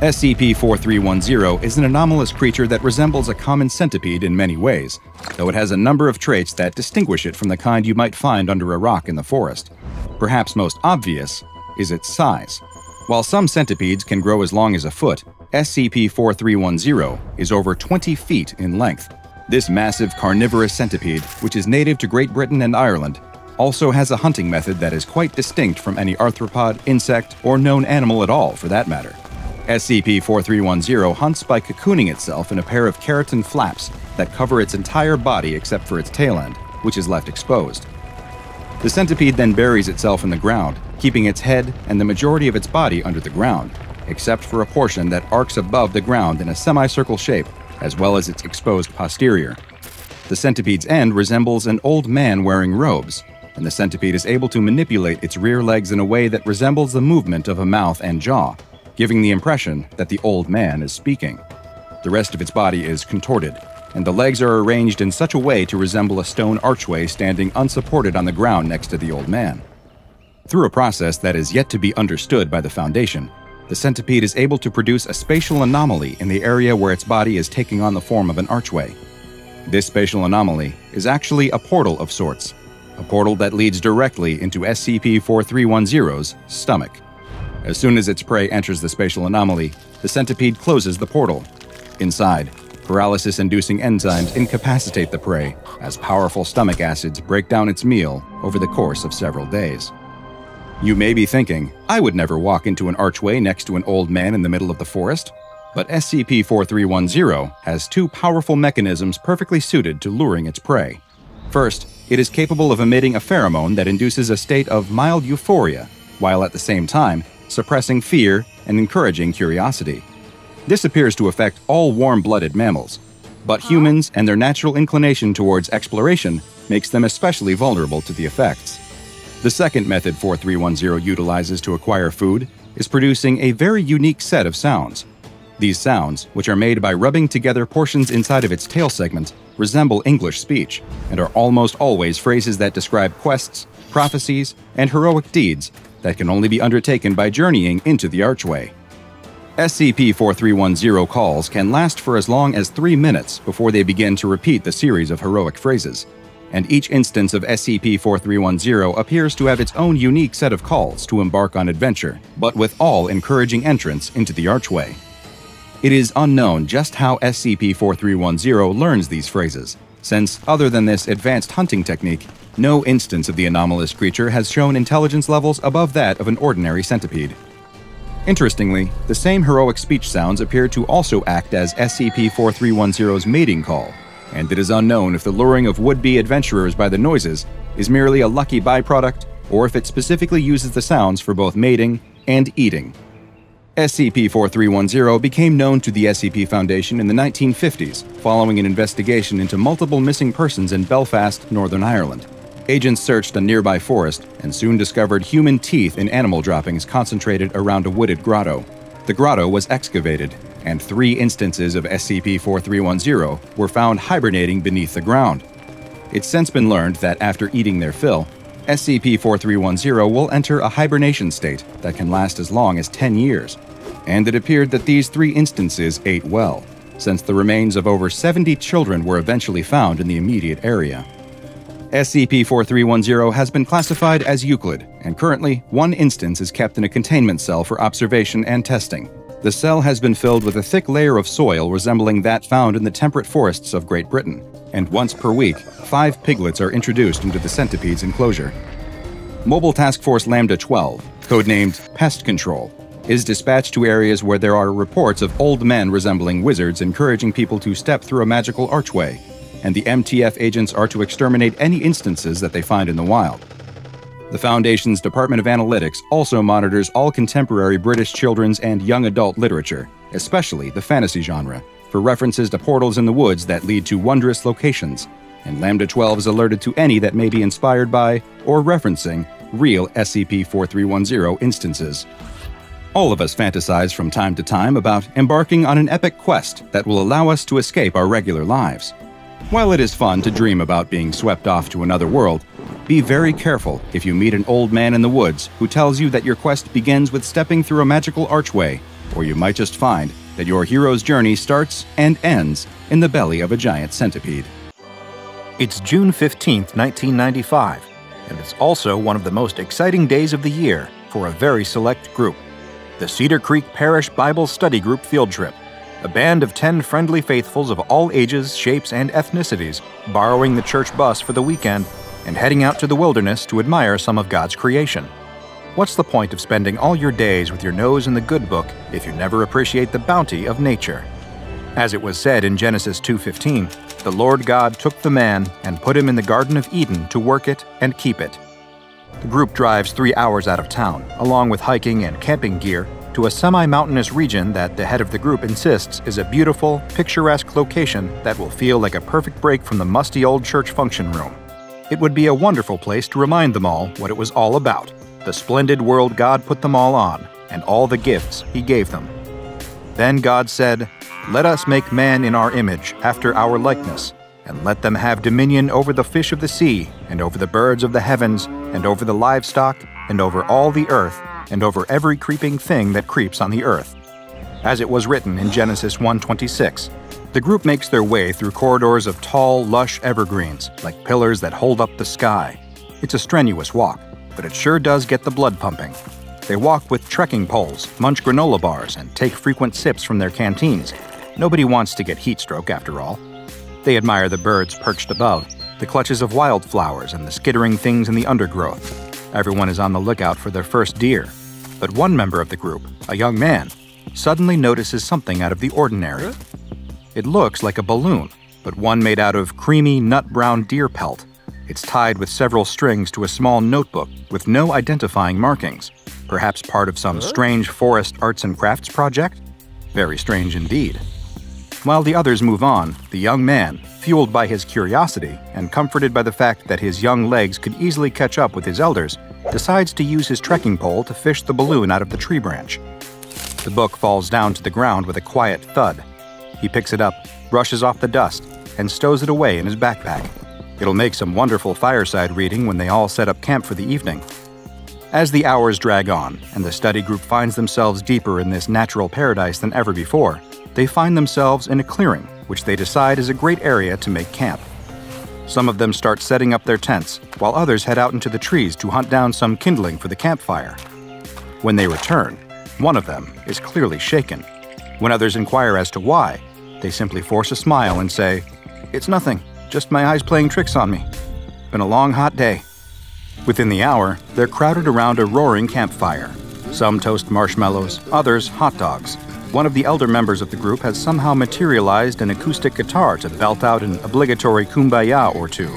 SCP-4310 is an anomalous creature that resembles a common centipede in many ways, though it has a number of traits that distinguish it from the kind you might find under a rock in the forest. Perhaps most obvious is its size. While some centipedes can grow as long as a foot, SCP-4310 is over 20 feet in length. This massive carnivorous centipede, which is native to Great Britain and Ireland, also has a hunting method that is quite distinct from any arthropod, insect, or known animal at all for that matter. SCP-4310 hunts by cocooning itself in a pair of keratin flaps that cover its entire body except for its tail end, which is left exposed. The centipede then buries itself in the ground, keeping its head and the majority of its body under the ground, except for a portion that arcs above the ground in a semicircle shape, as well as its exposed posterior. The centipede's end resembles an old man wearing robes, and the centipede is able to manipulate its rear legs in a way that resembles the movement of a mouth and jaw, giving the impression that the old man is speaking. The rest of its body is contorted, and the legs are arranged in such a way to resemble a stone archway standing unsupported on the ground next to the old man. Through a process that is yet to be understood by the Foundation, the centipede is able to produce a spatial anomaly in the area where its body is taking on the form of an archway. This spatial anomaly is actually a portal of sorts, a portal that leads directly into SCP-4310's stomach. As soon as its prey enters the spatial anomaly, the centipede closes the portal. Inside, paralysis-inducing enzymes incapacitate the prey as powerful stomach acids break down its meal over the course of several days. You may be thinking, I would never walk into an archway next to an old man in the middle of the forest, but SCP-4310 has two powerful mechanisms perfectly suited to luring its prey. First, it is capable of emitting a pheromone that induces a state of mild euphoria, while at the same time, suppressing fear and encouraging curiosity. This appears to affect all warm-blooded mammals, but humans and their natural inclination towards exploration makes them especially vulnerable to the effects. The second method 4310 utilizes to acquire food is producing a very unique set of sounds. These sounds, which are made by rubbing together portions inside of its tail segment, resemble English speech and are almost always phrases that describe quests, prophecies, and heroic deeds that can only be undertaken by journeying into the archway. SCP-4310 calls can last for as long as 3 minutes before they begin to repeat the series of heroic phrases, and each instance of SCP-4310 appears to have its own unique set of calls to embark on adventure, but with all encouraging entrance into the archway. It is unknown just how SCP-4310 learns these phrases, since other than this advanced hunting technique, no instance of the anomalous creature has shown intelligence levels above that of an ordinary centipede. Interestingly, the same heroic speech sounds appear to also act as SCP-4310's mating call, and it is unknown if the luring of would-be adventurers by the noises is merely a lucky byproduct or if it specifically uses the sounds for both mating and eating. SCP-4310 became known to the SCP Foundation in the 1950s following an investigation into multiple missing persons in Belfast, Northern Ireland. Agents searched a nearby forest and soon discovered human teeth and animal droppings concentrated around a wooded grotto. The grotto was excavated, and 3 instances of SCP-4310 were found hibernating beneath the ground. It's since been learned that after eating their fill, SCP-4310 will enter a hibernation state that can last as long as 10 years, and it appeared that these 3 instances ate well, since the remains of over 70 children were eventually found in the immediate area. SCP-4310 has been classified as Euclid, and currently, 1 instance is kept in a containment cell for observation and testing. The cell has been filled with a thick layer of soil resembling that found in the temperate forests of Great Britain, and once per week, 5 piglets are introduced into the centipede's enclosure. Mobile Task Force Lambda-12, codenamed Pest Control, is dispatched to areas where there are reports of old men resembling wizards encouraging people to step through a magical archway, and the MTF agents are to exterminate any instances that they find in the wild. The Foundation's Department of Analytics also monitors all contemporary British children's and young adult literature, especially the fantasy genre, for references to portals in the woods that lead to wondrous locations, and Lambda-12 is alerted to any that may be inspired by or referencing real SCP-4310 instances. All of us fantasize from time to time about embarking on an epic quest that will allow us to escape our regular lives. While it is fun to dream about being swept off to another world, be very careful if you meet an old man in the woods who tells you that your quest begins with stepping through a magical archway, or you might just find that your hero's journey starts and ends in the belly of a giant centipede. It's June 15, 1995, and it's also one of the most exciting days of the year for a very select group, the Cedar Creek Parish Bible Study Group Field Trip. A band of 10 friendly faithfuls of all ages, shapes, and ethnicities borrowing the church bus for the weekend and heading out to the wilderness to admire some of God's creation. What's the point of spending all your days with your nose in the good book if you never appreciate the bounty of nature? As it was said in Genesis 2:15, the Lord God took the man and put him in the Garden of Eden to work it and keep it. The group drives 3 hours out of town, along with hiking and camping gear, to a semi-mountainous region that the head of the group insists is a beautiful, picturesque location that will feel like a perfect break from the musty old church function room. It would be a wonderful place to remind them all what it was all about, the splendid world God put them all on, and all the gifts He gave them. Then God said, "Let us make man in our image, after our likeness, and let them have dominion over the fish of the sea, and over the birds of the heavens, and over the livestock, and over all the earth, and over every creeping thing that creeps on the earth." As it was written in Genesis 1:26, the group makes their way through corridors of tall, lush evergreens, like pillars that hold up the sky. It's a strenuous walk, but it sure does get the blood pumping. They walk with trekking poles, munch granola bars, and take frequent sips from their canteens. Nobody wants to get heat stroke, after all. They admire the birds perched above, the clutches of wildflowers, and the skittering things in the undergrowth. Everyone is on the lookout for their first deer, but one member of the group, a young man, suddenly notices something out of the ordinary. It looks like a balloon, but one made out of creamy nut-brown deer pelt. It's tied with several strings to a small notebook with no identifying markings, perhaps part of some strange forest arts and crafts project? Very strange indeed. While the others move on, the young man, fueled by his curiosity and comforted by the fact that his young legs could easily catch up with his elders, decides to use his trekking pole to fish the balloon out of the tree branch. The book falls down to the ground with a quiet thud. He picks it up, brushes off the dust, and stows it away in his backpack. It'll make some wonderful fireside reading when they all set up camp for the evening. As the hours drag on and the study group finds themselves deeper in this natural paradise than ever before, they find themselves in a clearing, which they decide is a great area to make camp. Some of them start setting up their tents, while others head out into the trees to hunt down some kindling for the campfire. When they return, one of them is clearly shaken. When others inquire as to why, they simply force a smile and say, "It's nothing, just my eyes playing tricks on me. Been a long, hot day." Within the hour, they're crowded around a roaring campfire. Some toast marshmallows, others hot dogs. One of the elder members of the group has somehow materialized an acoustic guitar to belt out an obligatory kumbaya or two.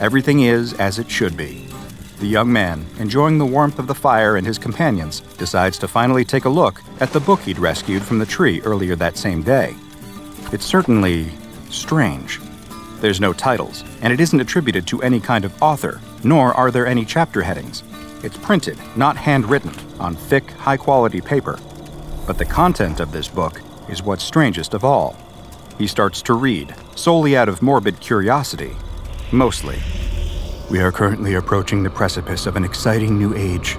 Everything is as it should be. The young man, enjoying the warmth of the fire and his companions, decides to finally take a look at the book he'd rescued from the tree earlier that same day. It's certainly strange. There's no titles, and it isn't attributed to any kind of author, nor are there any chapter headings. It's printed, not handwritten, on thick, high-quality paper. But the content of this book is what's strangest of all. He starts to read, solely out of morbid curiosity, mostly. We are currently approaching the precipice of an exciting new age,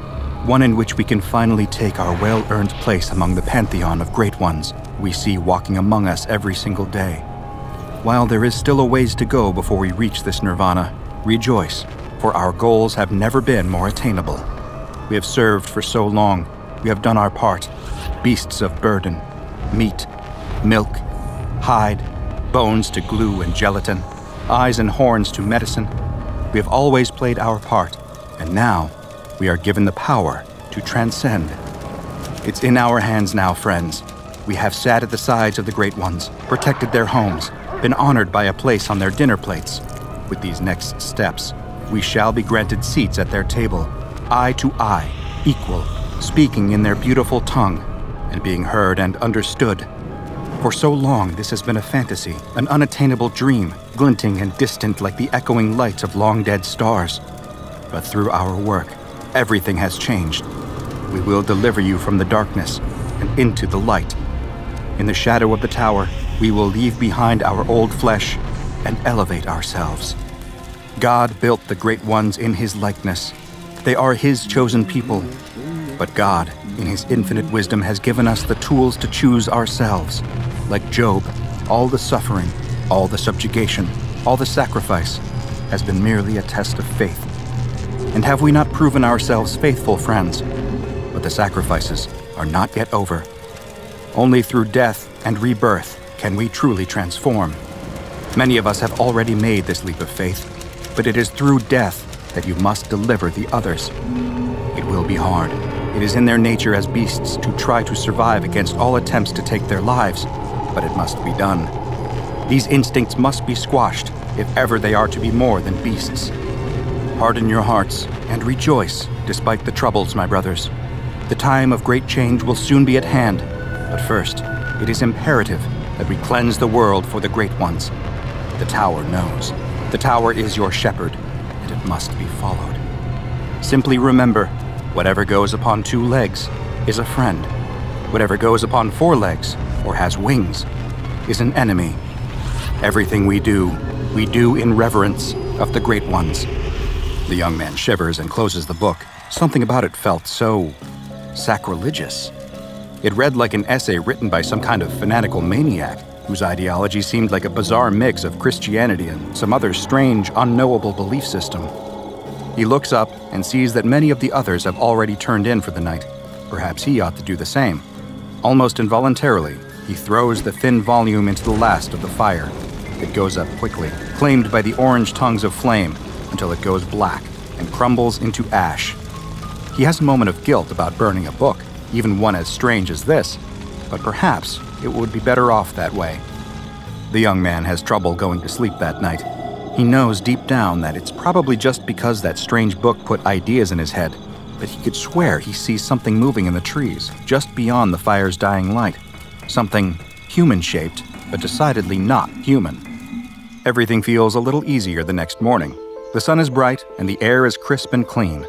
one in which we can finally take our well-earned place among the pantheon of great ones we see walking among us every single day. While there is still a ways to go before we reach this nirvana, rejoice, for our goals have never been more attainable. We have served for so long, we have done our part. Beasts of burden, meat, milk, hide, bones to glue and gelatin, eyes and horns to medicine. We have always played our part, and now we are given the power to transcend. It's in our hands now, friends. We have sat at the sides of the great ones, protected their homes, been honored by a place on their dinner plates. With these next steps, we shall be granted seats at their table, eye to eye, equal, speaking in their beautiful tongue, and being heard and understood. For so long, this has been a fantasy, an unattainable dream, glinting and distant like the echoing lights of long-dead stars. But through our work, everything has changed. We will deliver you from the darkness and into the light. In the shadow of the tower, we will leave behind our old flesh and elevate ourselves. God built the great ones in his likeness. They are his chosen people. But God, in his infinite wisdom, has given us the tools to choose ourselves. Like Job, all the suffering, all the subjugation, all the sacrifice has been merely a test of faith. And have we not proven ourselves faithful, friends? But the sacrifices are not yet over. Only through death and rebirth can we truly transform. Many of us have already made this leap of faith, but it is through death that you must deliver the others. It will be hard. It is in their nature as beasts to try to survive against all attempts to take their lives, but it must be done. These instincts must be squashed if ever they are to be more than beasts. Harden your hearts and rejoice despite the troubles, my brothers. The time of great change will soon be at hand, but first, it is imperative that we cleanse the world for the great ones. The tower knows. The tower is your shepherd, and it must be followed. Simply remember, whatever goes upon two legs is a friend. Whatever goes upon four legs, or has wings, is an enemy. Everything we do in reverence of the great ones. The young man shivers and closes the book. Something about it felt so sacrilegious. It read like an essay written by some kind of fanatical maniac, whose ideology seemed like a bizarre mix of Christianity and some other strange, unknowable belief system. He looks up and sees that many of the others have already turned in for the night. Perhaps he ought to do the same. Almost involuntarily, he throws the thin volume into the last of the fire. It goes up quickly, claimed by the orange tongues of flame, until it goes black and crumbles into ash. He has a moment of guilt about burning a book, even one as strange as this, but perhaps it would be better off that way. The young man has trouble going to sleep that night. He knows deep down that it's probably just because that strange book put ideas in his head, but he could swear he sees something moving in the trees, just beyond the fire's dying light. Something human-shaped, but decidedly not human. Everything feels a little easier the next morning. The sun is bright and the air is crisp and clean.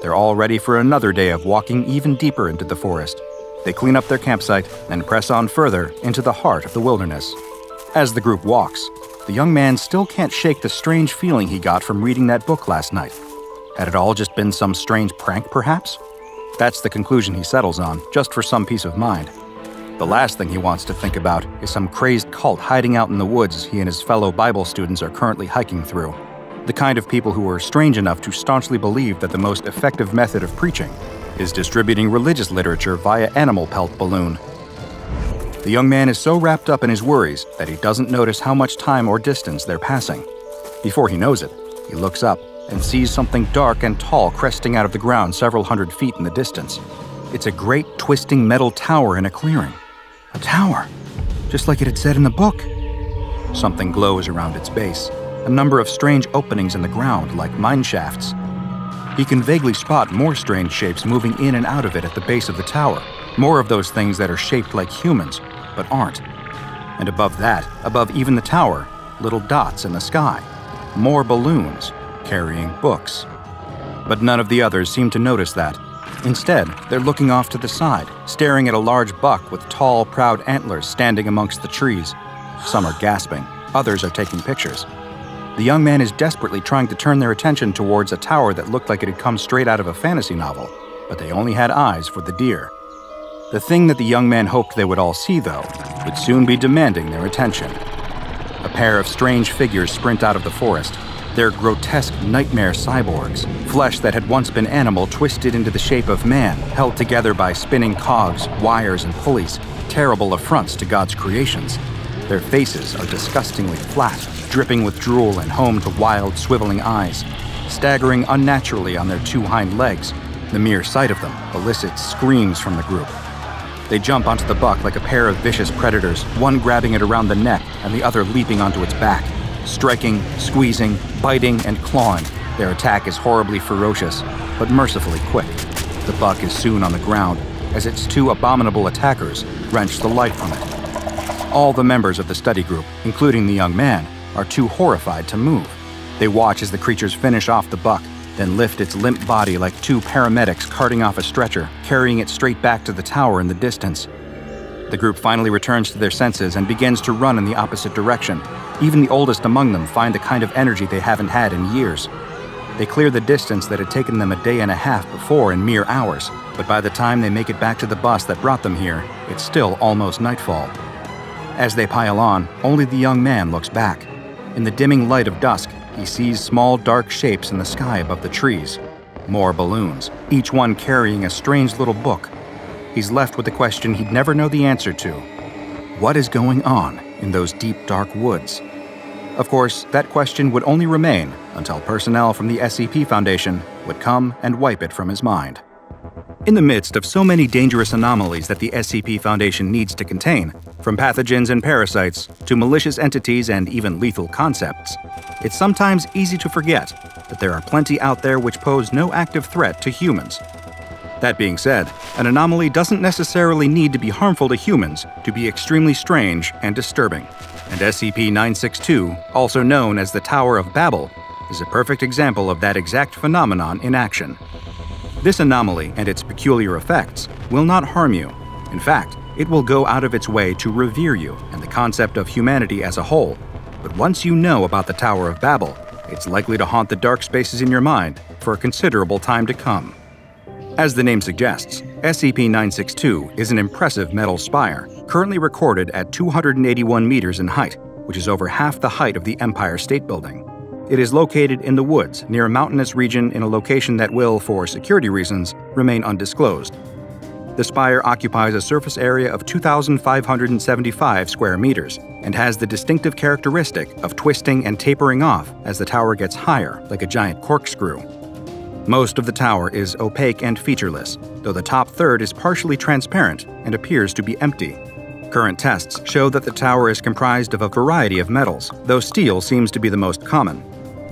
They're all ready for another day of walking even deeper into the forest. They clean up their campsite and press on further into the heart of the wilderness. As the group walks, the young man still can't shake the strange feeling he got from reading that book last night. Had it all just been some strange prank, perhaps? That's the conclusion he settles on, just for some peace of mind. The last thing he wants to think about is some crazed cult hiding out in the woods he and his fellow Bible students are currently hiking through. The kind of people who are strange enough to staunchly believe that the most effective method of preaching is distributing religious literature via animal pelt balloon. The young man is so wrapped up in his worries that he doesn't notice how much time or distance they're passing. Before he knows it, he looks up and sees something dark and tall cresting out of the ground several hundred feet in the distance. It's a great twisting metal tower in a clearing. A tower, just like it had said in the book. Something glows around its base, a number of strange openings in the ground like mine shafts. He can vaguely spot more strange shapes moving in and out of it at the base of the tower. More of those things that are shaped like humans, but aren't. And above that, above even the tower, little dots in the sky. More balloons, carrying books. But none of the others seem to notice that. Instead, they're looking off to the side, staring at a large buck with tall, proud antlers standing amongst the trees. Some are gasping, others are taking pictures. The young man is desperately trying to turn their attention towards a tower that looked like it had come straight out of a fantasy novel, but they only had eyes for the deer. The thing that the young man hoped they would all see, though, would soon be demanding their attention. A pair of strange figures sprint out of the forest. They're grotesque nightmare cyborgs, flesh that had once been animal twisted into the shape of man, held together by spinning cogs, wires, and pulleys, terrible affronts to God's creations. Their faces are disgustingly flat, dripping with drool and home to wild, swiveling eyes. Staggering unnaturally on their two hind legs, the mere sight of them elicits screams from the group. They jump onto the buck like a pair of vicious predators, one grabbing it around the neck and the other leaping onto its back. Striking, squeezing, biting, and clawing, their attack is horribly ferocious, but mercifully quick. The buck is soon on the ground, as its two abominable attackers wrench the life from it. All the members of the study group, including the young man, are too horrified to move. They watch as the creatures finish off the buck, then lift its limp body like two paramedics carting off a stretcher, carrying it straight back to the tower in the distance. The group finally returns to their senses and begins to run in the opposite direction. Even the oldest among them find the kind of energy they haven't had in years. They clear the distance that had taken them a day and a half before in mere hours, but by the time they make it back to the bus that brought them here, it's still almost nightfall. As they pile on, only the young man looks back. In the dimming light of dusk, he sees small dark shapes in the sky above the trees. More balloons, each one carrying a strange little book. He's left with a question he'd never know the answer to. What is going on in those deep, dark woods? Of course, that question would only remain until personnel from the SCP Foundation would come and wipe it from his mind. In the midst of so many dangerous anomalies that the SCP Foundation needs to contain, from pathogens and parasites to malicious entities and even lethal concepts, it's sometimes easy to forget that there are plenty out there which pose no active threat to humans. That being said, an anomaly doesn't necessarily need to be harmful to humans to be extremely strange and disturbing. And SCP-962, also known as the Tower of Babel, is a perfect example of that exact phenomenon in action. This anomaly and its peculiar effects will not harm you. In fact, it will go out of its way to revere you and the concept of humanity as a whole. But once you know about the Tower of Babel, it's likely to haunt the dark spaces in your mind for a considerable time to come. As the name suggests, SCP-962 is an impressive metal spire, currently recorded at 281 meters in height, which is over half the height of the Empire State Building. It is located in the woods near a mountainous region in a location that will, for security reasons, remain undisclosed. The spire occupies a surface area of 2,575 square meters and has the distinctive characteristic of twisting and tapering off as the tower gets higher, like a giant corkscrew. Most of the tower is opaque and featureless, though the top third is partially transparent and appears to be empty. Current tests show that the tower is comprised of a variety of metals, though steel seems to be the most common.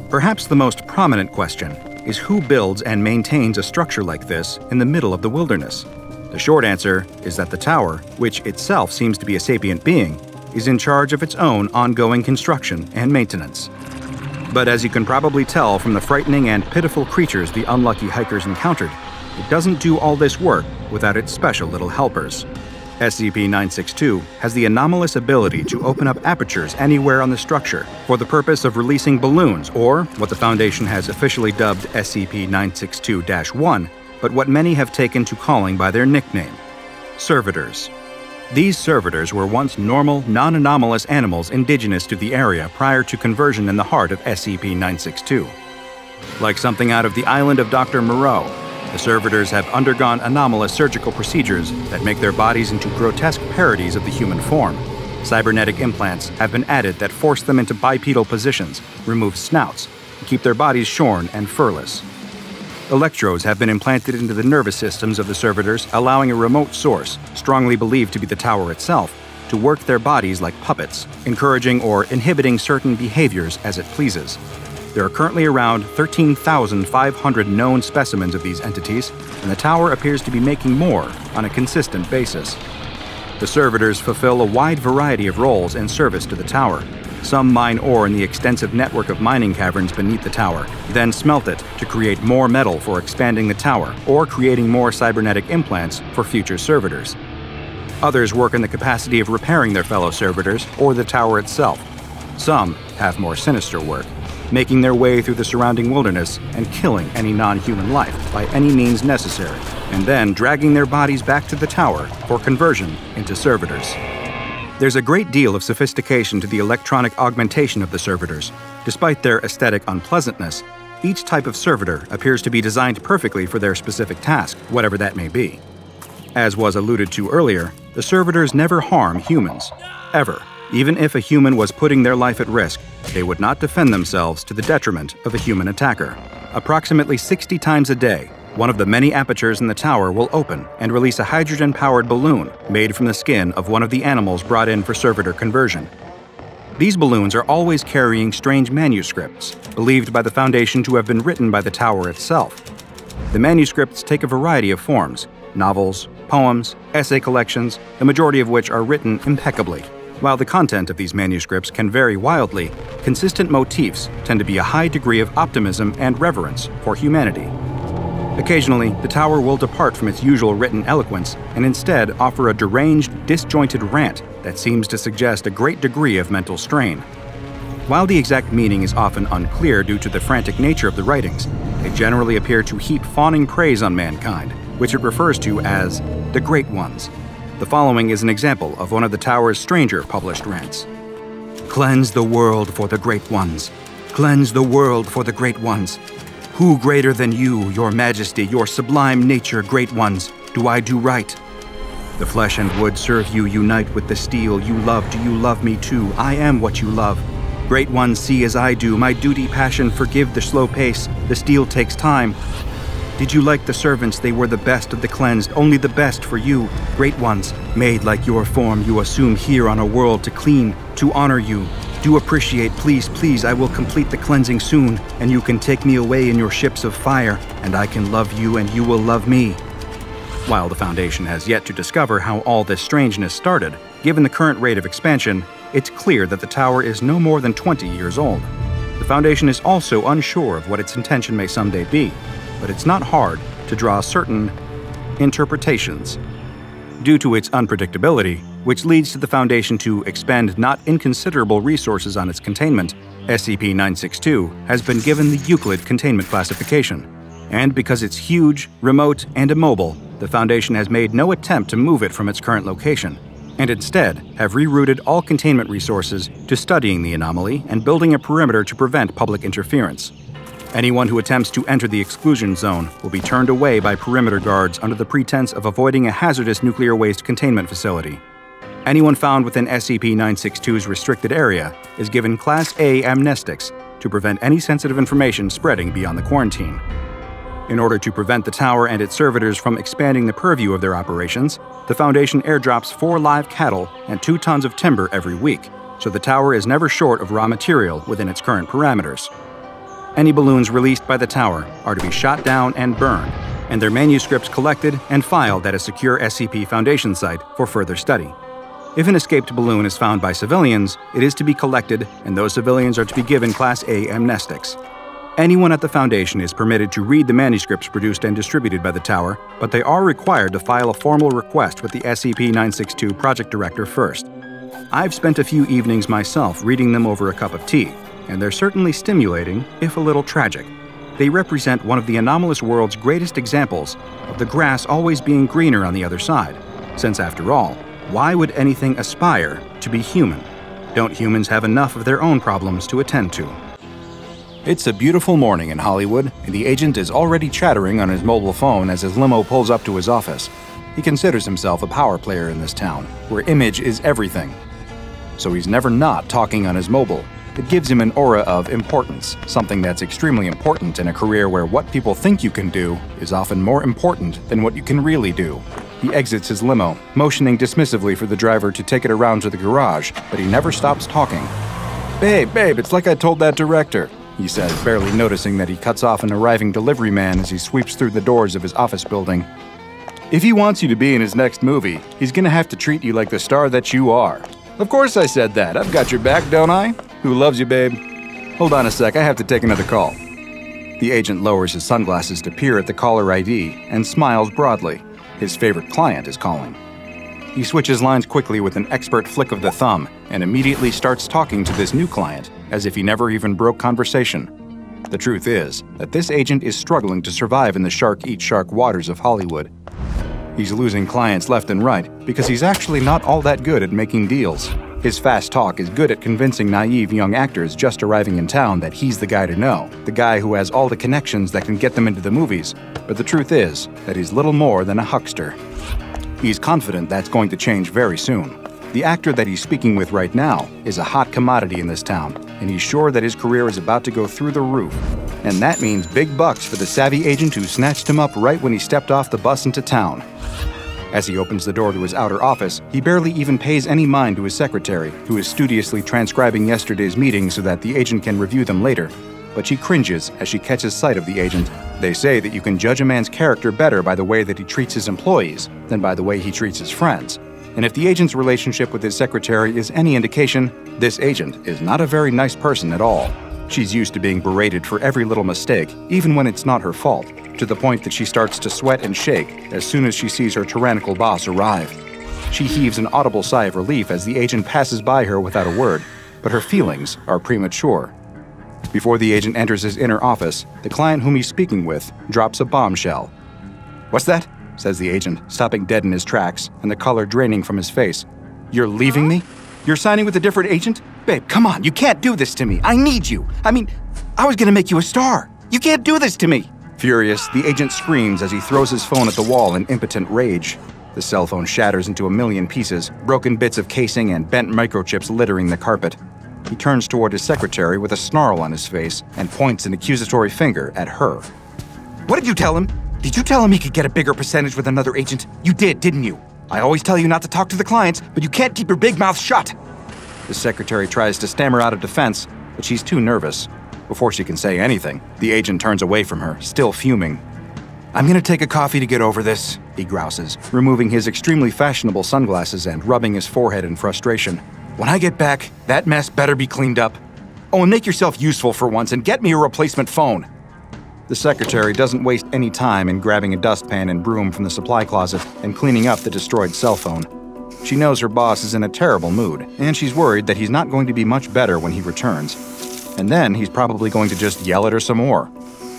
Perhaps the most prominent question is who builds and maintains a structure like this in the middle of the wilderness? The short answer is that the tower, which itself seems to be a sapient being, is in charge of its own ongoing construction and maintenance. But as you can probably tell from the frightening and pitiful creatures the unlucky hikers encountered, it doesn't do all this work without its special little helpers. SCP-962 has the anomalous ability to open up apertures anywhere on the structure for the purpose of releasing balloons, or what the Foundation has officially dubbed SCP-962-1, but what many have taken to calling by their nickname, servitors. These servitors were once normal, non-anomalous animals indigenous to the area prior to conversion in the heart of SCP-962. Like something out of the island of Dr. Moreau, the servitors have undergone anomalous surgical procedures that make their bodies into grotesque parodies of the human form. Cybernetic implants have been added that force them into bipedal positions, remove snouts, and keep their bodies shorn and furless. Electrodes have been implanted into the nervous systems of the servitors, allowing a remote source, strongly believed to be the tower itself, to work their bodies like puppets, encouraging or inhibiting certain behaviors as it pleases. There are currently around 13,500 known specimens of these entities, and the tower appears to be making more on a consistent basis. The servitors fulfill a wide variety of roles in service to the tower. Some mine ore in the extensive network of mining caverns beneath the tower, then smelt it to create more metal for expanding the tower or creating more cybernetic implants for future servitors. Others work in the capacity of repairing their fellow servitors or the tower itself. Some have more sinister work, making their way through the surrounding wilderness and killing any non-human life by any means necessary, and then dragging their bodies back to the tower for conversion into servitors. There's a great deal of sophistication to the electronic augmentation of the servitors. Despite their aesthetic unpleasantness, each type of servitor appears to be designed perfectly for their specific task, whatever that may be. As was alluded to earlier, the servitors never harm humans, ever. Even if a human was putting their life at risk, they would not defend themselves to the detriment of a human attacker. Approximately 60 times a day, one of the many apertures in the tower will open and release a hydrogen-powered balloon made from the skin of one of the animals brought in for servitor conversion. These balloons are always carrying strange manuscripts, believed by the Foundation to have been written by the tower itself. The manuscripts take a variety of forms: novels, poems, essay collections, the majority of which are written impeccably. While the content of these manuscripts can vary wildly, consistent motifs tend to be a high degree of optimism and reverence for humanity. Occasionally, the tower will depart from its usual written eloquence and instead offer a deranged, disjointed rant that seems to suggest a great degree of mental strain. While the exact meaning is often unclear due to the frantic nature of the writings, they generally appear to heap fawning praise on mankind, which it refers to as the Great Ones. The following is an example of one of the tower's stranger published rants. "Cleanse the world for the Great Ones. Cleanse the world for the Great Ones. Who greater than you, your majesty, your sublime nature, Great Ones, do I do right? The flesh and wood serve you, unite with the steel. You love, do you love me too? I am what you love. Great Ones, see as I do. My duty, passion, forgive the slow pace. The steel takes time. Did you like the servants? They were the best of the cleansed, only the best for you, Great Ones. Made like your form, you assume here on a world to clean, to honor you. Do appreciate, please, please, I will complete the cleansing soon, and you can take me away in your ships of fire, and I can love you and you will love me." While the Foundation has yet to discover how all this strangeness started, given the current rate of expansion, it's clear that the tower is no more than 20 years old. The Foundation is also unsure of what its intention may someday be, but it's not hard to draw certain interpretations. Due to its unpredictability, which leads to the Foundation to expend not inconsiderable resources on its containment, SCP-962 has been given the Euclid containment classification. And because it's huge, remote, and immobile, the Foundation has made no attempt to move it from its current location, and instead have rerouted all containment resources to studying the anomaly and building a perimeter to prevent public interference. Anyone who attempts to enter the exclusion zone will be turned away by perimeter guards under the pretense of avoiding a hazardous nuclear waste containment facility. Anyone found within SCP-962's restricted area is given Class A amnestics to prevent any sensitive information spreading beyond the quarantine. In order to prevent the tower and its servitors from expanding the purview of their operations, the Foundation airdrops 4 live cattle and 2 tons of timber every week, so the tower is never short of raw material within its current parameters. Any balloons released by the tower are to be shot down and burned, and their manuscripts collected and filed at a secure SCP Foundation site for further study. If an escaped balloon is found by civilians, it is to be collected, and those civilians are to be given Class A amnestics. Anyone at the Foundation is permitted to read the manuscripts produced and distributed by the tower, but they are required to file a formal request with the SCP-962 project director first. I've spent a few evenings myself reading them over a cup of tea, and they're certainly stimulating, if a little tragic. They represent one of the anomalous world's greatest examples of the grass always being greener on the other side, since after all, why would anything aspire to be human? Don't humans have enough of their own problems to attend to? It's a beautiful morning in Hollywood, and the agent is already chattering on his mobile phone as his limo pulls up to his office. He considers himself a power player in this town, where image is everything. So he's never not talking on his mobile. It gives him an aura of importance, something that's extremely important in a career where what people think you can do is often more important than what you can really do. He exits his limo, motioning dismissively for the driver to take it around to the garage, but he never stops talking. "Babe, babe, it's like I told that director. he says, barely noticing that he cuts off an arriving delivery man as he sweeps through the doors of his office building. If he wants you to be in his next movie, he's gonna have to treat you like the star that you are. Of course I said that. I've got your back, don't I? Who loves you, babe? Hold on a sec, I have to take another call. The agent lowers his sunglasses to peer at the caller ID and smiles broadly. His favorite client is calling. He switches lines quickly with an expert flick of the thumb and immediately starts talking to this new client as if he never even broke conversation. The truth is that this agent is struggling to survive in the shark-eat-shark waters of Hollywood. He's losing clients left and right because he's actually not all that good at making deals. His fast talk is good at convincing naive young actors just arriving in town that he's the guy to know, the guy who has all the connections that can get them into the movies, but the truth is that he's little more than a huckster. He's confident that's going to change very soon. The actor that he's speaking with right now is a hot commodity in this town, and he's sure that his career is about to go through the roof. And that means big bucks for the savvy agent who snatched him up right when he stepped off the bus into town. As he opens the door to his outer office, he barely even pays any mind to his secretary, who is studiously transcribing yesterday's meeting so that the agent can review them later. But she cringes as she catches sight of the agent. They say that you can judge a man's character better by the way that he treats his employees than by the way he treats his friends. And if the agent's relationship with his secretary is any indication, this agent is not a very nice person at all. She's used to being berated for every little mistake, even when it's not her fault, to the point that she starts to sweat and shake as soon as she sees her tyrannical boss arrive. She heaves an audible sigh of relief as the agent passes by her without a word, but her feelings are premature. Before the agent enters his inner office, the client whom he's speaking with drops a bombshell. "What's that?" says the agent, stopping dead in his tracks and the color draining from his face. "You're leaving me? You're signing with a different agent? Babe, come on, you can't do this to me. I need you. I mean, I was gonna make you a star. You can't do this to me." Furious, the agent screams as he throws his phone at the wall in impotent rage. The cell phone shatters into a million pieces, broken bits of casing and bent microchips littering the carpet. He turns toward his secretary with a snarl on his face and points an accusatory finger at her. "What did you tell him? Did you tell him he could get a bigger percentage with another agent? You did, didn't you? I always tell you not to talk to the clients, but you can't keep your big mouth shut." The secretary tries to stammer out a defense, but she's too nervous. Before she can say anything, the agent turns away from her, still fuming. "I'm gonna take a coffee to get over this," he grouses, removing his extremely fashionable sunglasses and rubbing his forehead in frustration. "When I get back, that mess better be cleaned up. Oh, and make yourself useful for once and get me a replacement phone." The secretary doesn't waste any time in grabbing a dustpan and broom from the supply closet and cleaning up the destroyed cell phone. She knows her boss is in a terrible mood, and she's worried that he's not going to be much better when he returns. And then he's probably going to just yell at her some more.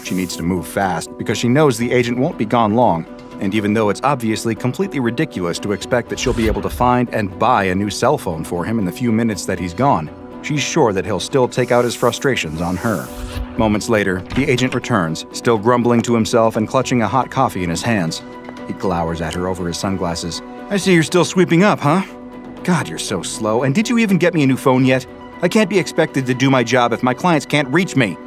She needs to move fast because she knows the agent won't be gone long, and even though it's obviously completely ridiculous to expect that she'll be able to find and buy a new cell phone for him in the few minutes that he's gone, she's sure that he'll still take out his frustrations on her. Moments later, the agent returns, still grumbling to himself and clutching a hot coffee in his hands. He glowers at her over his sunglasses. "I see you're still sweeping up, huh? God, you're so slow. And did you even get me a new phone yet? I can't be expected to do my job if my clients can't reach me."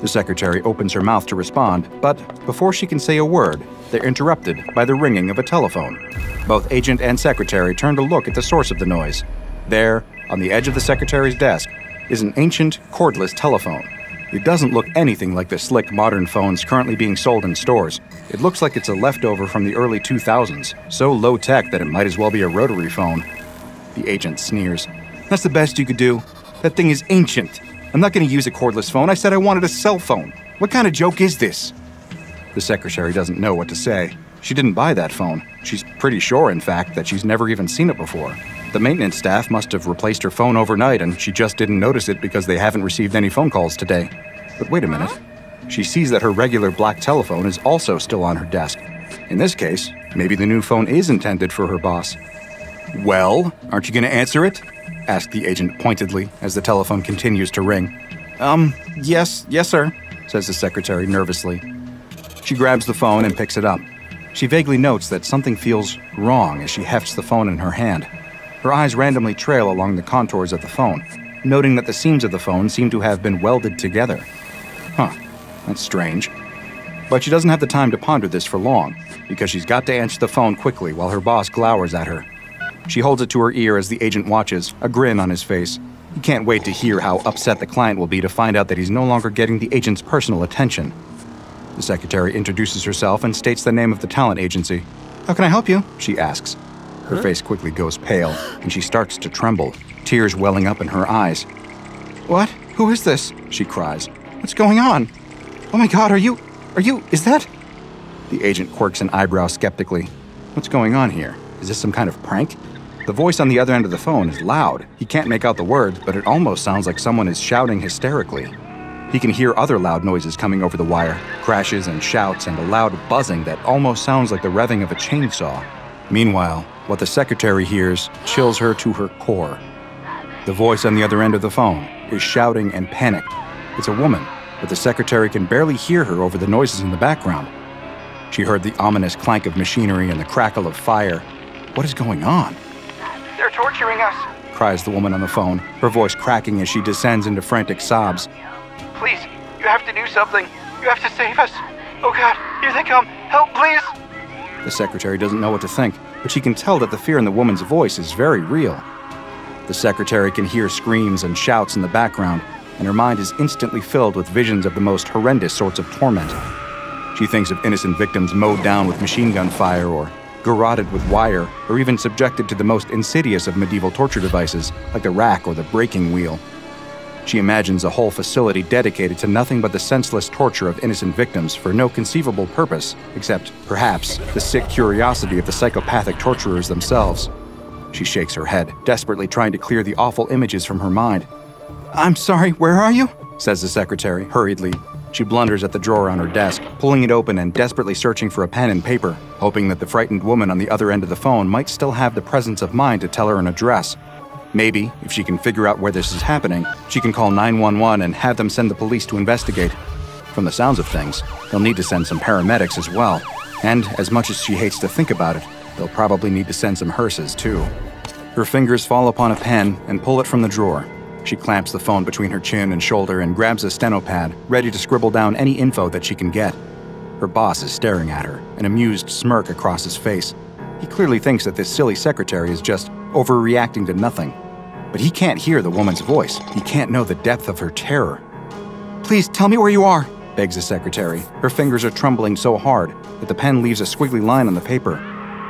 The secretary opens her mouth to respond, but before she can say a word, they're interrupted by the ringing of a telephone. Both agent and secretary turn to look at the source of the noise. There, on the edge of the secretary's desk, is an ancient, cordless telephone. It doesn't look anything like the slick modern phones currently being sold in stores. It looks like it's a leftover from the early 2000s, so low-tech that it might as well be a rotary phone. The agent sneers. "That's the best you could do. That thing is ancient. I'm not going to use a cordless phone. I said I wanted a cell phone. What kind of joke is this?" The secretary doesn't know what to say. She didn't buy that phone. She's pretty sure, in fact, that she's never even seen it before. The maintenance staff must have replaced her phone overnight and she just didn't notice it because they haven't received any phone calls today. But wait a minute. She sees that her regular black telephone is also still on her desk. In this case, maybe the new phone is intended for her boss. "Well, aren't you going to answer it?" asked the agent pointedly as the telephone continues to ring. Yes, sir, says the secretary nervously. She grabs the phone and picks it up. She vaguely notes that something feels wrong as she hefts the phone in her hand. Her eyes randomly trail along the contours of the phone, noting that the seams of the phone seem to have been welded together. Huh, that's strange. But she doesn't have the time to ponder this for long, because she's got to answer the phone quickly while her boss glowers at her. She holds it to her ear as the agent watches, a grin on his face. He can't wait to hear how upset the client will be to find out that he's no longer getting the agent's personal attention. The secretary introduces herself and states the name of the talent agency. "How can I help you?" she asks. Her face quickly goes pale, and she starts to tremble, tears welling up in her eyes. "What? Who is this?" she cries. "What's going on? Oh my God, is that?" The agent quirks an eyebrow skeptically. What's going on here? Is this some kind of prank? The voice on the other end of the phone is loud. He can't make out the words, but it almost sounds like someone is shouting hysterically. He can hear other loud noises coming over the wire, crashes and shouts and a loud buzzing that almost sounds like the revving of a chainsaw. Meanwhile, what the secretary hears chills her to her core. The voice on the other end of the phone is shouting and panicked. It's a woman, but the secretary can barely hear her over the noises in the background. She heard the ominous clank of machinery and the crackle of fire. What is going on? "They're torturing us," cries the woman on the phone, her voice cracking as she descends into frantic sobs. "Please, you have to do something. You have to save us. Oh God, here they come. Help, please." The secretary doesn't know what to think, but she can tell that the fear in the woman's voice is very real. The secretary can hear screams and shouts in the background, and her mind is instantly filled with visions of the most horrendous sorts of torment. She thinks of innocent victims mowed down with machine gun fire, or garroted with wire, or even subjected to the most insidious of medieval torture devices, like the rack or the breaking wheel. She imagines a whole facility dedicated to nothing but the senseless torture of innocent victims for no conceivable purpose, except, perhaps, the sick curiosity of the psychopathic torturers themselves. She shakes her head, desperately trying to clear the awful images from her mind. "I'm sorry, where are you?" says the secretary, hurriedly. She blunders at the drawer on her desk, pulling it open and desperately searching for a pen and paper, hoping that the frightened woman on the other end of the phone might still have the presence of mind to tell her an address. Maybe, if she can figure out where this is happening, she can call 911 and have them send the police to investigate. From the sounds of things, they'll need to send some paramedics as well. And, as much as she hates to think about it, they'll probably need to send some hearses, too. Her fingers fall upon a pen and pull it from the drawer. She clamps the phone between her chin and shoulder and grabs a steno pad, ready to scribble down any info that she can get. Her boss is staring at her, an amused smirk across his face. He clearly thinks that this silly secretary is just overreacting to nothing. But he can't hear the woman's voice. He can't know the depth of her terror. "Please tell me where you are," begs the secretary. Her fingers are trembling so hard that the pen leaves a squiggly line on the paper.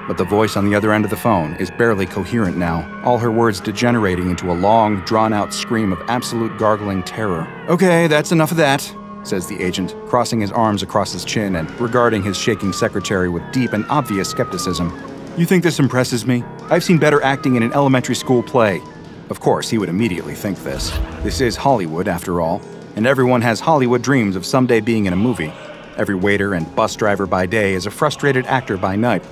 But the voice on the other end of the phone is barely coherent now, all her words degenerating into a long, drawn-out scream of absolute gargling terror. "Okay, that's enough of that," says the agent, crossing his arms across his chin and regarding his shaking secretary with deep and obvious skepticism. "You think this impresses me? I've seen better acting in an elementary school play." Of course, he would immediately think this. This is Hollywood, after all, and everyone has Hollywood dreams of someday being in a movie. Every waiter and bus driver by day is a frustrated actor by night.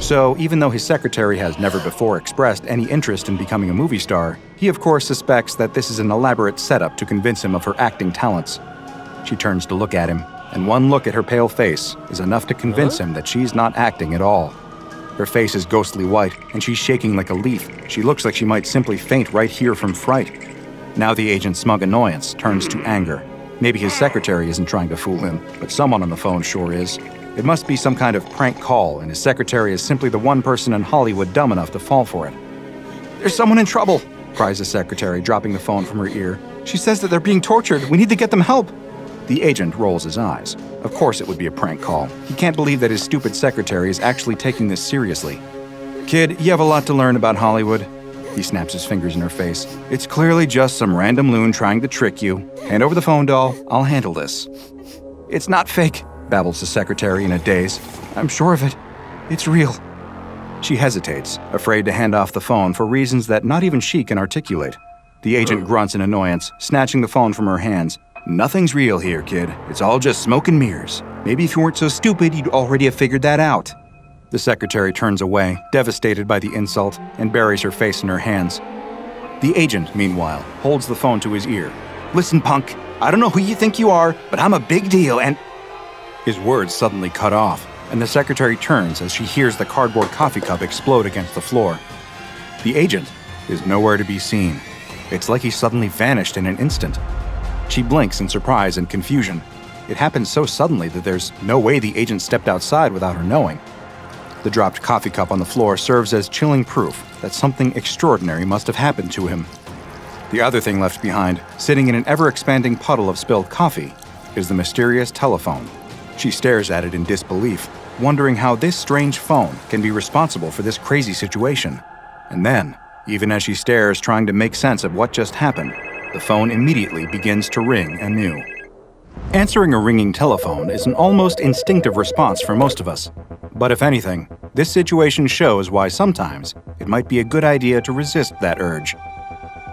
So, even though his secretary has never before expressed any interest in becoming a movie star, he of course suspects that this is an elaborate setup to convince him of her acting talents. She turns to look at him, and one look at her pale face is enough to convince him that she's not acting at all. Her face is ghostly white, and she's shaking like a leaf. She looks like she might simply faint right here from fright. Now the agent's smug annoyance turns to anger. Maybe his secretary isn't trying to fool him, but someone on the phone sure is. It must be some kind of prank call, and his secretary is simply the one person in Hollywood dumb enough to fall for it. "There's someone in trouble," cries the secretary, dropping the phone from her ear. "She says that they're being tortured. We need to get them help." The agent rolls his eyes. Of course it would be a prank call. He can't believe that his stupid secretary is actually taking this seriously. "Kid, you have a lot to learn about Hollywood." He snaps his fingers in her face. "It's clearly just some random loon trying to trick you. Hand over the phone, doll. I'll handle this." "It's not fake," babbles the secretary in a daze. "I'm sure of it. It's real." She hesitates, afraid to hand off the phone for reasons that not even she can articulate. The agent grunts in annoyance, snatching the phone from her hands. "Nothing's real here, kid. It's all just smoke and mirrors. Maybe if you weren't so stupid, you'd already have figured that out." The secretary turns away, devastated by the insult, and buries her face in her hands. The agent, meanwhile, holds the phone to his ear. "Listen, punk, I don't know who you think you are, but I'm a big deal and—" His words suddenly cut off, and the secretary turns as she hears the cardboard coffee cup explode against the floor. The agent is nowhere to be seen. It's like he suddenly vanished in an instant. She blinks in surprise and confusion. It happens so suddenly that there's no way the agent stepped outside without her knowing. The dropped coffee cup on the floor serves as chilling proof that something extraordinary must have happened to him. The other thing left behind, sitting in an ever-expanding puddle of spilled coffee, is the mysterious telephone. She stares at it in disbelief, wondering how this strange phone can be responsible for this crazy situation. And then, even as she stares, trying to make sense of what just happened, the phone immediately begins to ring anew. Answering a ringing telephone is an almost instinctive response for most of us. But if anything, this situation shows why sometimes it might be a good idea to resist that urge.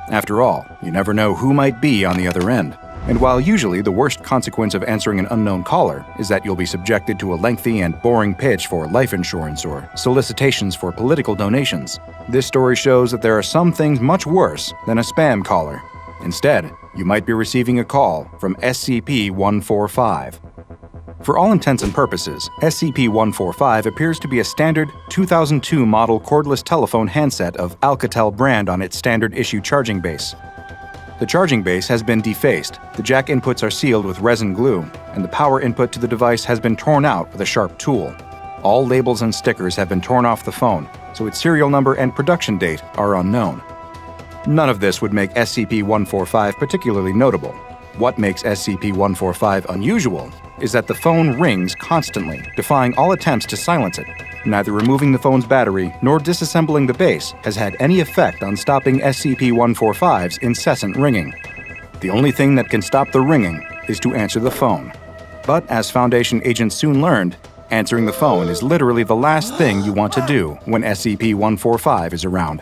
After all, you never know who might be on the other end. And while usually the worst consequence of answering an unknown caller is that you'll be subjected to a lengthy and boring pitch for life insurance or solicitations for political donations, this story shows that there are some things much worse than a spam caller. Instead, you might be receiving a call from SCP-145. For all intents and purposes, SCP-145 appears to be a standard 2002 model cordless telephone handset of Alcatel brand on its standard issue charging base. The charging base has been defaced, the jack inputs are sealed with resin glue, and the power input to the device has been torn out with a sharp tool. All labels and stickers have been torn off the phone, so its serial number and production date are unknown. None of this would make SCP-145 particularly notable. What makes SCP-145 unusual is that the phone rings constantly, defying all attempts to silence it. Neither removing the phone's battery nor disassembling the base has had any effect on stopping SCP-145's incessant ringing. The only thing that can stop the ringing is to answer the phone. But as Foundation agents soon learned, answering the phone is literally the last thing you want to do when SCP-145 is around.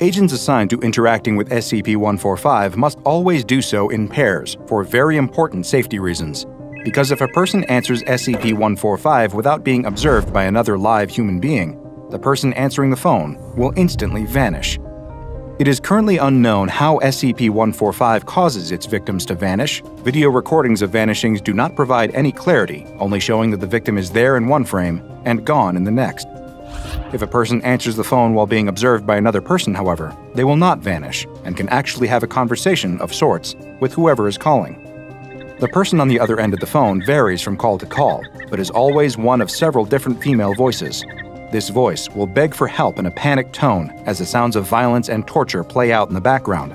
Agents assigned to interacting with SCP-145 must always do so in pairs for very important safety reasons. Because if a person answers SCP-145 without being observed by another live human being, the person answering the phone will instantly vanish. It is currently unknown how SCP-145 causes its victims to vanish. Video recordings of vanishings do not provide any clarity, only showing that the victim is there in one frame and gone in the next. If a person answers the phone while being observed by another person, however, they will not vanish and can actually have a conversation of sorts with whoever is calling. The person on the other end of the phone varies from call to call, but is always one of several different female voices. This voice will beg for help in a panicked tone as the sounds of violence and torture play out in the background.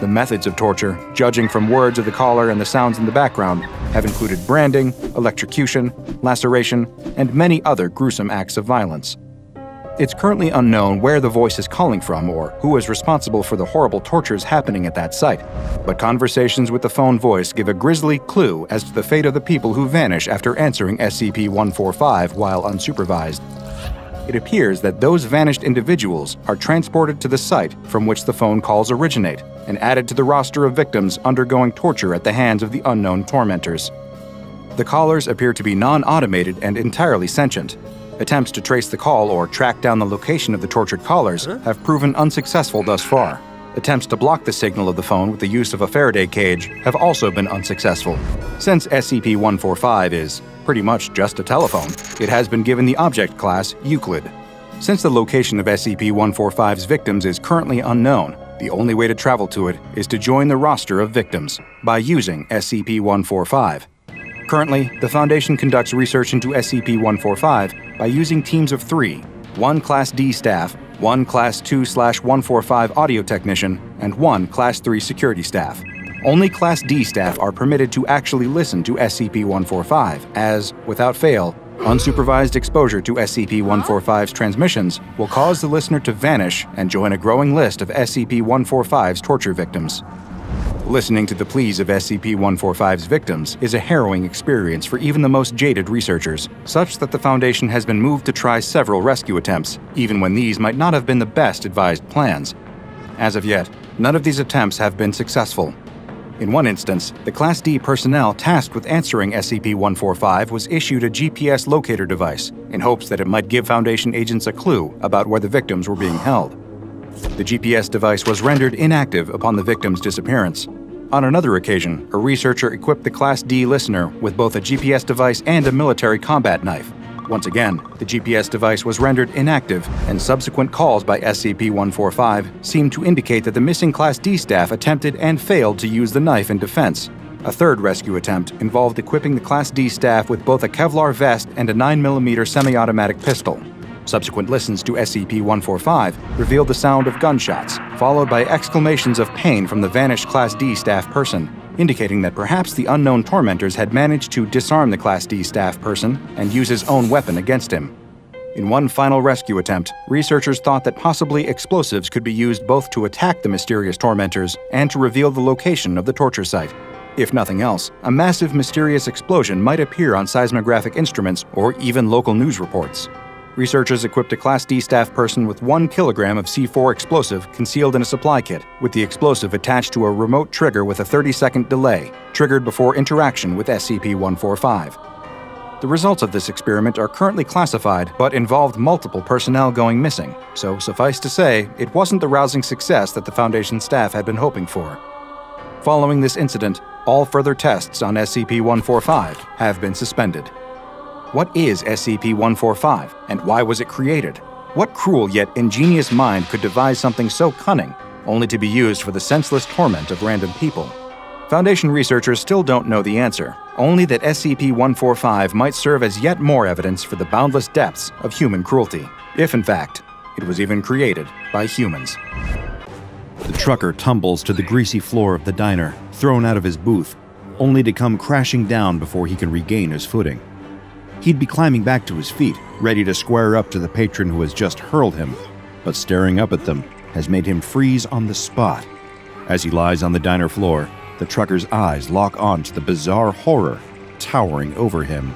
The methods of torture, judging from words of the caller and the sounds in the background, have included branding, electrocution, laceration, and many other gruesome acts of violence. It's currently unknown where the voice is calling from or who is responsible for the horrible tortures happening at that site, but conversations with the phone voice give a grisly clue as to the fate of the people who vanish after answering SCP-145 while unsupervised. It appears that those vanished individuals are transported to the site from which the phone calls originate and added to the roster of victims undergoing torture at the hands of the unknown tormentors. The callers appear to be non-automated and entirely sentient. Attempts to trace the call or track down the location of the tortured callers have proven unsuccessful thus far. Attempts to block the signal of the phone with the use of a Faraday cage have also been unsuccessful. Since SCP-145 is pretty much just a telephone, it has been given the object class Euclid. Since the location of SCP-145's victims is currently unknown, the only way to travel to it is to join the roster of victims by using SCP-145. Currently, the Foundation conducts research into SCP-145 by using teams of 3, one Class D staff, one Class 2/145 audio technician, and one Class 3 security staff. Only Class D staff are permitted to actually listen to SCP-145 as, without fail, unsupervised exposure to SCP-145's transmissions will cause the listener to vanish and join a growing list of SCP-145's torture victims. Listening to the pleas of SCP-145's victims is a harrowing experience for even the most jaded researchers, such that the Foundation has been moved to try several rescue attempts, even when these might not have been the best advised plans. As of yet, none of these attempts have been successful. In one instance, the Class D personnel tasked with answering SCP-145 was issued a GPS locator device in hopes that it might give Foundation agents a clue about where the victims were being held. The GPS device was rendered inactive upon the victim's disappearance. On another occasion, a researcher equipped the Class D listener with both a GPS device and a military combat knife. Once again, the GPS device was rendered inactive, and subsequent calls by SCP-145 seemed to indicate that the missing Class D staff attempted and failed to use the knife in defense. A third rescue attempt involved equipping the Class D staff with both a Kevlar vest and a 9mm semi-automatic pistol. Subsequent listens to SCP-145 revealed the sound of gunshots, followed by exclamations of pain from the vanished Class D staff person, indicating that perhaps the unknown tormentors had managed to disarm the Class D staff person and use his own weapon against him. In one final rescue attempt, researchers thought that possibly explosives could be used both to attack the mysterious tormentors and to reveal the location of the torture site. If nothing else, a massive mysterious explosion might appear on seismographic instruments or even local news reports. Researchers equipped a Class D staff person with 1 kilogram of C4 explosive concealed in a supply kit, with the explosive attached to a remote trigger with a 30-second delay, triggered before interaction with SCP-145. The results of this experiment are currently classified, but involved multiple personnel going missing, so suffice to say, it wasn't the rousing success that the Foundation staff had been hoping for. Following this incident, all further tests on SCP-145 have been suspended. What is SCP-145, and why was it created? What cruel yet ingenious mind could devise something so cunning, only to be used for the senseless torment of random people? Foundation researchers still don't know the answer, only that SCP-145 might serve as yet more evidence for the boundless depths of human cruelty, if in fact, it was even created by humans. The trucker tumbles to the greasy floor of the diner, thrown out of his booth, only to come crashing down before he can regain his footing. He'd be climbing back to his feet, ready to square up to the patron who has just hurled him, but staring up at them has made him freeze on the spot. As he lies on the diner floor, the trucker's eyes lock on to the bizarre horror towering over him.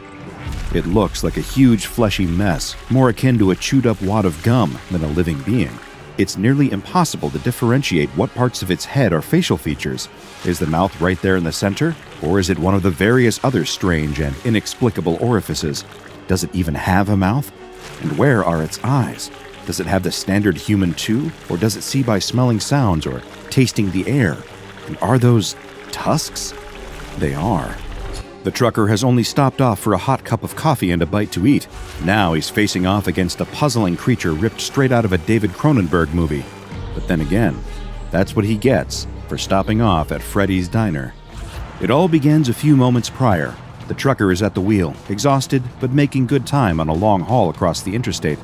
It looks like a huge fleshy mess, more akin to a chewed-up wad of gum than a living being. It's nearly impossible to differentiate what parts of its head are facial features. Is the mouth right there in the center? Or is it one of the various other strange and inexplicable orifices? Does it even have a mouth? And where are its eyes? Does it have the standard human too? Or does it see by smelling sounds or tasting the air? And are those tusks? They are. The trucker has only stopped off for a hot cup of coffee and a bite to eat. Now he's facing off against a puzzling creature ripped straight out of a David Cronenberg movie. But then again, that's what he gets for stopping off at Freddy's Diner. It all begins a few moments prior. The trucker is at the wheel, exhausted but making good time on a long haul across the interstate.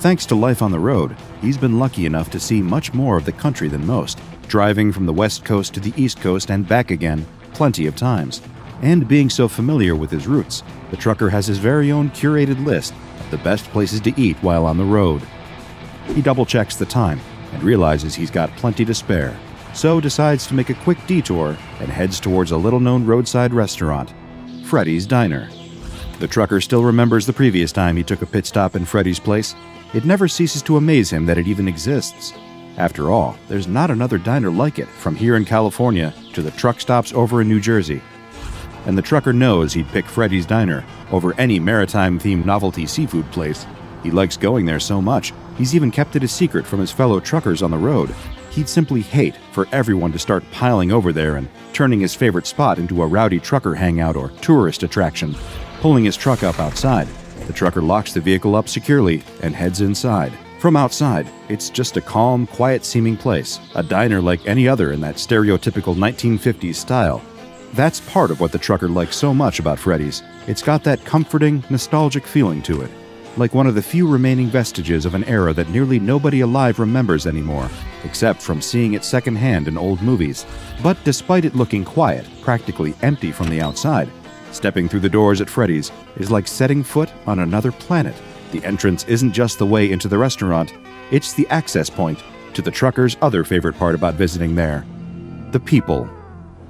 Thanks to life on the road, he's been lucky enough to see much more of the country than most, driving from the west coast to the east coast and back again plenty of times. And being so familiar with his routes, the trucker has his very own curated list of the best places to eat while on the road. He double-checks the time and realizes he's got plenty to spare, so decides to make a quick detour and heads towards a little-known roadside restaurant, Freddy's Diner. The trucker still remembers the previous time he took a pit stop in Freddy's place. It never ceases to amaze him that it even exists. After all, there's not another diner like it, from here in California to the truck stops over in New Jersey. And the trucker knows he'd pick Freddy's Diner over any maritime-themed novelty seafood place. He likes going there so much, he's even kept it a secret from his fellow truckers on the road. He'd simply hate for everyone to start piling over there and turning his favorite spot into a rowdy trucker hangout or tourist attraction. Pulling his truck up outside, the trucker locks the vehicle up securely and heads inside. From outside, it's just a calm, quiet-seeming place, a diner like any other in that stereotypical 1950s style. That's part of what the trucker likes so much about Freddy's. It's got that comforting, nostalgic feeling to it, like one of the few remaining vestiges of an era that nearly nobody alive remembers anymore, except from seeing it secondhand in old movies. But despite it looking quiet, practically empty from the outside, stepping through the doors at Freddy's is like setting foot on another planet. The entrance isn't just the way into the restaurant, it's the access point to the trucker's other favorite part about visiting there, the people.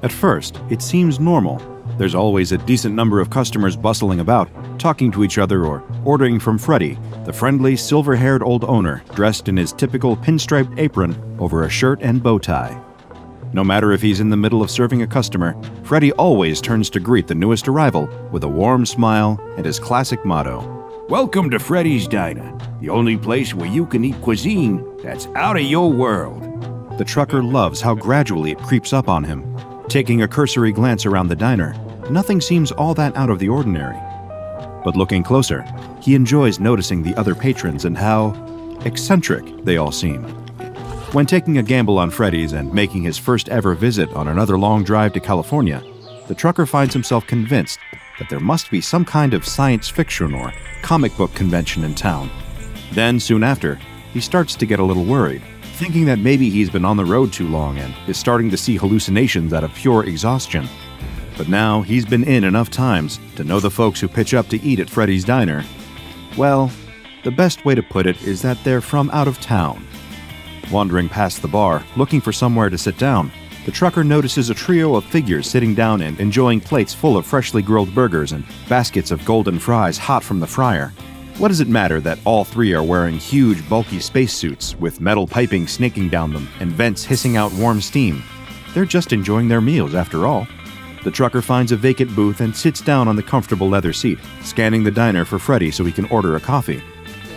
At first, it seems normal. There's always a decent number of customers bustling about, talking to each other or ordering from Freddy, the friendly, silver-haired old owner dressed in his typical pinstriped apron over a shirt and bow tie. No matter if he's in the middle of serving a customer, Freddy always turns to greet the newest arrival with a warm smile and his classic motto, "Welcome to Freddy's Diner, the only place where you can eat cuisine that's out of your world." The trucker loves how gradually it creeps up on him. Taking a cursory glance around the diner, nothing seems all that out of the ordinary. But looking closer, he enjoys noticing the other patrons and how eccentric they all seem. When taking a gamble on Freddy's and making his first ever visit on another long drive to California, the trucker finds himself convinced that there must be some kind of science fiction or comic book convention in town. Then, soon after, he starts to get a little worried, thinking that maybe he's been on the road too long and is starting to see hallucinations out of pure exhaustion. But now he's been in enough times to know the folks who pitch up to eat at Freddy's Diner. Well, the best way to put it is that they're from out of town. Wandering past the bar, looking for somewhere to sit down, the trucker notices a trio of figures sitting down and enjoying plates full of freshly grilled burgers and baskets of golden fries hot from the fryer. What does it matter that all three are wearing huge, bulky spacesuits with metal piping snaking down them and vents hissing out warm steam? They're just enjoying their meals, after all. The trucker finds a vacant booth and sits down on the comfortable leather seat, scanning the diner for Freddy so he can order a coffee.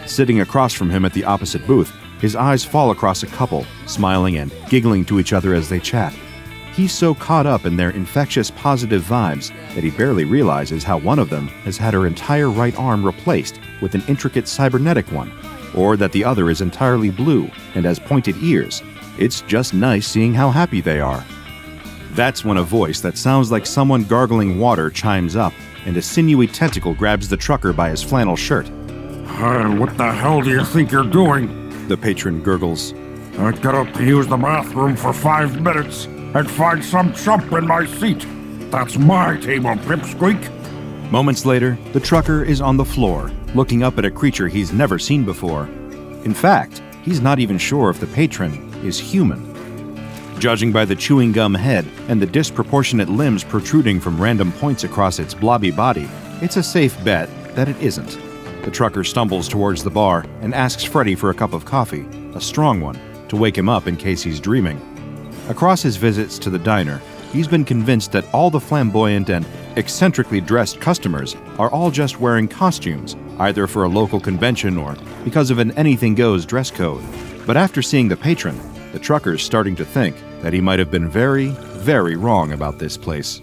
Sitting across from him at the opposite booth, his eyes fall across a couple, smiling and giggling to each other as they chat. He's so caught up in their infectious positive vibes that he barely realizes how one of them has had her entire right arm replaced with an intricate cybernetic one, or that the other is entirely blue and has pointed ears. It's just nice seeing how happy they are. That's when a voice that sounds like someone gargling water chimes up, and a sinewy tentacle grabs the trucker by his flannel shirt. What the hell do you think you're doing? The patron gurgles. I got up to use the bathroom for 5 minutes and find some chump in my seat. That's my table, pipsqueak. Moments later, the trucker is on the floor, looking up at a creature he's never seen before. In fact, he's not even sure if the patron is human. Judging by the chewing gum head and the disproportionate limbs protruding from random points across its blobby body, it's a safe bet that it isn't. The trucker stumbles towards the bar and asks Freddy for a cup of coffee, a strong one, to wake him up in case he's dreaming. Across his visits to the diner, he's been convinced that all the flamboyant and eccentrically dressed customers are all just wearing costumes, either for a local convention or because of an anything-goes dress code. But after seeing the patron, the trucker's starting to think that he might have been very, very wrong about this place.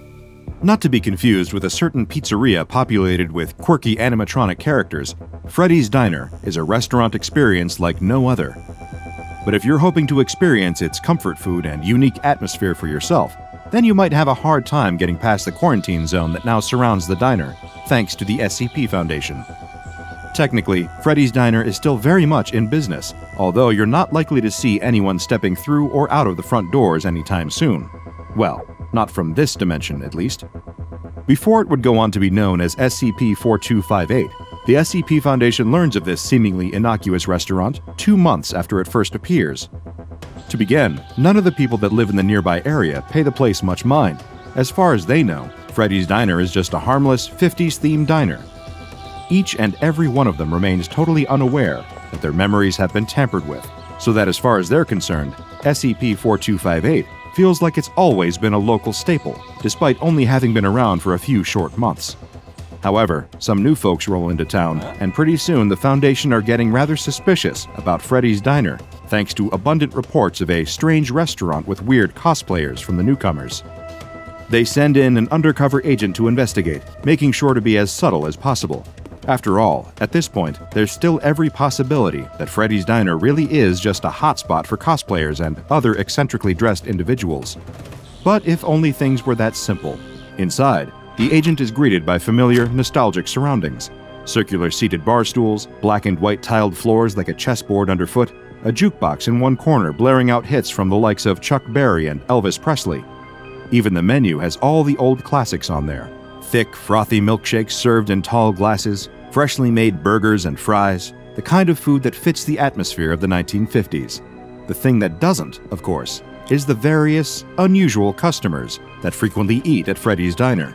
Not to be confused with a certain pizzeria populated with quirky animatronic characters, Freddy's Diner is a restaurant experience like no other. But if you're hoping to experience its comfort food and unique atmosphere for yourself, then you might have a hard time getting past the quarantine zone that now surrounds the diner, thanks to the SCP Foundation. Technically, Freddy's Diner is still very much in business, although you're not likely to see anyone stepping through or out of the front doors anytime soon. Well, not from this dimension, at least. Before it would go on to be known as SCP-4258, the SCP Foundation learns of this seemingly innocuous restaurant 2 months after it first appears. To begin, none of the people that live in the nearby area pay the place much mind. As far as they know, Freddy's Diner is just a harmless 50s-themed diner. Each and every one of them remains totally unaware that their memories have been tampered with, so that as far as they're concerned, SCP-4258 feels like it's always been a local staple, despite only having been around for a few short months. However, some new folks roll into town, and pretty soon the Foundation are getting rather suspicious about Freddy's Diner, thanks to abundant reports of a strange restaurant with weird cosplayers from the newcomers. They send in an undercover agent to investigate, making sure to be as subtle as possible. After all, at this point, there's still every possibility that Freddy's Diner really is just a hotspot for cosplayers and other eccentrically dressed individuals. But if only things were that simple. Inside, the agent is greeted by familiar, nostalgic surroundings. Circular seated bar stools, black and white tiled floors like a chessboard underfoot, a jukebox in one corner blaring out hits from the likes of Chuck Berry and Elvis Presley. Even the menu has all the old classics on there. Thick, frothy milkshakes served in tall glasses, freshly made burgers and fries, the kind of food that fits the atmosphere of the 1950s. The thing that doesn't, of course, is the various, unusual customers that frequently eat at Freddy's Diner.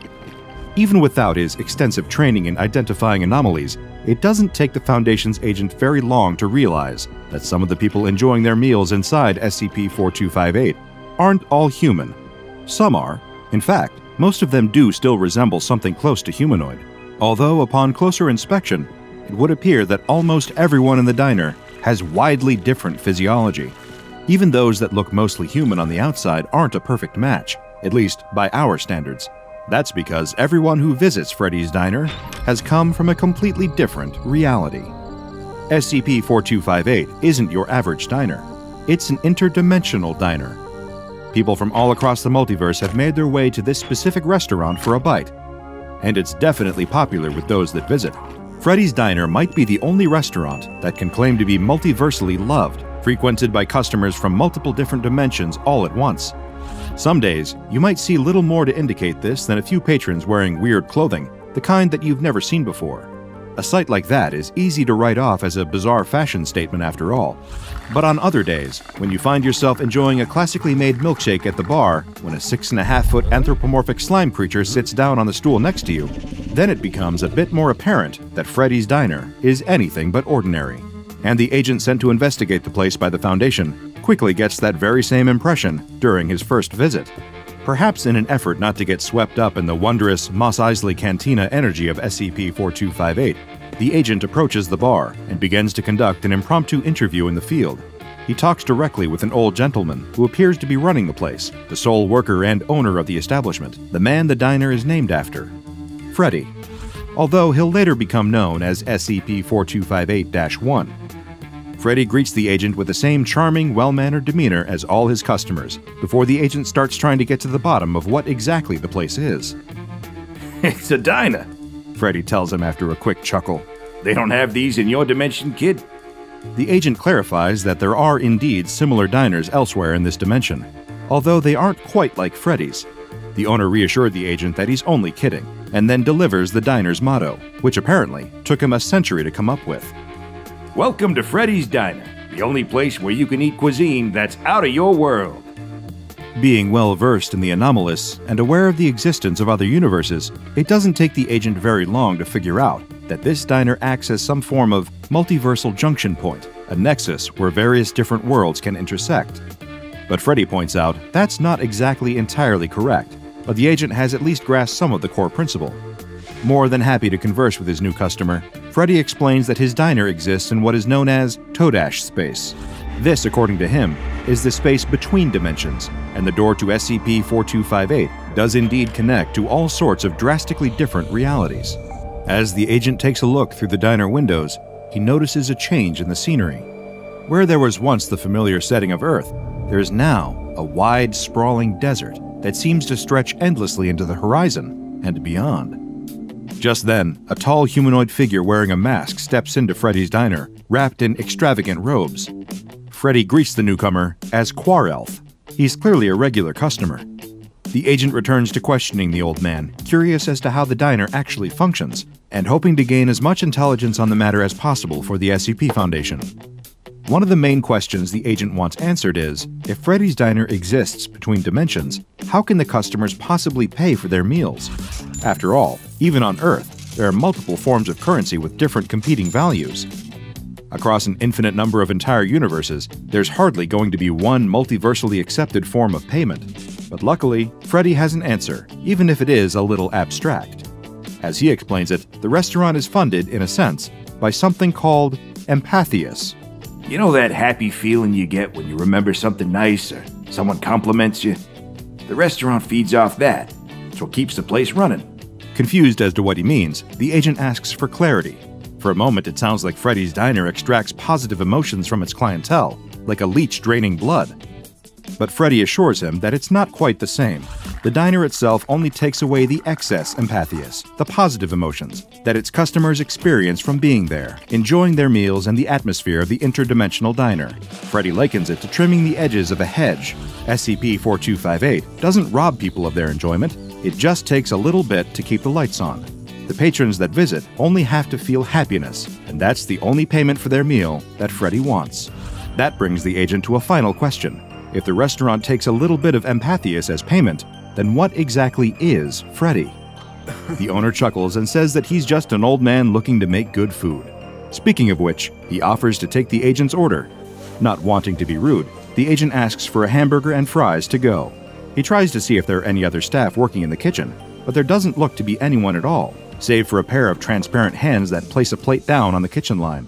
Even without his extensive training in identifying anomalies, it doesn't take the Foundation's agent very long to realize that some of the people enjoying their meals inside SCP-4258 aren't all human. Some are, in fact. Most of them do still resemble something close to humanoid, although upon closer inspection, it would appear that almost everyone in the diner has widely different physiology. Even those that look mostly human on the outside aren't a perfect match, at least by our standards. That's because everyone who visits Freddy's Diner has come from a completely different reality. SCP-4258 isn't your average diner. It's an interdimensional diner. People from all across the multiverse have made their way to this specific restaurant for a bite, and it's definitely popular with those that visit. Freddy's Diner might be the only restaurant that can claim to be multiversally loved, frequented by customers from multiple different dimensions all at once. Some days, you might see little more to indicate this than a few patrons wearing weird clothing, the kind that you've never seen before. A sight like that is easy to write off as a bizarre fashion statement after all. But on other days, when you find yourself enjoying a classically made milkshake at the bar, when a 6.5-foot anthropomorphic slime creature sits down on the stool next to you, then it becomes a bit more apparent that Freddy's Diner is anything but ordinary. And the agent sent to investigate the place by the Foundation quickly gets that very same impression during his first visit. Perhaps in an effort not to get swept up in the wondrous Mos Eisley Cantina energy of SCP-4258, the agent approaches the bar and begins to conduct an impromptu interview in the field. He talks directly with an old gentleman who appears to be running the place, the sole worker and owner of the establishment, the man the diner is named after, Freddy, although he'll later become known as SCP-4258-1. Freddy greets the agent with the same charming, well-mannered demeanor as all his customers, before the agent starts trying to get to the bottom of what exactly the place is. "It's a diner," Freddy tells him after a quick chuckle. "They don't have these in your dimension, kid." The agent clarifies that there are indeed similar diners elsewhere in this dimension, although they aren't quite like Freddy's. The owner reassured the agent that he's only kidding, and then delivers the diner's motto, which apparently took him a century to come up with. "Welcome to Freddy's Diner, the only place where you can eat cuisine that's out of your world." Being well-versed in the anomalous and aware of the existence of other universes, it doesn't take the agent very long to figure out that this diner acts as some form of multiversal junction point, a nexus where various different worlds can intersect. But Freddy points out that's not exactly entirely correct, but the agent has at least grasped some of the core principle. More than happy to converse with his new customer, Freddy explains that his diner exists in what is known as Todash space. This, according to him, is the space between dimensions, and the door to SCP-4258 does indeed connect to all sorts of drastically different realities. As the agent takes a look through the diner windows, he notices a change in the scenery. Where there was once the familiar setting of Earth, there is now a wide, sprawling desert that seems to stretch endlessly into the horizon and beyond. Just then, a tall humanoid figure wearing a mask steps into Freddy's Diner, wrapped in extravagant robes. Freddy greets the newcomer as Quarelth. He's clearly a regular customer. The agent returns to questioning the old man, curious as to how the diner actually functions, and hoping to gain as much intelligence on the matter as possible for the SCP Foundation. One of the main questions the agent wants answered is, if Freddy's Diner exists between dimensions, how can the customers possibly pay for their meals? After all, even on Earth, there are multiple forms of currency with different competing values. Across an infinite number of entire universes, there's hardly going to be one multiversally accepted form of payment. But luckily, Freddy has an answer, even if it is a little abstract. As he explains it, the restaurant is funded, in a sense, by something called empathias. You know that happy feeling you get when you remember something nice or someone compliments you? The restaurant feeds off that. It's what keeps the place running. Confused as to what he means, the agent asks for clarity. For a moment, it sounds like Freddy's Diner extracts positive emotions from its clientele, like a leech draining blood. But Freddy assures him that it's not quite the same. The diner itself only takes away the excess empathias, the positive emotions, that its customers experience from being there, enjoying their meals and the atmosphere of the interdimensional diner. Freddy likens it to trimming the edges of a hedge. SCP-4258 doesn't rob people of their enjoyment. It just takes a little bit to keep the lights on. The patrons that visit only have to feel happiness, and that's the only payment for their meal that Freddy wants. That brings the agent to a final question. If the restaurant takes a little bit of empathias as payment, then what exactly is Freddy? The owner chuckles and says that he's just an old man looking to make good food. Speaking of which, he offers to take the agent's order. Not wanting to be rude, the agent asks for a hamburger and fries to go. He tries to see if there are any other staff working in the kitchen, but there doesn't look to be anyone at all, save for a pair of transparent hands that place a plate down on the kitchen line.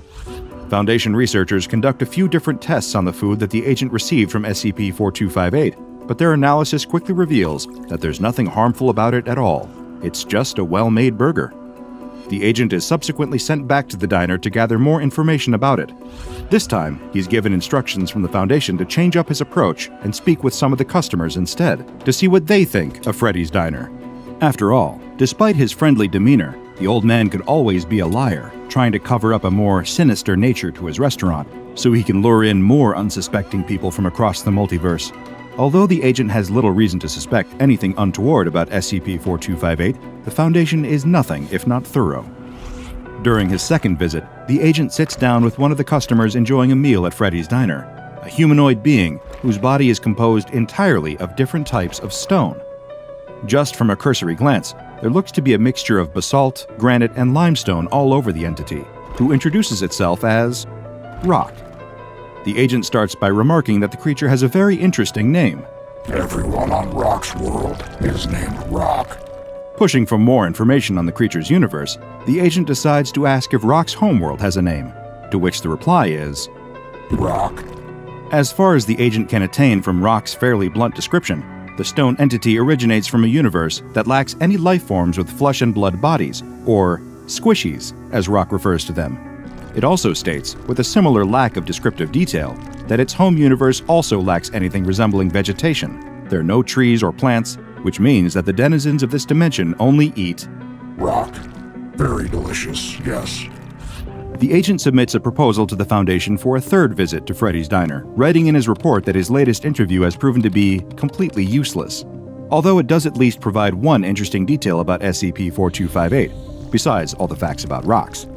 Foundation researchers conduct a few different tests on the food that the agent received from SCP-4258, but their analysis quickly reveals that there's nothing harmful about it at all. It's just a well-made burger. The agent is subsequently sent back to the diner to gather more information about it. This time, he's given instructions from the Foundation to change up his approach and speak with some of the customers instead, to see what they think of Freddy's Diner. After all, despite his friendly demeanor, The old man could always be a liar, trying to cover up a more sinister nature to his restaurant, so he can lure in more unsuspecting people from across the multiverse. Although the agent has little reason to suspect anything untoward about SCP-4258, the Foundation is nothing if not thorough. During his second visit, the agent sits down with one of the customers enjoying a meal at Freddy's Diner, a humanoid being whose body is composed entirely of different types of stone. Just from a cursory glance, there looks to be a mixture of basalt, granite, and limestone all over the entity, who introduces itself as Rock. The agent starts by remarking that the creature has a very interesting name. Everyone on Rock's world is named Rock. Pushing for more information on the creature's universe, the agent decides to ask if Rock's homeworld has a name, to which the reply is Rock. As far as the agent can attain from Rock's fairly blunt description, the stone entity originates from a universe that lacks any life forms with flesh and blood bodies, or squishies, as Rock refers to them. It also states, with a similar lack of descriptive detail, that its home universe also lacks anything resembling vegetation. There are no trees or plants, which means that the denizens of this dimension only eat rock. Very delicious, yes. The agent submits a proposal to the Foundation for a third visit to Freddy's Diner, writing in his report that his latest interview has proven to be completely useless, although it does at least provide one interesting detail about SCP-4258, besides all the facts about rocks.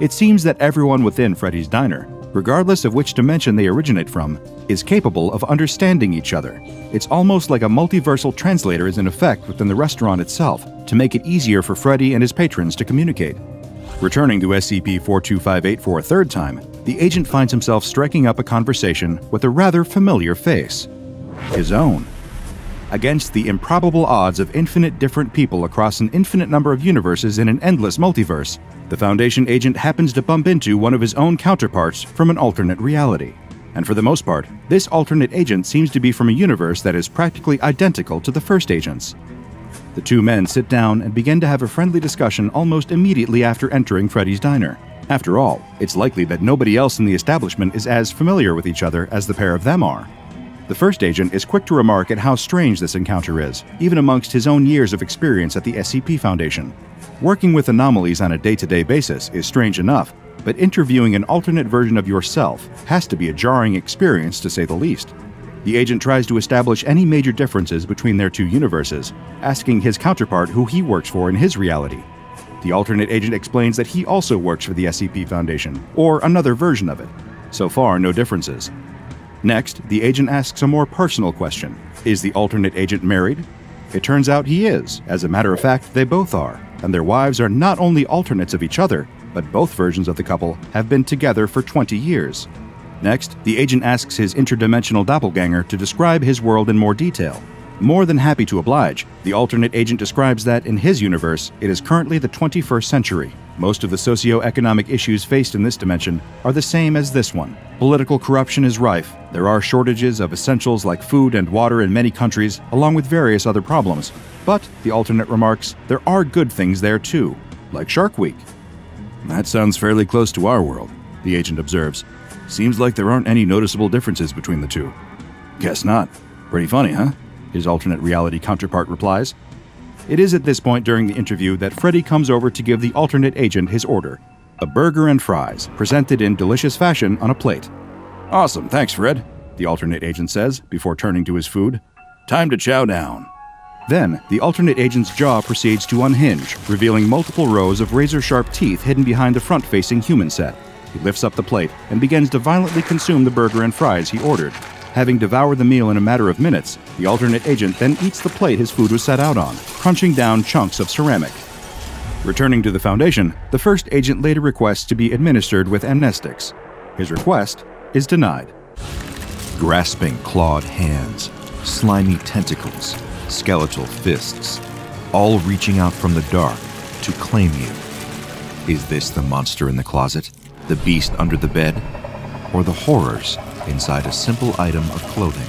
It seems that everyone within Freddy's Diner, regardless of which dimension they originate from, is capable of understanding each other. It's almost like a multiversal translator is in effect within the restaurant itself to make it easier for Freddy and his patrons to communicate. Returning to SCP-4258 for a third time, the agent finds himself striking up a conversation with a rather familiar face. His own. Against the improbable odds of infinite different people across an infinite number of universes in an endless multiverse, the Foundation agent happens to bump into one of his own counterparts from an alternate reality. And for the most part, this alternate agent seems to be from a universe that is practically identical to the first agent's. The two men sit down and begin to have a friendly discussion almost immediately after entering Freddy's Diner. After all, it's likely that nobody else in the establishment is as familiar with each other as the pair of them are. The first agent is quick to remark at how strange this encounter is, even amongst his own years of experience at the SCP Foundation. Working with anomalies on a day-to-day basis is strange enough, but interviewing an alternate version of yourself has to be a jarring experience, to say the least. The agent tries to establish any major differences between their two universes, asking his counterpart who he works for in his reality. The alternate agent explains that he also works for the SCP Foundation, or another version of it. So far, no differences. Next, the agent asks a more personal question. Is the alternate agent married? It turns out he is. As a matter of fact, they both are, and their wives are not only alternates of each other, but both versions of the couple have been together for 20 years. Next, the agent asks his interdimensional doppelganger to describe his world in more detail. More than happy to oblige, the alternate agent describes that in his universe, it is currently the 21st century. Most of the socio-economic issues faced in this dimension are the same as this one. Political corruption is rife. There are shortages of essentials like food and water in many countries, along with various other problems. But, the alternate remarks, there are good things there too, like Shark Week. That sounds fairly close to our world, the agent observes. Seems like there aren't any noticeable differences between the two. Guess not. Pretty funny, huh? His alternate reality counterpart replies. It is at this point during the interview that Freddy comes over to give the alternate agent his order. A burger and fries, presented in delicious fashion on a plate. Awesome, thanks Fred, the alternate agent says, before turning to his food. Time to chow down. Then, the alternate agent's jaw proceeds to unhinge, revealing multiple rows of razor-sharp teeth hidden behind the front-facing human set. He lifts up the plate and begins to violently consume the burger and fries he ordered. Having devoured the meal in a matter of minutes, the alternate agent then eats the plate his food was set out on, crunching down chunks of ceramic. Returning to the Foundation, the first agent later requests to be administered with amnestics. His request is denied. Grasping clawed hands, slimy tentacles, skeletal fists, all reaching out from the dark to claim you. Is this the monster in the closet, the beast under the bed, or the horrors inside a simple item of clothing?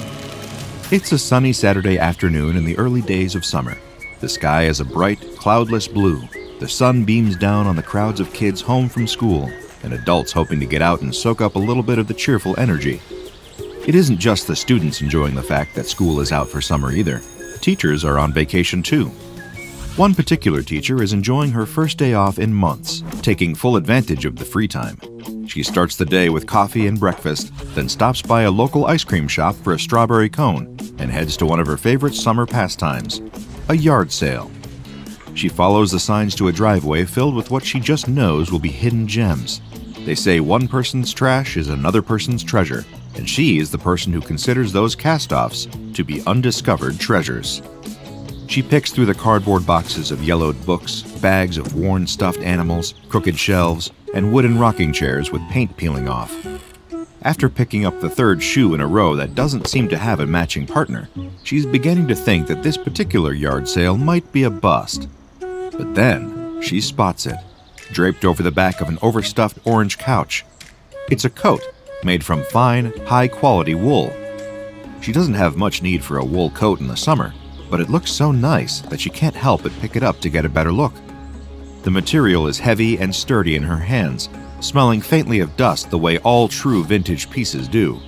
It's a sunny Saturday afternoon in the early days of summer. The sky is a bright, cloudless blue. The sun beams down on the crowds of kids home from school and adults hoping to get out and soak up a little bit of the cheerful energy. It isn't just the students enjoying the fact that school is out for summer either. Teachers are on vacation too. One particular teacher is enjoying her first day off in months, taking full advantage of the free time. She starts the day with coffee and breakfast, then stops by a local ice cream shop for a strawberry cone and heads to one of her favorite summer pastimes, a yard sale. She follows the signs to a driveway filled with what she just knows will be hidden gems. They say one person's trash is another person's treasure, and she is the person who considers those cast-offs to be undiscovered treasures. She picks through the cardboard boxes of yellowed books, bags of worn stuffed animals, crooked shelves, and wooden rocking chairs with paint peeling off. After picking up the third shoe in a row that doesn't seem to have a matching partner, she's beginning to think that this particular yard sale might be a bust. But then, she spots it, draped over the back of an overstuffed orange couch. It's a coat made from fine, high-quality wool. She doesn't have much need for a wool coat in the summer, but it looks so nice that she can't help but pick it up to get a better look. The material is heavy and sturdy in her hands, smelling faintly of dust the way all true vintage pieces do.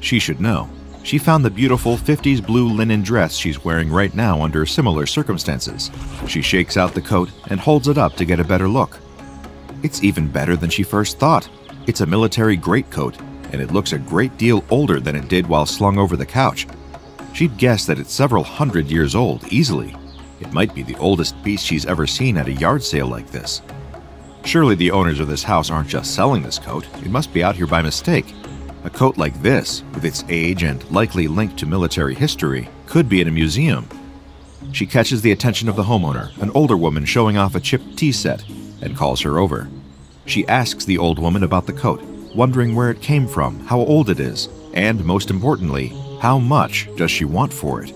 She should know. She found the beautiful 50s blue linen dress she's wearing right now under similar circumstances. She shakes out the coat and holds it up to get a better look. It's even better than she first thought. It's a military greatcoat, and it looks a great deal older than it did while slung over the couch. She'd guess that it's several hundred years old, easily. It might be the oldest piece she's ever seen at a yard sale like this. Surely the owners of this house aren't just selling this coat. It must be out here by mistake. A coat like this, with its age and likely link to military history, could be in a museum. She catches the attention of the homeowner, an older woman showing off a chipped tea set, and calls her over. She asks the old woman about the coat, wondering where it came from, how old it is, and, most importantly, how much does she want for it?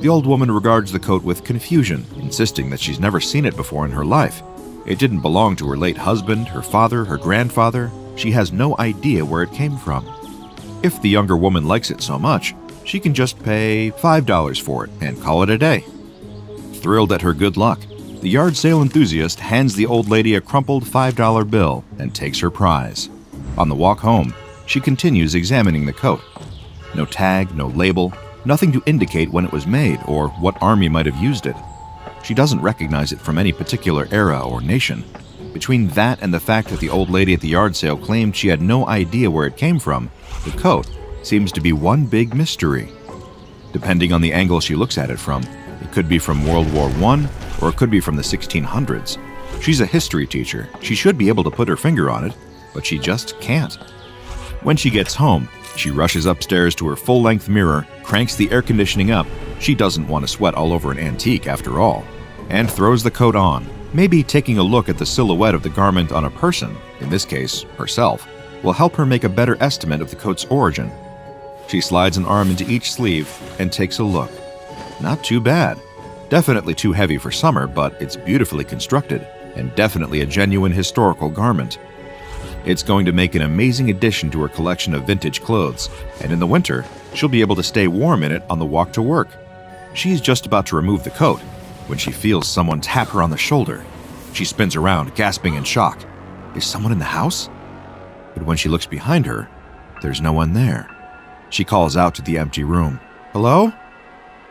The old woman regards the coat with confusion, insisting that she's never seen it before in her life. It didn't belong to her late husband, her father, her grandfather. She has no idea where it came from. If the younger woman likes it so much, she can just pay $5 for it and call it a day. Thrilled at her good luck, the yard sale enthusiast hands the old lady a crumpled $5 bill and takes her prize. On the walk home, she continues examining the coat. No tag, no label, nothing to indicate when it was made or what army might have used it. She doesn't recognize it from any particular era or nation. Between that and the fact that the old lady at the yard sale claimed she had no idea where it came from, the coat seems to be one big mystery. Depending on the angle she looks at it from, it could be from World War I or it could be from the 1600s. She's a history teacher. She should be able to put her finger on it, but she just can't. When she gets home, she rushes upstairs to her full-length mirror, cranks the air conditioning up — she doesn't want to sweat all over an antique after all — and throws the coat on. Maybe taking a look at the silhouette of the garment on a person, in this case, herself, will help her make a better estimate of the coat's origin. She slides an arm into each sleeve and takes a look. Not too bad. Definitely too heavy for summer, but it's beautifully constructed, and definitely a genuine historical garment. It's going to make an amazing addition to her collection of vintage clothes, and in the winter, she'll be able to stay warm in it on the walk to work. She's just about to remove the coat when she feels someone tap her on the shoulder. She spins around, gasping in shock. Is someone in the house? But when she looks behind her, there's no one there. She calls out to the empty room, "Hello?"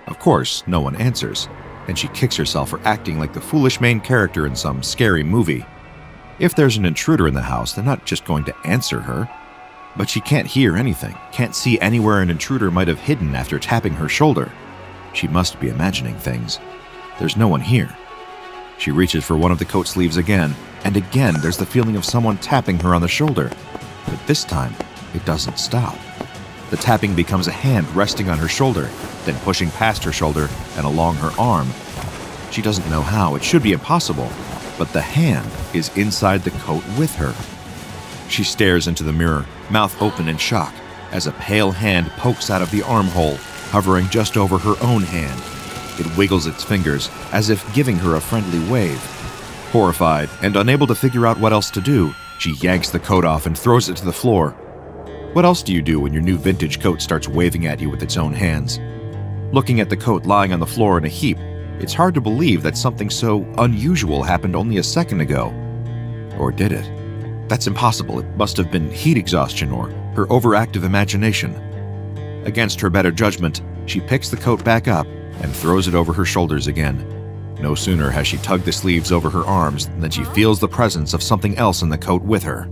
Of course, no one answers, and she kicks herself for acting like the foolish main character in some scary movie. If there's an intruder in the house, they're not just going to answer her. But she can't hear anything, can't see anywhere an intruder might have hidden after tapping her shoulder. She must be imagining things. There's no one here. She reaches for one of the coat sleeves again, and again there's the feeling of someone tapping her on the shoulder. But this time, it doesn't stop. The tapping becomes a hand resting on her shoulder, then pushing past her shoulder and along her arm. She doesn't know how. It should be impossible. But the hand is inside the coat with her. She stares into the mirror, mouth open in shock, as a pale hand pokes out of the armhole, hovering just over her own hand. It wiggles its fingers, as if giving her a friendly wave. Horrified and unable to figure out what else to do, she yanks the coat off and throws it to the floor. What else do you do when your new vintage coat starts waving at you with its own hands? Looking at the coat lying on the floor in a heap, it's hard to believe that something so unusual happened only a second ago. Or did it? That's impossible. It must have been heat exhaustion or her overactive imagination. Against her better judgment, she picks the coat back up and throws it over her shoulders again. No sooner has she tugged the sleeves over her arms than she feels the presence of something else in the coat with her.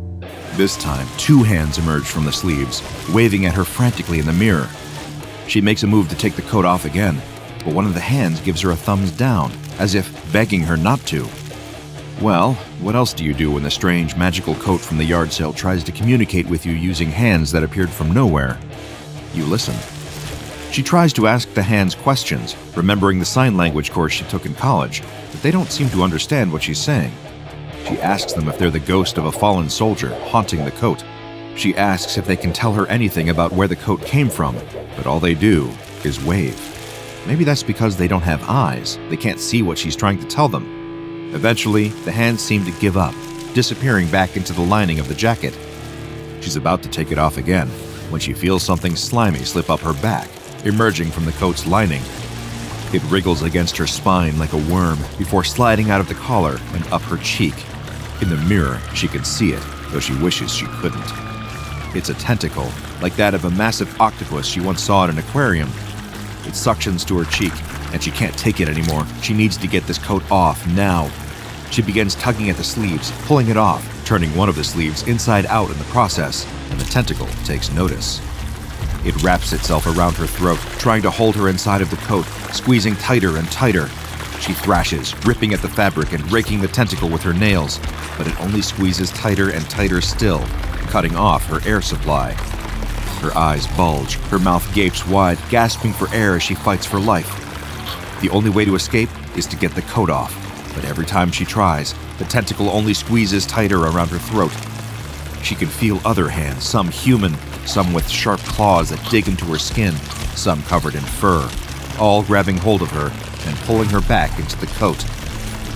This time, two hands emerge from the sleeves, waving at her frantically in the mirror. She makes a move to take the coat off again, but one of the hands gives her a thumbs down, as if begging her not to. Well, what else do you do when the strange, magical coat from the yard sale tries to communicate with you using hands that appeared from nowhere? You listen. She tries to ask the hands questions, remembering the sign language course she took in college, but they don't seem to understand what she's saying. She asks them if they're the ghost of a fallen soldier haunting the coat. She asks if they can tell her anything about where the coat came from, but all they do is wave. Maybe that's because they don't have eyes, they can't see what she's trying to tell them. Eventually, the hands seem to give up, disappearing back into the lining of the jacket. She's about to take it off again when she feels something slimy slip up her back, emerging from the coat's lining. It wriggles against her spine like a worm before sliding out of the collar and up her cheek. In the mirror, she can see it, though she wishes she couldn't. It's a tentacle, like that of a massive octopus she once saw at an aquarium. It suctions to her cheek, and she can't take it anymore. She needs to get this coat off now. She begins tugging at the sleeves, pulling it off, turning one of the sleeves inside out in the process, and the tentacle takes notice. It wraps itself around her throat, trying to hold her inside of the coat, squeezing tighter and tighter. She thrashes, ripping at the fabric and raking the tentacle with her nails, but it only squeezes tighter and tighter still, cutting off her air supply. Her eyes bulge, her mouth gapes wide, gasping for air as she fights for life. The only way to escape is to get the coat off. But every time she tries, the tentacle only squeezes tighter around her throat. She can feel other hands, some human, some with sharp claws that dig into her skin, some covered in fur, all grabbing hold of her and pulling her back into the coat.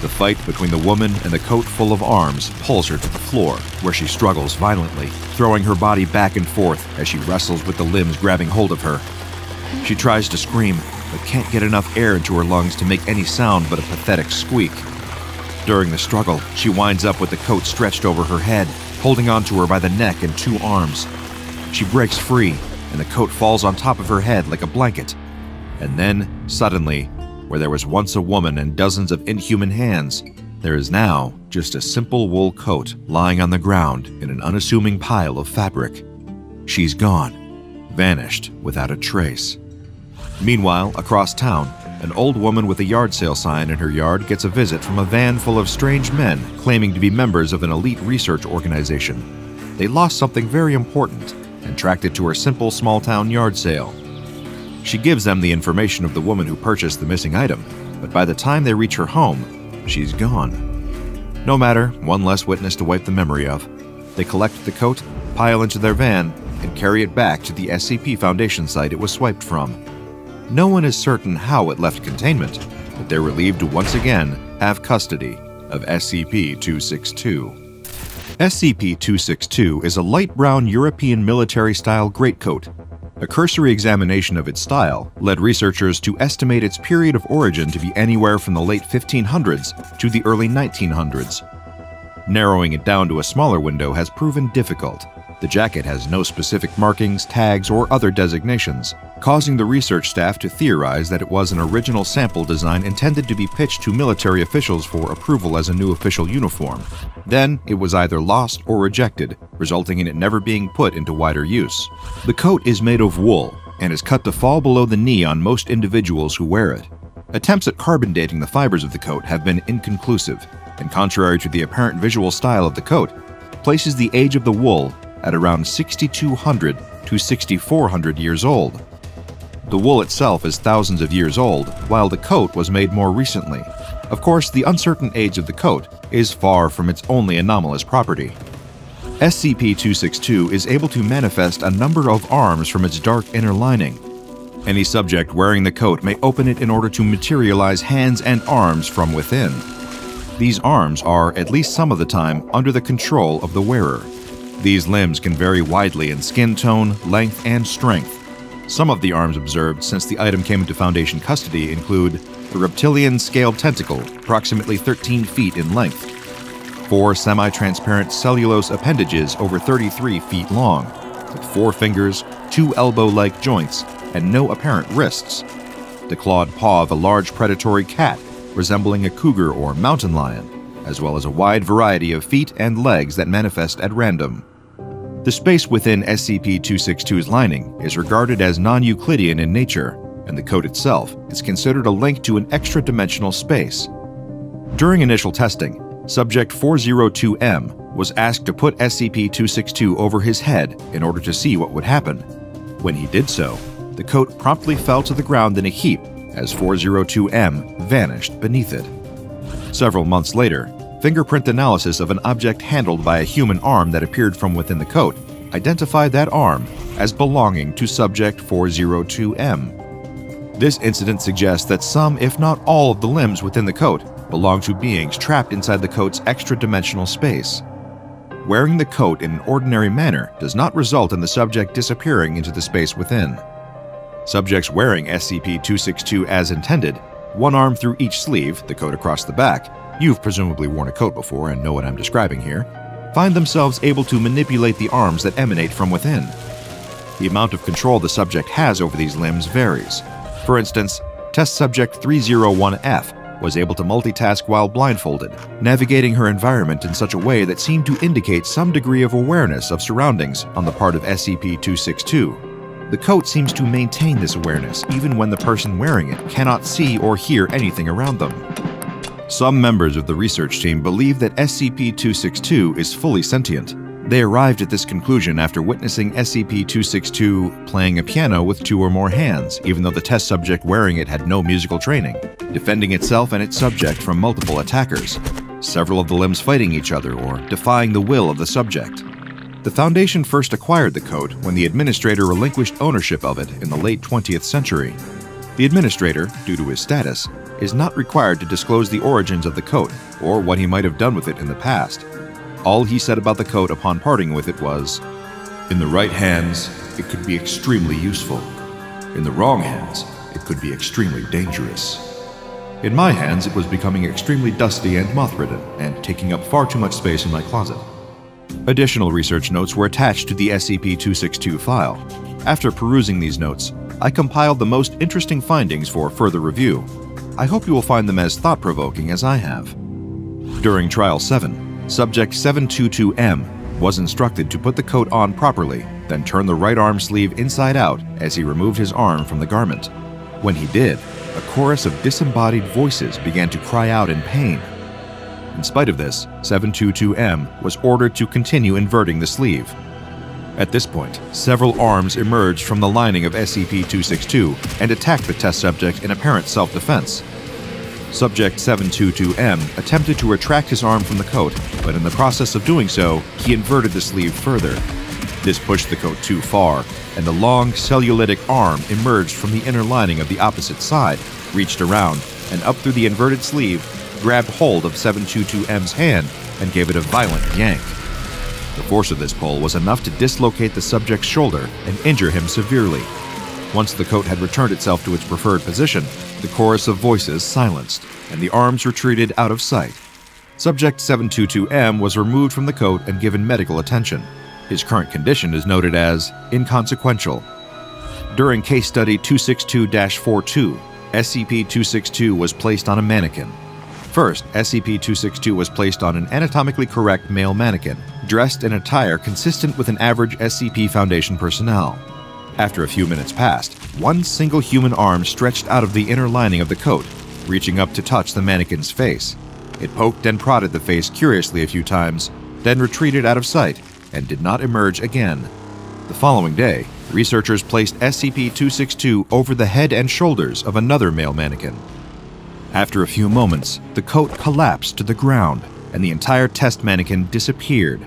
The fight between the woman and the coat full of arms pulls her to the floor, where she struggles violently, throwing her body back and forth as she wrestles with the limbs grabbing hold of her. She tries to scream, but can't get enough air into her lungs to make any sound but a pathetic squeak. During the struggle, she winds up with the coat stretched over her head, holding onto her by the neck and two arms. She breaks free, and the coat falls on top of her head like a blanket. And then, suddenly, where there was once a woman and dozens of inhuman hands, there is now just a simple wool coat lying on the ground in an unassuming pile of fabric. She's gone, vanished without a trace. Meanwhile, across town, an old woman with a yard sale sign in her yard gets a visit from a van full of strange men claiming to be members of an elite research organization. They lost something very important and tracked it to her simple small-town yard sale. She gives them the information of the woman who purchased the missing item, but by the time they reach her home, she's gone. No matter, one less witness to wipe the memory of. They collect the coat, pile into their van, and carry it back to the SCP Foundation site it was swiped from. No one is certain how it left containment, but they're relieved to once again have custody of SCP-262. SCP-262 is a light brown European military-style greatcoat. A cursory examination of its style led researchers to estimate its period of origin to be anywhere from the late 1500s to the early 1900s. Narrowing it down to a smaller window has proven difficult. The jacket has no specific markings, tags, or other designations, causing the research staff to theorize that it was an original sample design intended to be pitched to military officials for approval as a new official uniform. Then, it was either lost or rejected, resulting in it never being put into wider use. The coat is made of wool and is cut to fall below the knee on most individuals who wear it. Attempts at carbon dating the fibers of the coat have been inconclusive, and contrary to the apparent visual style of the coat, places the age of the wool at around 6,200 to 6,400 years old. The wool itself is thousands of years old, while the coat was made more recently. Of course, the uncertain age of the coat is far from its only anomalous property. SCP-262 is able to manifest a number of arms from its dark inner lining. Any subject wearing the coat may open it in order to materialize hands and arms from within. These arms are, at least some of the time, under the control of the wearer. These limbs can vary widely in skin tone, length, and strength. Some of the arms observed since the item came into Foundation custody include a reptilian scaled tentacle, approximately 13 feet in length, 4 semi-transparent cellulose appendages over 33 feet long, with 4 fingers, 2 elbow-like joints, and no apparent wrists, the clawed paw of a large predatory cat, resembling a cougar or mountain lion, as well as a wide variety of feet and legs that manifest at random. The space within SCP-262's lining is regarded as non-Euclidean in nature, and the code itself is considered a link to an extra-dimensional space. During initial testing, Subject 402M was asked to put SCP-262 over his head in order to see what would happen. When he did so, the coat promptly fell to the ground in a heap as 402M vanished beneath it. Several months later, fingerprint analysis of an object handled by a human arm that appeared from within the coat identified that arm as belonging to Subject 402M. This incident suggests that some, if not all, of the limbs within the coat belong to beings trapped inside the coat's extra-dimensional space. Wearing the coat in an ordinary manner does not result in the subject disappearing into the space within. Subjects wearing SCP-262 as intended, one arm through each sleeve, the coat across the back — you've presumably worn a coat before and know what I'm describing here — find themselves able to manipulate the arms that emanate from within. The amount of control the subject has over these limbs varies. For instance, Test Subject 301F was able to multitask while blindfolded, navigating her environment in such a way that seemed to indicate some degree of awareness of surroundings on the part of SCP-262. The coat seems to maintain this awareness even when the person wearing it cannot see or hear anything around them. Some members of the research team believe that SCP-262 is fully sentient. They arrived at this conclusion after witnessing SCP-262 playing a piano with two or more hands, even though the test subject wearing it had no musical training, defending itself and its subject from multiple attackers, several of the limbs fighting each other or defying the will of the subject. The Foundation first acquired the coat when the administrator relinquished ownership of it in the late 20th century. The administrator, due to his status, is not required to disclose the origins of the coat or what he might have done with it in the past. All he said about the coat upon parting with it was, "In the right hands, it could be extremely useful. In the wrong hands, it could be extremely dangerous. In my hands, it was becoming extremely dusty and moth-ridden and taking up far too much space in my closet." Additional research notes were attached to the SCP-262 file. After perusing these notes, I compiled the most interesting findings for further review. I hope you will find them as thought-provoking as I have. During Trial 7, Subject 722M was instructed to put the coat on properly, then turn the right arm sleeve inside out as he removed his arm from the garment. When he did, a chorus of disembodied voices began to cry out in pain. In spite of this, 722M was ordered to continue inverting the sleeve. At this point, several arms emerged from the lining of SCP-262 and attacked the test subject in apparent self-defense. Subject 722M attempted to retract his arm from the coat, but in the process of doing so, he inverted the sleeve further. This pushed the coat too far, and the long cellulitic arm emerged from the inner lining of the opposite side, reached around, and up through the inverted sleeve, grabbed hold of 722M's hand and gave it a violent yank. The force of this pull was enough to dislocate the subject's shoulder and injure him severely. Once the coat had returned itself to its preferred position, the chorus of voices silenced, and the arms retreated out of sight. Subject 722M was removed from the coat and given medical attention. His current condition is noted as inconsequential. During Case Study 262-42, SCP-262 was placed on a mannequin. First, SCP-262 was placed on an anatomically correct male mannequin, dressed in attire consistent with an average SCP Foundation personnel. After a few minutes passed, one single human arm stretched out of the inner lining of the coat, reaching up to touch the mannequin's face. It poked and prodded the face curiously a few times, then retreated out of sight and did not emerge again. The following day, researchers placed SCP-262 over the head and shoulders of another male mannequin. After a few moments, the coat collapsed to the ground and the entire test mannequin disappeared.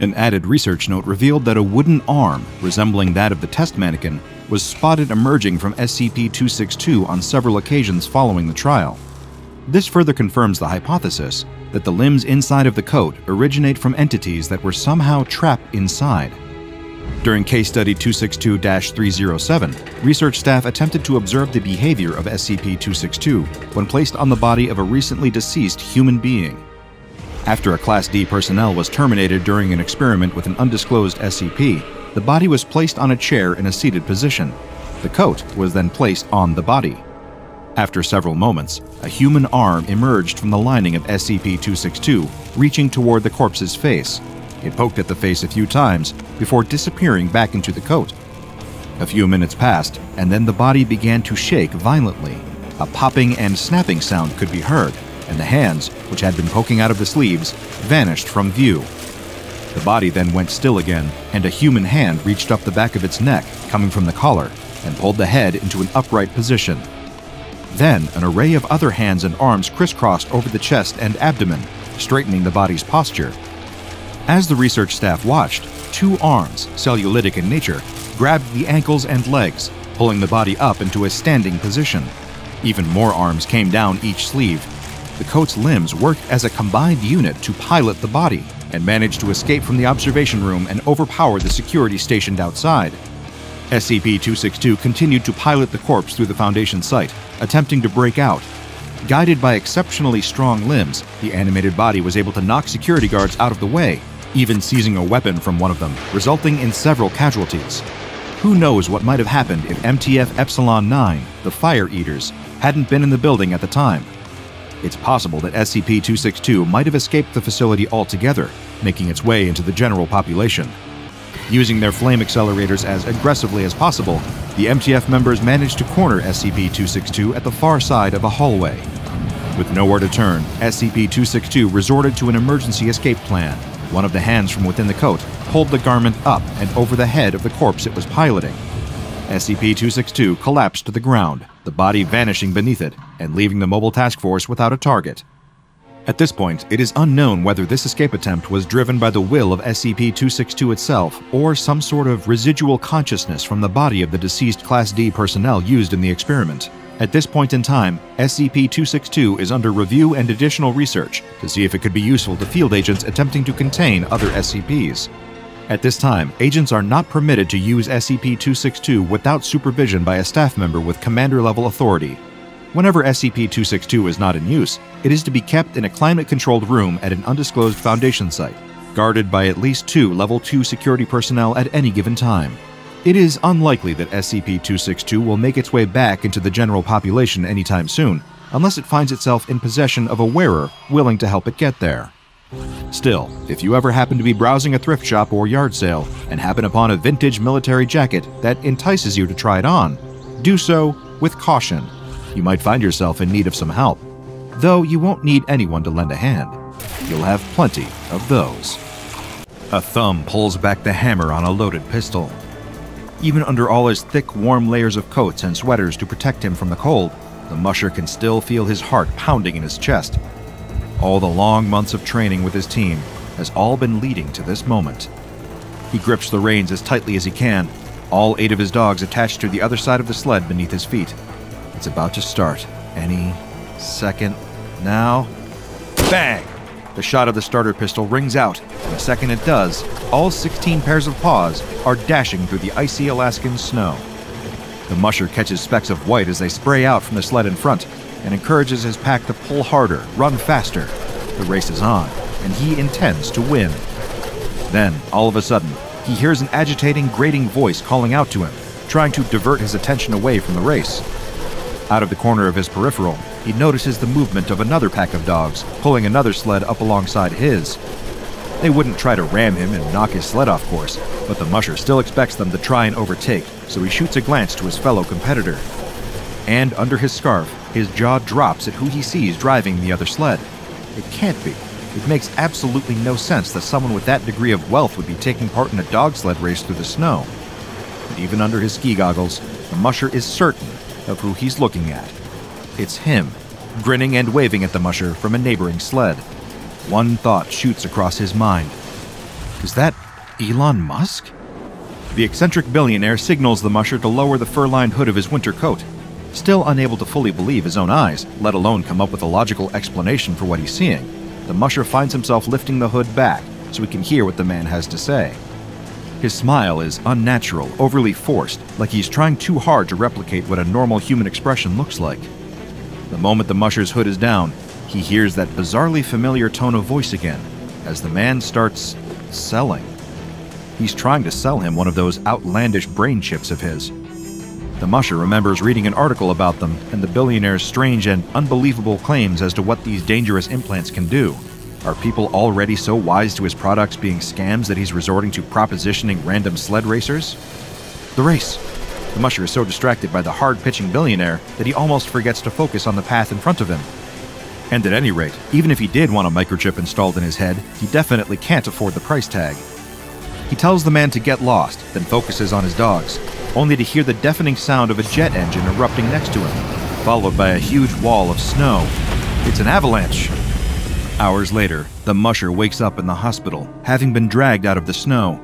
An added research note revealed that a wooden arm, resembling that of the test mannequin, was spotted emerging from SCP-262 on several occasions following the trial. This further confirms the hypothesis that the limbs inside of the coat originate from entities that were somehow trapped inside. During Case Study 262-307, research staff attempted to observe the behavior of SCP-262 when placed on the body of a recently deceased human being. After a Class D personnel was terminated during an experiment with an undisclosed SCP, the body was placed on a chair in a seated position. The coat was then placed on the body. After several moments, a human arm emerged from the lining of SCP-262, reaching toward the corpse's face. It poked at the face a few times before disappearing back into the coat. A few minutes passed, and then the body began to shake violently. A popping and snapping sound could be heard, and the hands, which had been poking out of the sleeves, vanished from view. The body then went still again, and a human hand reached up the back of its neck, coming from the collar, and pulled the head into an upright position. Then, an array of other hands and arms crisscrossed over the chest and abdomen, straightening the body's posture. As the research staff watched, two arms, cellulitic in nature, grabbed the ankles and legs, pulling the body up into a standing position. Even more arms came down each sleeve. The coat's limbs worked as a combined unit to pilot the body, and managed to escape from the observation room and overpower the security stationed outside. SCP-262 continued to pilot the corpse through the Foundation site, attempting to break out. Guided by exceptionally strong limbs, the animated body was able to knock security guards out of the way, even seizing a weapon from one of them, resulting in several casualties. Who knows what might have happened if MTF Epsilon 9, the Fire Eaters, hadn't been in the building at the time. It's possible that SCP-262 might have escaped the facility altogether, making its way into the general population. Using their flame accelerators as aggressively as possible, the MTF members managed to corner SCP-262 at the far side of a hallway. With nowhere to turn, SCP-262 resorted to an emergency escape plan. One of the hands from within the coat pulled the garment up and over the head of the corpse it was piloting. SCP-262 collapsed to the ground, the body vanishing beneath it and leaving the mobile task force without a target. At this point, it is unknown whether this escape attempt was driven by the will of SCP-262 itself or some sort of residual consciousness from the body of the deceased Class D personnel used in the experiment. At this point in time, SCP-262 is under review and additional research to see if it could be useful to field agents attempting to contain other SCPs. At this time, agents are not permitted to use SCP-262 without supervision by a staff member with commander-level authority. Whenever SCP-262 is not in use, it is to be kept in a climate-controlled room at an undisclosed Foundation site, guarded by at least 2 Level 2 security personnel at any given time. It is unlikely that SCP-262 will make its way back into the general population anytime soon, unless it finds itself in possession of a wearer willing to help it get there. Still, if you ever happen to be browsing a thrift shop or yard sale and happen upon a vintage military jacket that entices you to try it on, do so with caution. You might find yourself in need of some help, though you won't need anyone to lend a hand. You'll have plenty of those. A thumb pulls back the hammer on a loaded pistol. Even under all his thick, warm layers of coats and sweaters to protect him from the cold, the musher can still feel his heart pounding in his chest. All the long months of training with his team has all been leading to this moment. He grips the reins as tightly as he can, all 8 of his dogs attached to the other side of the sled beneath his feet. It's about to start any second now. Bang! The shot of the starter pistol rings out, and the second it does, all 16 pairs of paws are dashing through the icy Alaskan snow. The musher catches specks of white as they spray out from the sled in front, and encourages his pack to pull harder, run faster. The race is on, and he intends to win. Then, all of a sudden, he hears an agitating, grating voice calling out to him, trying to divert his attention away from the race. Out of the corner of his peripheral, he notices the movement of another pack of dogs, pulling another sled up alongside his. They wouldn't try to ram him and knock his sled off course, but the musher still expects them to try and overtake, so he shoots a glance to his fellow competitor. And under his scarf, his jaw drops at who he sees driving the other sled. It can't be. It makes absolutely no sense that someone with that degree of wealth would be taking part in a dog sled race through the snow. But even under his ski goggles, the musher is certain of who he's looking at. It's him, grinning and waving at the musher from a neighboring sled. One thought shoots across his mind. Is that Elon Musk? The eccentric billionaire signals the musher to lower the fur-lined hood of his winter coat. Still unable to fully believe his own eyes, let alone come up with a logical explanation for what he's seeing, the musher finds himself lifting the hood back so he can hear what the man has to say. His smile is unnatural, overly forced, like he's trying too hard to replicate what a normal human expression looks like. The moment the musher's hood is down, he hears that bizarrely familiar tone of voice again, as the man starts selling. He's trying to sell him one of those outlandish brain chips of his. The musher remembers reading an article about them and the billionaire's strange and unbelievable claims as to what these dangerous implants can do. Are people already so wise to his products being scams that he's resorting to propositioning random sled racers? The race. The musher is so distracted by the hard-pitching billionaire that he almost forgets to focus on the path in front of him. And at any rate, even if he did want a microchip installed in his head, he definitely can't afford the price tag. He tells the man to get lost, then focuses on his dogs, only to hear the deafening sound of a jet engine erupting next to him, followed by a huge wall of snow. It's an avalanche! Hours later, the musher wakes up in the hospital, having been dragged out of the snow.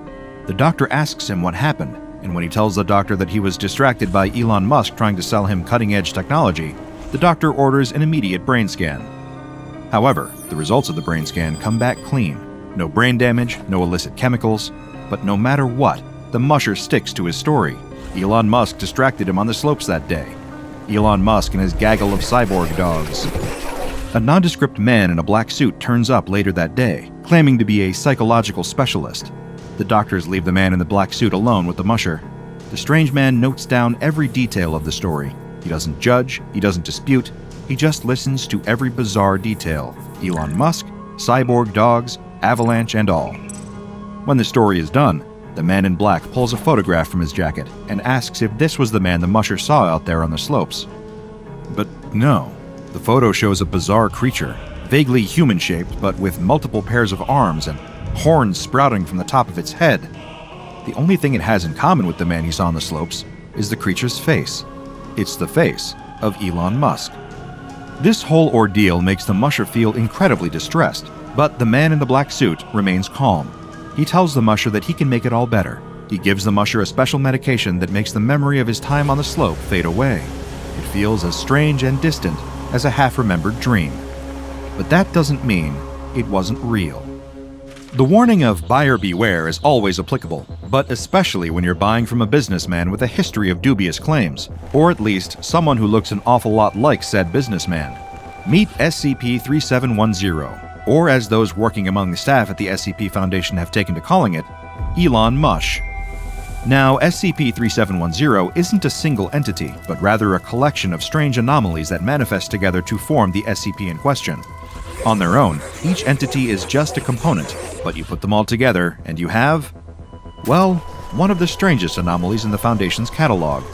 The doctor asks him what happened, and when he tells the doctor that he was distracted by Elon Musk trying to sell him cutting-edge technology, the doctor orders an immediate brain scan. However, the results of the brain scan come back clean. No brain damage, no illicit chemicals, but no matter what, the musher sticks to his story. Elon Musk distracted him on the slopes that day. Elon Musk and his gaggle of cyborg dogs. A nondescript man in a black suit turns up later that day, claiming to be a psychological specialist. The doctors leave the man in the black suit alone with the musher. The strange man notes down every detail of the story. He doesn't judge, he doesn't dispute, he just listens to every bizarre detail. Elon Musk, cyborg dogs, avalanche and all. When the story is done, the man in black pulls a photograph from his jacket and asks if this was the man the musher saw out there on the slopes. But no. The photo shows a bizarre creature, vaguely human-shaped but with multiple pairs of arms and horns sprouting from the top of its head. The only thing it has in common with the man he saw on the slopes is the creature's face. It's the face of Elon Musk. This whole ordeal makes the musher feel incredibly distressed, but the man in the black suit remains calm. He tells the musher that he can make it all better. He gives the musher a special medication that makes the memory of his time on the slope fade away. It feels as strange and distant as a half-remembered dream. But that doesn't mean it wasn't real. The warning of buyer beware is always applicable, but especially when you're buying from a businessman with a history of dubious claims, or at least someone who looks an awful lot like said businessman. Meet SCP-3710, or as those working among the staff at the SCP Foundation have taken to calling it, Elon Musk. Now, SCP-3710 isn't a single entity, but rather a collection of strange anomalies that manifest together to form the SCP in question. On their own, each entity is just a component, but you put them all together and you have, well, one of the strangest anomalies in the Foundation's catalog.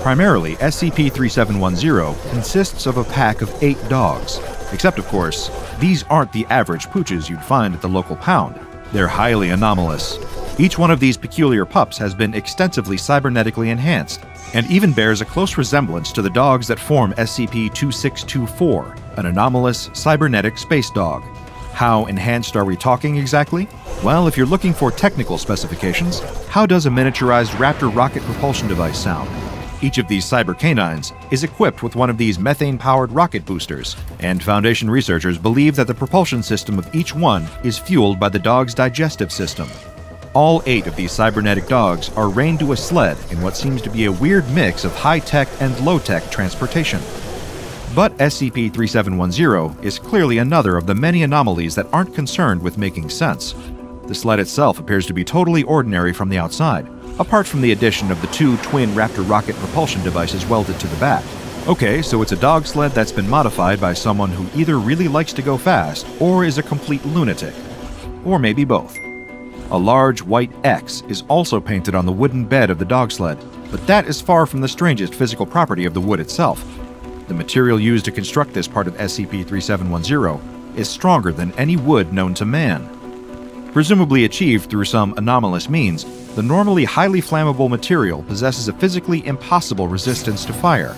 Primarily, SCP-3710 consists of a pack of 8 dogs, except of course, these aren't the average pooches you'd find at the local pound. They're highly anomalous. Each one of these peculiar pups has been extensively cybernetically enhanced, and even bears a close resemblance to the dogs that form SCP-2624, an anomalous cybernetic space dog. How enhanced are we talking exactly? Well, if you're looking for technical specifications, how does a miniaturized Raptor rocket propulsion device sound? Each of these cyber canines is equipped with one of these methane-powered rocket boosters, and Foundation researchers believe that the propulsion system of each one is fueled by the dog's digestive system. All 8 of these cybernetic dogs are reined to a sled in what seems to be a weird mix of high-tech and low-tech transportation. But SCP-3710 is clearly another of the many anomalies that aren't concerned with making sense. The sled itself appears to be totally ordinary from the outside, apart from the addition of the 2 twin Raptor rocket propulsion devices welded to the back. Okay, so it's a dog sled that's been modified by someone who either really likes to go fast or is a complete lunatic. Or maybe both. A large white X is also painted on the wooden bed of the dog sled, but that is far from the strangest physical property of the wood itself. The material used to construct this part of SCP-3710 is stronger than any wood known to man. Presumably achieved through some anomalous means, the normally highly flammable material possesses a physically impossible resistance to fire.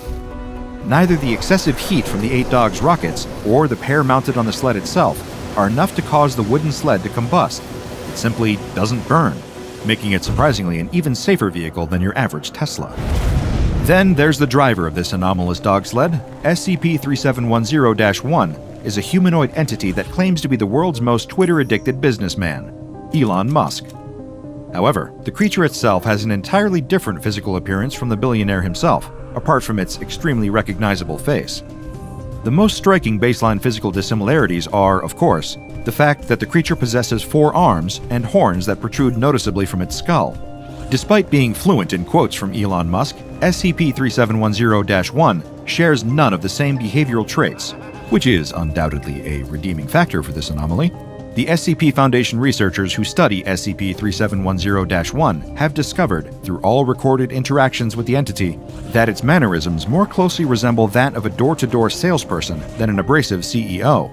Neither the excessive heat from the 8 dogs' rockets or the pair mounted on the sled itself are enough to cause the wooden sled to combust. It simply doesn't burn, making it surprisingly an even safer vehicle than your average Tesla. Then there's the driver of this anomalous dog sled. SCP-3710-1 is a humanoid entity that claims to be the world's most Twitter-addicted businessman, Elon Musk. However, the creature itself has an entirely different physical appearance from the billionaire himself, apart from its extremely recognizable face. The most striking baseline physical dissimilarities are, of course, the fact that the creature possesses 4 arms and horns that protrude noticeably from its skull. Despite being fluent in quotes from Elon Musk, SCP-3710-1 shares none of the same behavioral traits, which is undoubtedly a redeeming factor for this anomaly. The SCP Foundation researchers who study SCP-3710-1 have discovered, through all recorded interactions with the entity, that its mannerisms more closely resemble that of a door-to-door salesperson than an abrasive CEO.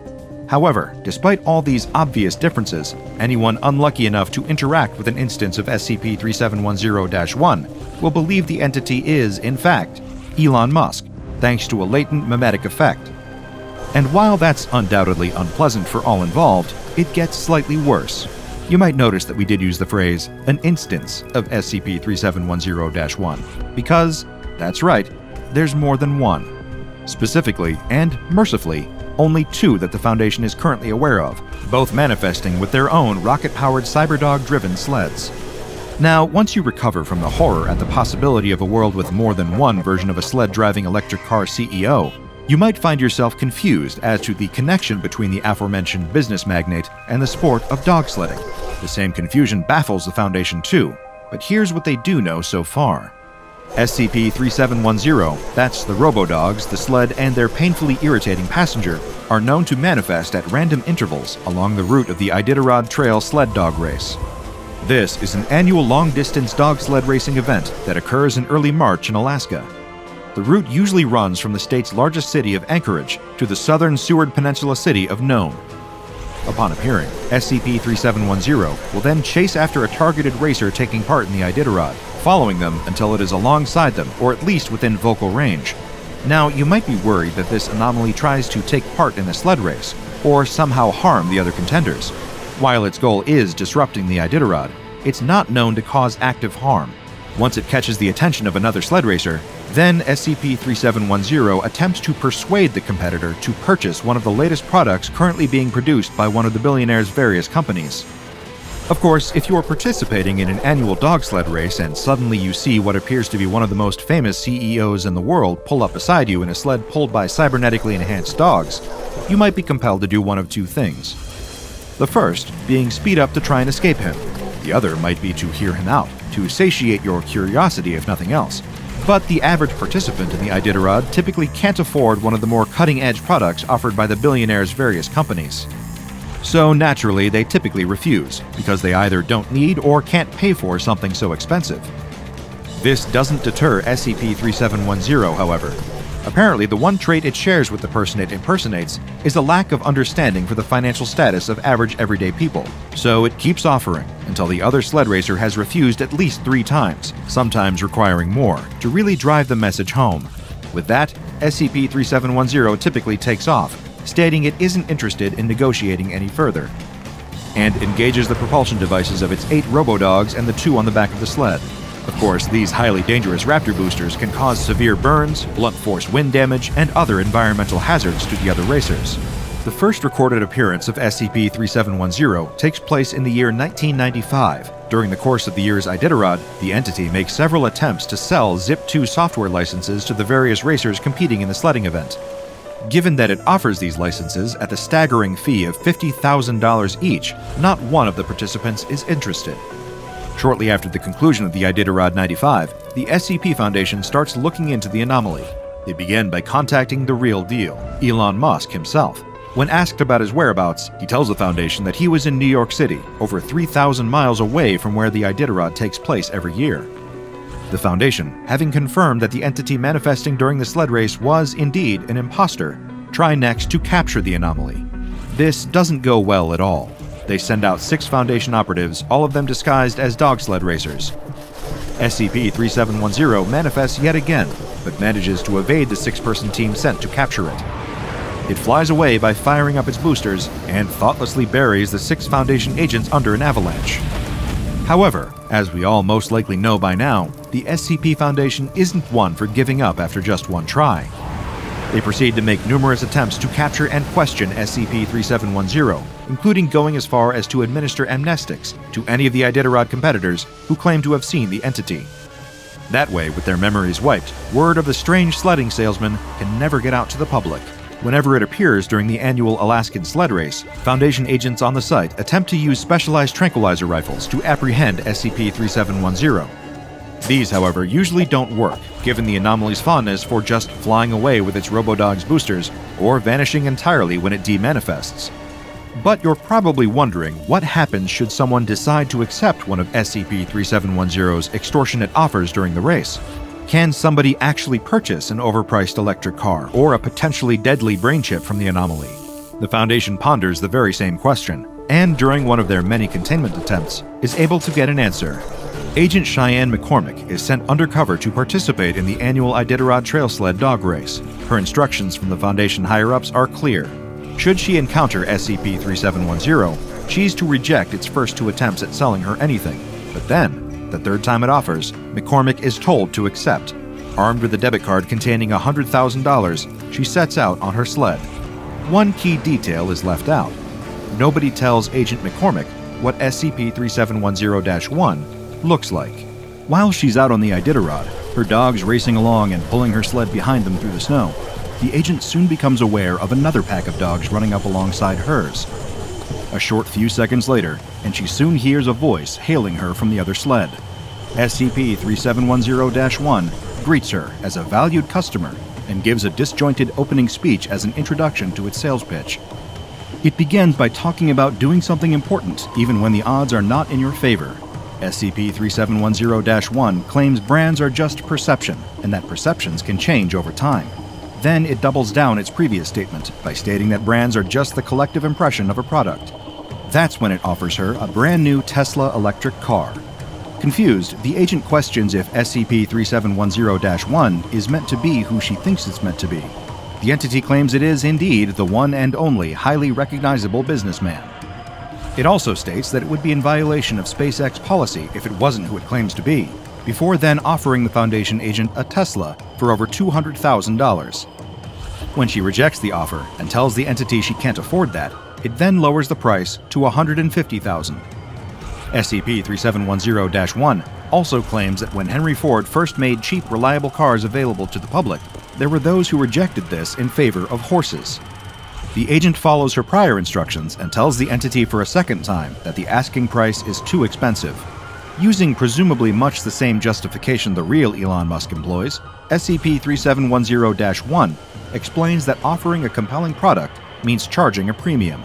However, despite all these obvious differences, anyone unlucky enough to interact with an instance of SCP-3710-1 will believe the entity is, in fact, Elon Musk, thanks to a latent mimetic effect. And while that's undoubtedly unpleasant for all involved, it gets slightly worse. You might notice that we did use the phrase, an instance of SCP-3710-1, because, that's right, there's more than one. Specifically, and mercifully, only two that the Foundation is currently aware of, both manifesting with their own rocket-powered cyberdog-driven sleds. Now, once you recover from the horror at the possibility of a world with more than one version of a sled-driving electric car CEO, you might find yourself confused as to the connection between the aforementioned business magnate and the sport of dog sledding. The same confusion baffles the Foundation too, but here's what they do know so far. SCP-3710, that's the robo-dogs, the sled, and their painfully irritating passenger, are known to manifest at random intervals along the route of the Iditarod Trail sled dog race. This is an annual long-distance dog sled racing event that occurs in early March in Alaska. The route usually runs from the state's largest city of Anchorage to the southern Seward Peninsula city of Nome. Upon appearing, SCP-3710 will then chase after a targeted racer taking part in the Iditarod, following them until it is alongside them or at least within vocal range. Now, you might be worried that this anomaly tries to take part in the sled race or somehow harm the other contenders. While its goal is disrupting the Iditarod, it's not known to cause active harm. Once it catches the attention of another sled racer, then SCP-3710 attempts to persuade the competitor to purchase one of the latest products currently being produced by one of the billionaire's various companies. Of course, if you're participating in an annual dog sled race and suddenly you see what appears to be one of the most famous CEOs in the world pull up beside you in a sled pulled by cybernetically enhanced dogs, you might be compelled to do one of two things. The first being speed up to try and escape him. The other might be to hear him out, to satiate your curiosity if nothing else. But the average participant in the Iditarod typically can't afford one of the more cutting-edge products offered by the billionaire's various companies. So naturally, they typically refuse, because they either don't need or can't pay for something so expensive. This doesn't deter SCP-3710, however. Apparently, the one trait it shares with the person it impersonates is a lack of understanding for the financial status of average everyday people, so it keeps offering until the other sled racer has refused at least 3 times, sometimes requiring more, to really drive the message home. With that, SCP-3710 typically takes off, stating it isn't interested in negotiating any further, and engages the propulsion devices of its 8 robodogs and the 2 on the back of the sled. Of course, these highly dangerous Raptor boosters can cause severe burns, blunt force wind damage, and other environmental hazards to the other racers. The first recorded appearance of SCP-3710 takes place in the year 1995. During the course of the year's Iditarod, the entity makes several attempts to sell Zip2 software licenses to the various racers competing in the sledding event. Given that it offers these licenses at the staggering fee of $50,000 each, not one of the participants is interested. Shortly after the conclusion of the Iditarod 95, the SCP Foundation starts looking into the anomaly. They begin by contacting the real deal, Elon Musk himself. When asked about his whereabouts, he tells the Foundation that he was in New York City, over 3,000 miles away from where the Iditarod takes place every year. The Foundation, having confirmed that the entity manifesting during the sled race was indeed an imposter, try next to capture the anomaly. This doesn't go well at all. They send out 6 Foundation operatives, all of them disguised as dog sled racers. SCP-3710 manifests yet again, but manages to evade the 6-person team sent to capture it. It flies away by firing up its boosters and thoughtlessly buries the 6 Foundation agents under an avalanche. However, as we all most likely know by now, the SCP Foundation isn't one for giving up after just one try. They proceed to make numerous attempts to capture and question SCP-3710, including going as far as to administer amnestics to any of the Iditarod competitors who claim to have seen the entity. That way, with their memories wiped, word of the strange sledding salesman can never get out to the public. Whenever it appears during the annual Alaskan sled race, Foundation agents on the site attempt to use specialized tranquilizer rifles to apprehend SCP-3710. These, however, usually don't work, given the anomaly's fondness for just flying away with its RoboDog's boosters or vanishing entirely when it demanifests. But you're probably wondering what happens should someone decide to accept one of SCP-3710's extortionate offers during the race. Can somebody actually purchase an overpriced electric car or a potentially deadly brain chip from the anomaly? The Foundation ponders the very same question, and during one of their many containment attempts, is able to get an answer. Agent Cheyenne McCormick is sent undercover to participate in the annual Iditarod Trail Sled dog race. Her instructions from the Foundation higher-ups are clear. Should she encounter SCP-3710, she's to reject its first two attempts at selling her anything, but then, the third time it offers, McCormick is told to accept. Armed with a debit card containing $100,000, she sets out on her sled. One key detail is left out. Nobody tells Agent McCormick what SCP-3710-1 looks like. While she's out on the Iditarod, her dogs racing along and pulling her sled behind them through the snow, the agent soon becomes aware of another pack of dogs running up alongside hers. A short few seconds later, and she soon hears a voice hailing her from the other sled. SCP-3710-1 greets her as a valued customer and gives a disjointed opening speech as an introduction to its sales pitch. It begins by talking about doing something important, even when the odds are not in your favor. SCP-3710-1 claims brands are just perception, and that perceptions can change over time. Then it doubles down its previous statement by stating that brands are just the collective impression of a product. That's when it offers her a brand new Tesla electric car. Confused, the agent questions if SCP-3710-1 is meant to be who she thinks it's meant to be. The entity claims it is indeed the one and only highly recognizable businessman. It also states that it would be in violation of SpaceX policy if it wasn't who it claims to be, before then offering the Foundation agent a Tesla for over $200,000. When she rejects the offer and tells the entity she can't afford that, it then lowers the price to $150,000. SCP-3710-1 also claims that when Henry Ford first made cheap, reliable cars available to the public, there were those who rejected this in favor of horses. The agent follows her prior instructions and tells the entity for a second time that the asking price is too expensive. Using presumably much the same justification the real Elon Musk employs, SCP-3710-1 explains that offering a compelling product means charging a premium.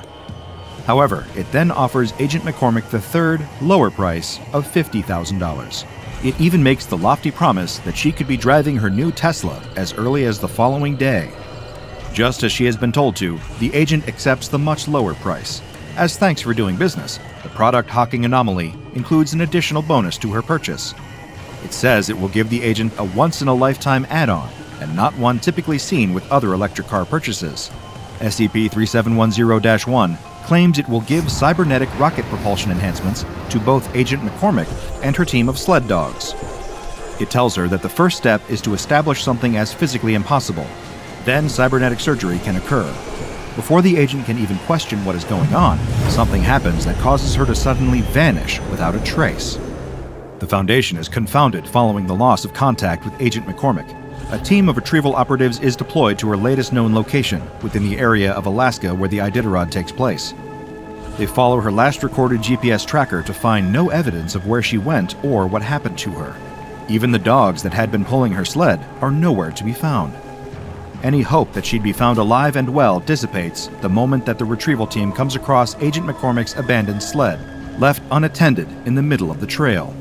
However, it then offers Agent McCormick the third, lower price of $50,000. It even makes the lofty promise that she could be driving her new Tesla as early as the following day. Just as she has been told to, the agent accepts the much lower price. As thanks for doing business, the product-hawking anomaly includes an additional bonus to her purchase. It says it will give the agent a once-in-a-lifetime add-on, and not one typically seen with other electric car purchases. SCP-3710-1 claims it will give cybernetic rocket propulsion enhancements to both Agent McCormick and her team of sled dogs. It tells her that the first step is to establish something as physically impossible. Then cybernetic surgery can occur. Before the agent can even question what is going on, something happens that causes her to suddenly vanish without a trace. The Foundation is confounded following the loss of contact with Agent McCormick. A team of retrieval operatives is deployed to her latest known location, within the area of Alaska where the Iditarod takes place. They follow her last recorded GPS tracker to find no evidence of where she went or what happened to her. Even the dogs that had been pulling her sled are nowhere to be found. Any hope that she'd be found alive and well dissipates the moment that the retrieval team comes across Agent McCormick's abandoned sled, left unattended in the middle of the trail.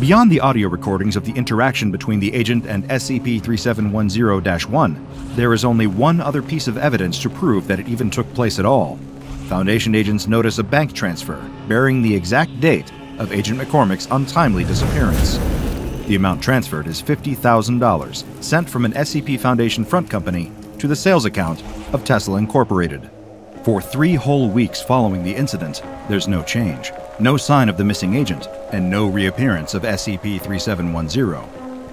Beyond the audio recordings of the interaction between the agent and SCP-3710-1, there is only one other piece of evidence to prove that it even took place at all. Foundation agents notice a bank transfer bearing the exact date of Agent McCormick's untimely disappearance. The amount transferred is $50,000, sent from an SCP Foundation front company to the sales account of Tesla Incorporated. For 3 whole weeks following the incident, there's no change, no sign of the missing agent, and no reappearance of SCP-3710.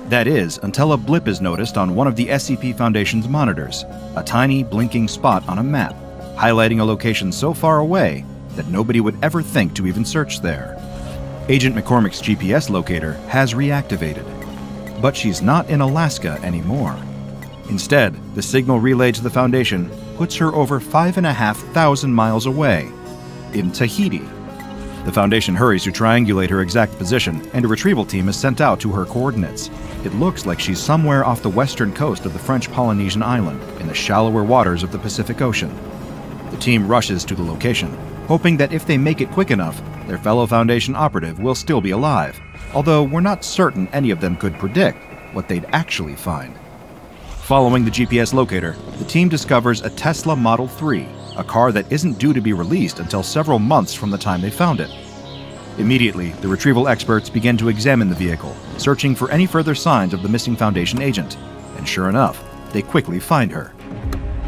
That is, until a blip is noticed on one of the SCP Foundation's monitors, a tiny blinking spot on a map, highlighting a location so far away that nobody would ever think to even search there. Agent McCormick's GPS locator has reactivated, but she's not in Alaska anymore. Instead, the signal relay to the Foundation puts her over 5,500 miles away, in Tahiti. The Foundation hurries to triangulate her exact position, and a retrieval team is sent out to her coordinates. It looks like she's somewhere off the western coast of the French Polynesian island, in the shallower waters of the Pacific Ocean. The team rushes to the location, hoping that if they make it quick enough, their fellow Foundation operative will still be alive, although we're not certain any of them could predict what they'd actually find. Following the GPS locator, the team discovers a Tesla Model 3, a car that isn't due to be released until several months from the time they found it. Immediately, the retrieval experts begin to examine the vehicle, searching for any further signs of the missing Foundation agent, and sure enough, they quickly find her.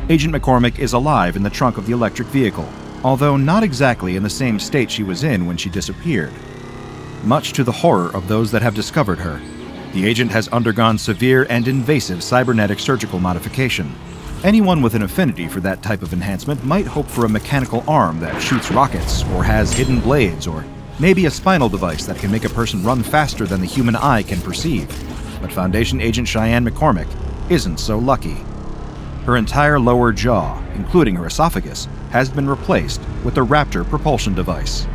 Agent McCormick is alive in the trunk of the electric vehicle, although not exactly in the same state she was in when she disappeared. Much to the horror of those that have discovered her, the agent has undergone severe and invasive cybernetic surgical modification. Anyone with an affinity for that type of enhancement might hope for a mechanical arm that shoots rockets, or has hidden blades, or maybe a spinal device that can make a person run faster than the human eye can perceive. But Foundation Agent Cheyenne McCormick isn't so lucky. Her entire lower jaw, including her esophagus, has been replaced with a Raptor propulsion device.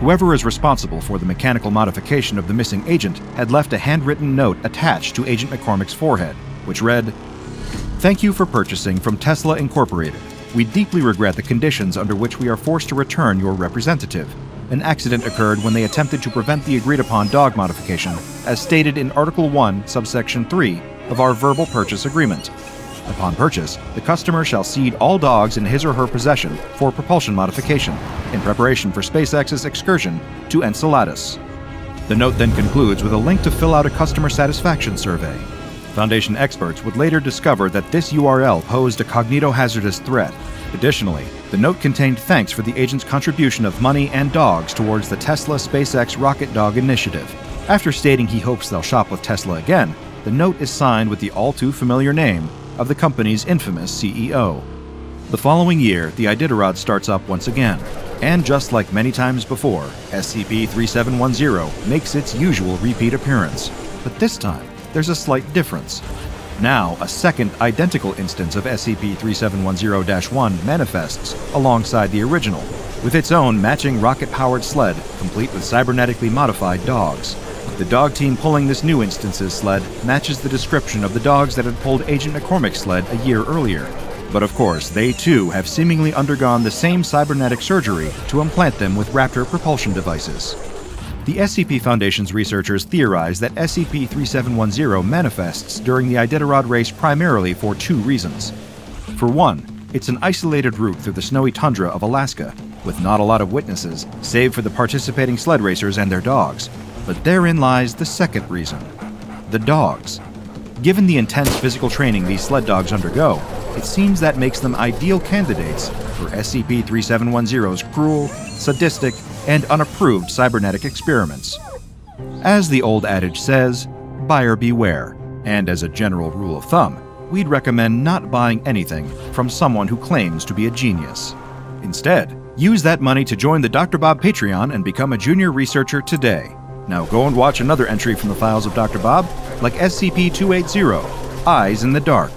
Whoever is responsible for the mechanical modification of the missing agent had left a handwritten note attached to Agent McCormick's forehead, which read, "Thank you for purchasing from Tesla Incorporated. We deeply regret the conditions under which we are forced to return your representative. An accident occurred when they attempted to prevent the agreed-upon dog modification, as stated in Article 1, Subsection 3 of our verbal purchase agreement. Upon purchase, the customer shall cede all dogs in his or her possession for propulsion modification, in preparation for SpaceX's excursion to Enceladus." The note then concludes with a link to fill out a customer satisfaction survey. Foundation experts would later discover that this URL posed a cognitohazardous threat. Additionally, the note contained thanks for the agent's contribution of money and dogs towards the Tesla SpaceX Rocket Dog Initiative. After stating he hopes they'll shop with Tesla again, the note is signed with the all-too-familiar name of the company's infamous CEO. The following year, the Iditarod starts up once again, and just like many times before, SCP-3710 makes its usual repeat appearance. But this time, there's a slight difference. Now, a second identical instance of SCP-3710-1 manifests alongside the original, with its own matching rocket-powered sled, complete with cybernetically modified dogs. The dog team pulling this new instance's sled matches the description of the dogs that had pulled Agent McCormick's sled a year earlier. But of course, they too have seemingly undergone the same cybernetic surgery to implant them with Raptor propulsion devices. The SCP Foundation's researchers theorize that SCP-3710 manifests during the Iditarod race primarily for two reasons. For one, it's an isolated route through the snowy tundra of Alaska, with not a lot of witnesses, save for the participating sled racers and their dogs. But therein lies the second reason: the dogs. Given the intense physical training these sled dogs undergo, it seems that makes them ideal candidates for SCP-3710's cruel, sadistic, and unapproved cybernetic experiments. As the old adage says, buyer beware, and as a general rule of thumb, we'd recommend not buying anything from someone who claims to be a genius. Instead, use that money to join the Dr. Bob Patreon and become a junior researcher today. Now go and watch another entry from the files of Dr. Bob, like SCP-280, Eyes in the Dark.